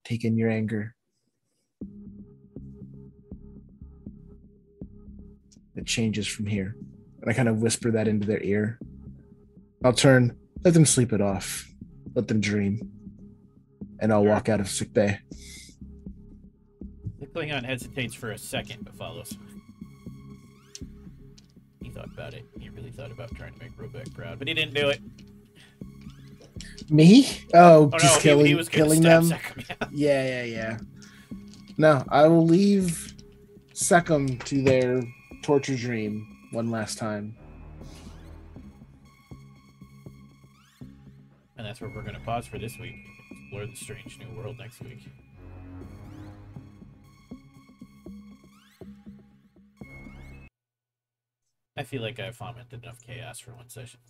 Take in your anger. It changes from here. And I kind of whisper that into their ear. I'll turn, let them sleep it off. Let them dream. And I'll walk out of sick bay. The Klingon hesitates for a second, but follows. He thought about it. He really thought about trying to make Robeck proud, but he didn't do it. Me? Killing them? Yeah. No, I will leave Secum to their torture dream one last time. And that's where we're going to pause for this week. Explore the strange new world next week. I feel like I've fomented enough chaos for one session.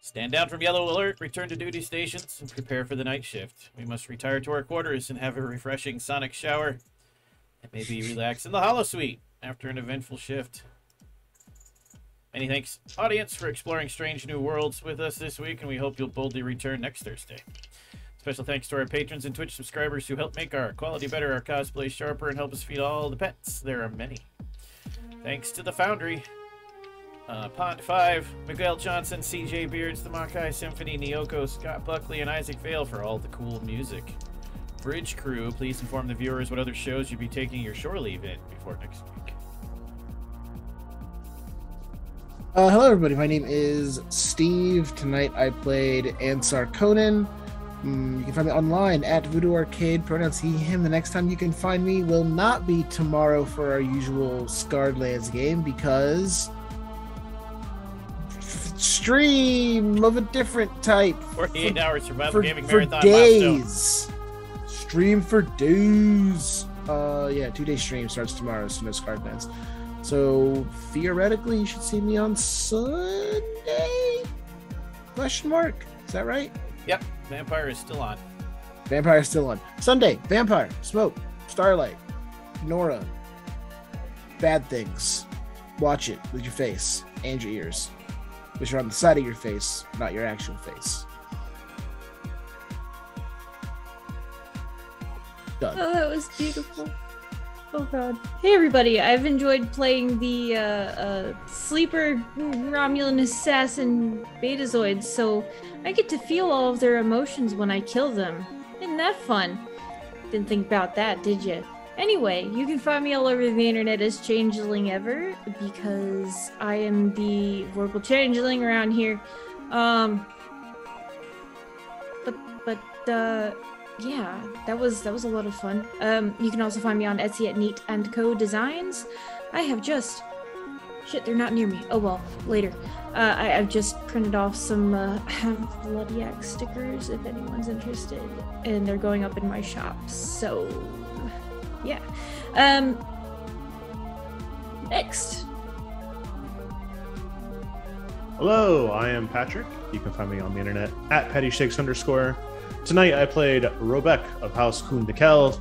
Stand down from yellow alert, return to duty stations, and prepare for the night shift. We must retire to our quarters and have a refreshing sonic shower, and maybe relax in the holo suite after an eventful shift. Many thanks, audience, for exploring strange new worlds with us this week, and we hope you'll boldly return next Thursday. Special thanks to our patrons and Twitch subscribers who help make our quality better, our cosplay sharper, and help us feed all the pets. There are many. Thanks to the Foundry. Pond5, Miguel Johnson, C.J. Beards, the Makai Symphony, Nyoko, Scott Buckley, and Isaac Vale for all the cool music. Bridge Crew, please inform the viewers what other shows you'll be taking your shore leave in before next week. Hello, everybody. My name is Steve. Tonight I played Ansar Conan. You can find me online at Voodoo Arcade. Pronouns he, him. The next time you can find me will not be tomorrow for our usual Scarlands game because... stream of a different type. 48 hours survival gaming marathon days. Milestone. Stream for days. Yeah, 2-day stream starts tomorrow, so no Scarlands. So theoretically, you should see me on Sunday? ? Is that right? Yep. Vampire is still on. Vampire is still on. Sunday. Vampire. Smoke. Starlight. Nora. Bad things. Watch it with your face and your ears. Which are on the side of your face, not your actual face. Done. Oh, that was beautiful. Oh god. Hey everybody, I've enjoyed playing the sleeper Romulan assassin betazoids, so I get to feel all of their emotions when I kill them. Isn't that fun? Didn't think about that, did you? Anyway, you can find me all over the internet as Changeling Ever, because I am the Vorpal Changeling around here. Yeah, that was a lot of fun. You can also find me on Etsy at Neat & Co Designs. I have just... Shit, they're not near me. Oh well, later. I've just printed off some Bloody Axe stickers if anyone's interested, and they're going up in my shop, so... yeah. Next! Hello, I am Patrick. You can find me on the internet at PattyShakes_. Tonight I played Robek of House Kundakel.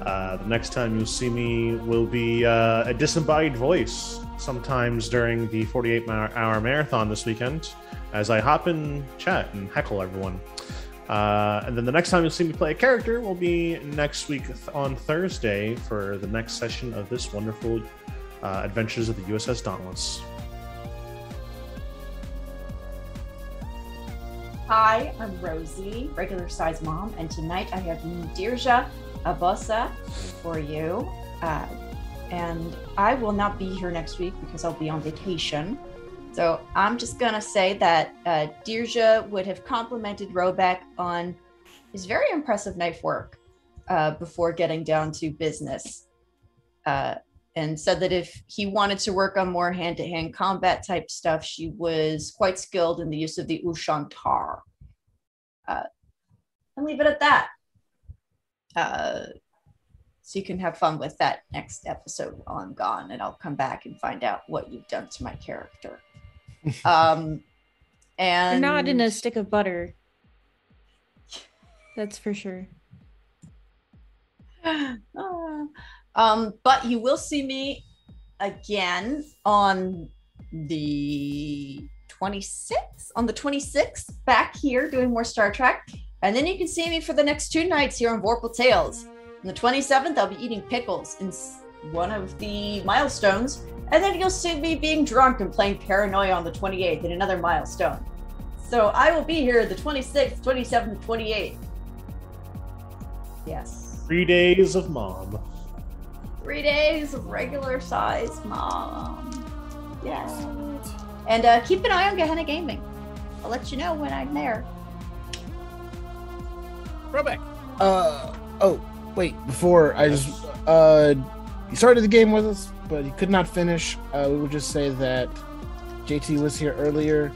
The next time you'll see me will be a disembodied voice sometimes during the 48-hour marathon this weekend as I hop in chat and heckle everyone. And then the next time you'll see me play a character will be next week on Thursday for the next session of this wonderful Adventures of the USS Dauntless. Hi, I'm Rosie, regular size mom, and tonight I have Dirja Abosa for you. And I will not be here next week because I'll be on vacation. So I'm just going to say that Dirja would have complimented Robek on his very impressive knife work before getting down to business. And said that if he wanted to work on more hand-to-hand combat type stuff, she was quite skilled in the use of the Ushantar. And leave it at that. So you can have fun with that next episode while I'm gone, and I'll come back and find out what you've done to my character. And you're not in a stick of butter. That's for sure. But you will see me again on the 26th, back here doing more Star Trek. And then you can see me for the next two nights here on Vorpal Tales. On the 27th, I'll be eating pickles in one of the milestones. And then you'll see me being drunk and playing Paranoia on the 28th in another milestone. So I will be here the 26th, 27th, 28th. Yes. 3 days of mom. 3 days of regular size mom. Yes. And keep an eye on Gehenna Gaming. I'll let you know when I'm there. Robek. Oh, wait. Before I just... he started the game with us, but he could not finish. We would just say that JT was here earlier.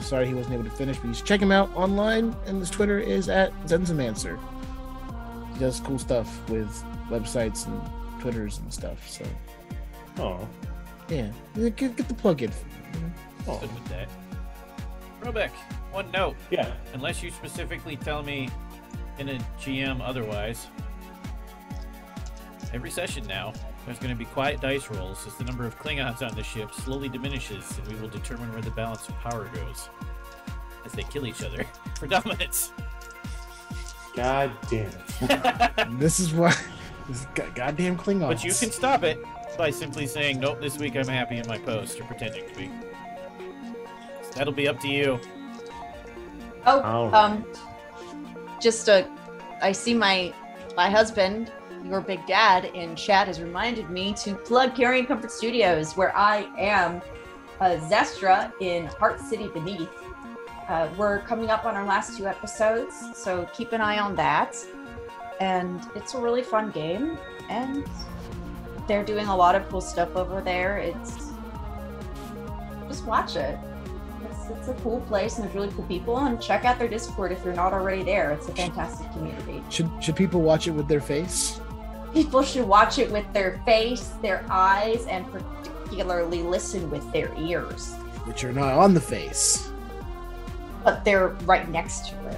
Sorry he wasn't able to finish, but you should check him out online. And his Twitter is at Zensomancer. He does cool stuff with websites and Twitters and stuff, so. Oh. Yeah. Get the plug in. Oh. Good with that. Robek, one note. Yeah. Unless you specifically tell me in a GM otherwise, every session now, there's going to be quiet dice rolls as the number of Klingons on the ship slowly diminishes, and we will determine where the balance of power goes as they kill each other for dominance. God damn it. This is why. Goddamn Klingons. But you can stop it by simply saying, nope, this week I'm happy in my post, or pretending to be. So that'll be up to you. Oh, right. I see my husband, your big dad, in chat has reminded me to plug Carrying Comfort Studios, where I am Zestra in Heart City Beneath. We're coming up on our last two episodes, so keep an eye on that. And it's a really fun game, and they're doing a lot of cool stuff over there. It's just watch it. It's a cool place, and there's really cool people. And check out their Discord if you're not already there. It's a fantastic community. Should people watch it with their face? People should watch it with their face, their eyes, and particularly listen with their ears, which are not on the face, but they're right next to it.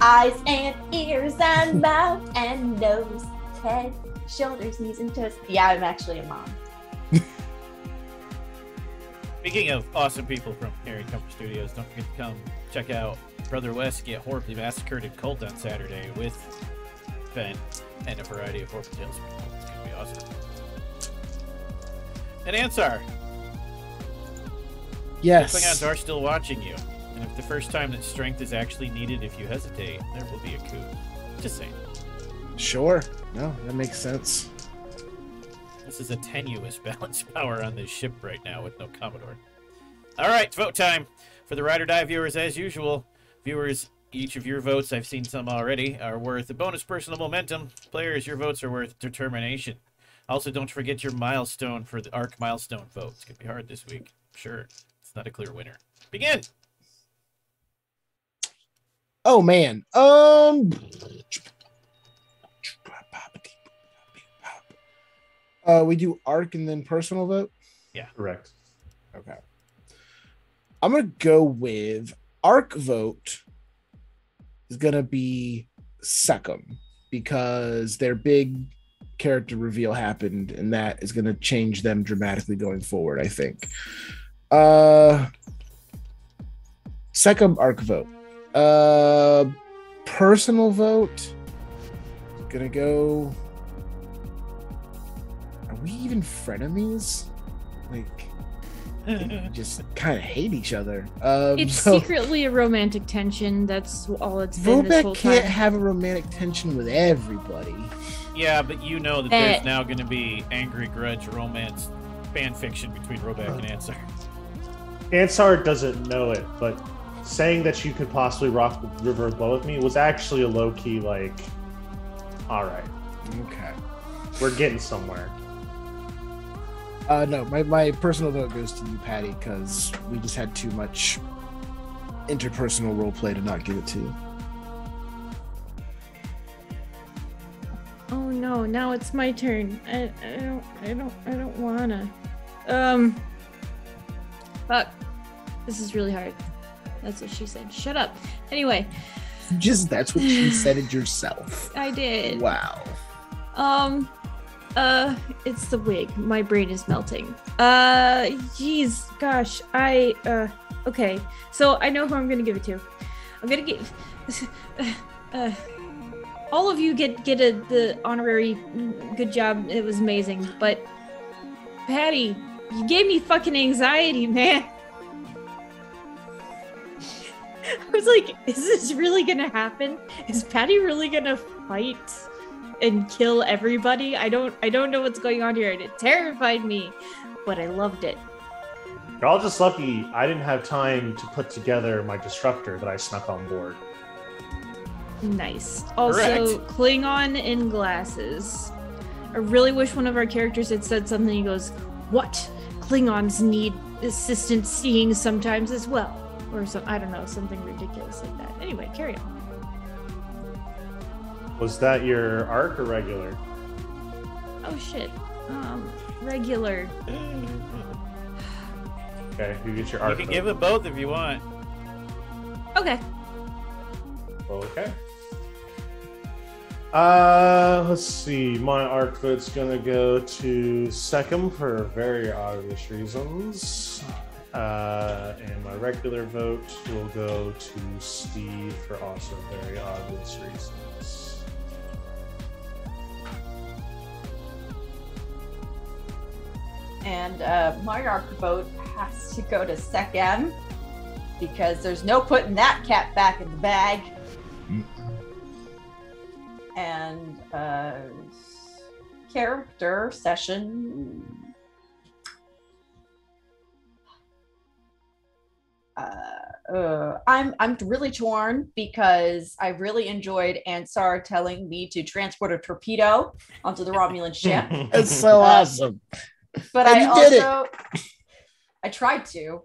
Eyes and ears and mouth and nose, head, shoulders, knees, and toes. Yeah, I'm actually a mom. Speaking of awesome people from Carrying Comfort Studios, don't forget to come check out Brother Wes get horribly massacred in Colt on Saturday with Ben and a variety of Vorpal Tales people. It's going to be awesome. And Ansar. Yes. The Klingons are still watching you. And if the first time that strength is actually needed, if you hesitate, there will be a coup. Just saying. Sure. No, that makes sense. This is a tenuous balance power on this ship right now with no Commodore. All right, vote time. For the Ride or Die viewers, as usual, viewers, each of your votes, I've seen some already, are worth a bonus personal momentum. Players, your votes are worth determination. Also, don't forget your milestone for the ARC milestone vote. It's going to be hard this week. Sure. It's not a clear winner. Begin! Oh, man. We do ARC and then personal vote? Yeah. Correct. Okay. I'm going to go with ARC vote is going to be Sekkum because their big character reveal happened and that is going to change them dramatically going forward, I think. Sekkum ARC vote. Personal vote. Going to go... Are we even frenemies? Like, just kind of hate each other. It's secretly a romantic tension. That's all it's been this whole time. Volbeck can't have a romantic tension with everybody. Yeah, but you know that there's now going to be angry grudge romance fan fiction between Volbeck and Ansar. Ansar doesn't know it, but saying that you could possibly rock the river and blow with me was actually a low-key, like, all right. Okay. We're getting somewhere. No, my personal vote goes to you, Patty, because we just had too much interpersonal roleplay to not give it to you. Oh no! Now it's my turn. I don't wanna. Fuck. This is really hard. That's what she said. Shut up. Anyway. That's what you said it yourself. I did. Wow. It's the wig. My brain is melting. Geez, gosh, okay. So I know who I'm gonna give it to. I'm gonna give, all of you get the honorary good job. It was amazing, but Patty, you gave me fucking anxiety, man. I was like, is this really gonna happen? Is Patty really gonna fight and kill everybody? I don't know what's going on here, and it terrified me, but I loved it. You're all just lucky I didn't have time to put together my disruptor that I snuck on board. Nice. Also, correct. Klingon in glasses. I really wish one of our characters had said something. He goes, what? Klingons need assistance seeing sometimes as well. Or some, I don't know, something ridiculous like that. Anyway, carry on. Was that your ARC or regular? Oh shit. Regular. Okay, you get your ARC. You can give it both if you want. Okay. Okay. Let's see. My ARC vote's gonna go to Sekkum for very obvious reasons. And my regular vote will go to Steve for also very obvious reasons. And my ARC vote has to go to Sekkum because there's no putting that cat back in the bag. And character session. I'm really torn because I really enjoyed Ansar telling me to transport a torpedo onto the Romulan ship. It's so awesome. But I also, I tried to,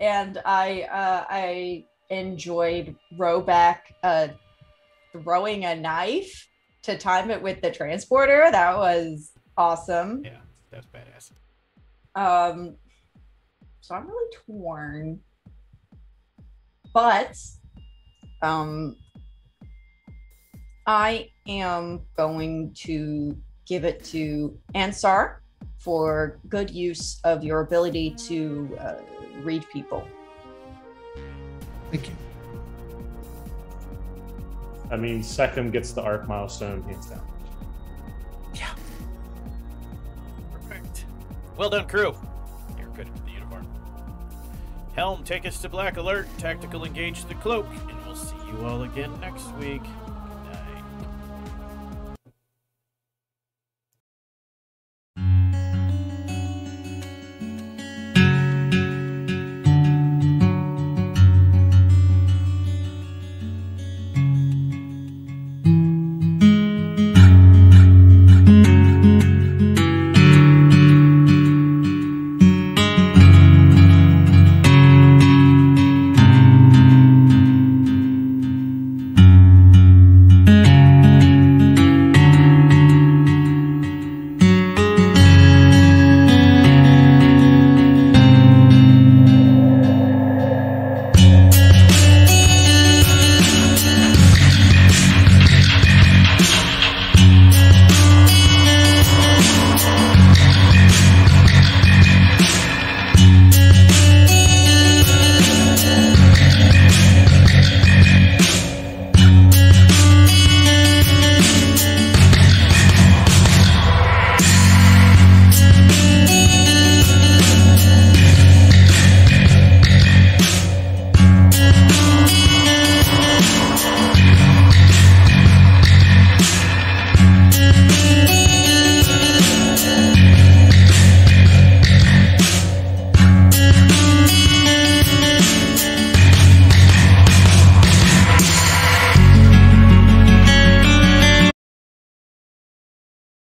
and I enjoyed Roback throwing a knife to time it with the transporter. That was awesome. Yeah, that was badass. So I'm really torn, but I am going to give it to Ansar for good use of your ability to read people. Thank you. I mean, Sekkum gets the ARC milestone hands down. Yeah. Well done, crew. You're good with the uniform. Helm, take us to Black Alert. Tactical engage the cloak, and we'll see you all again next week.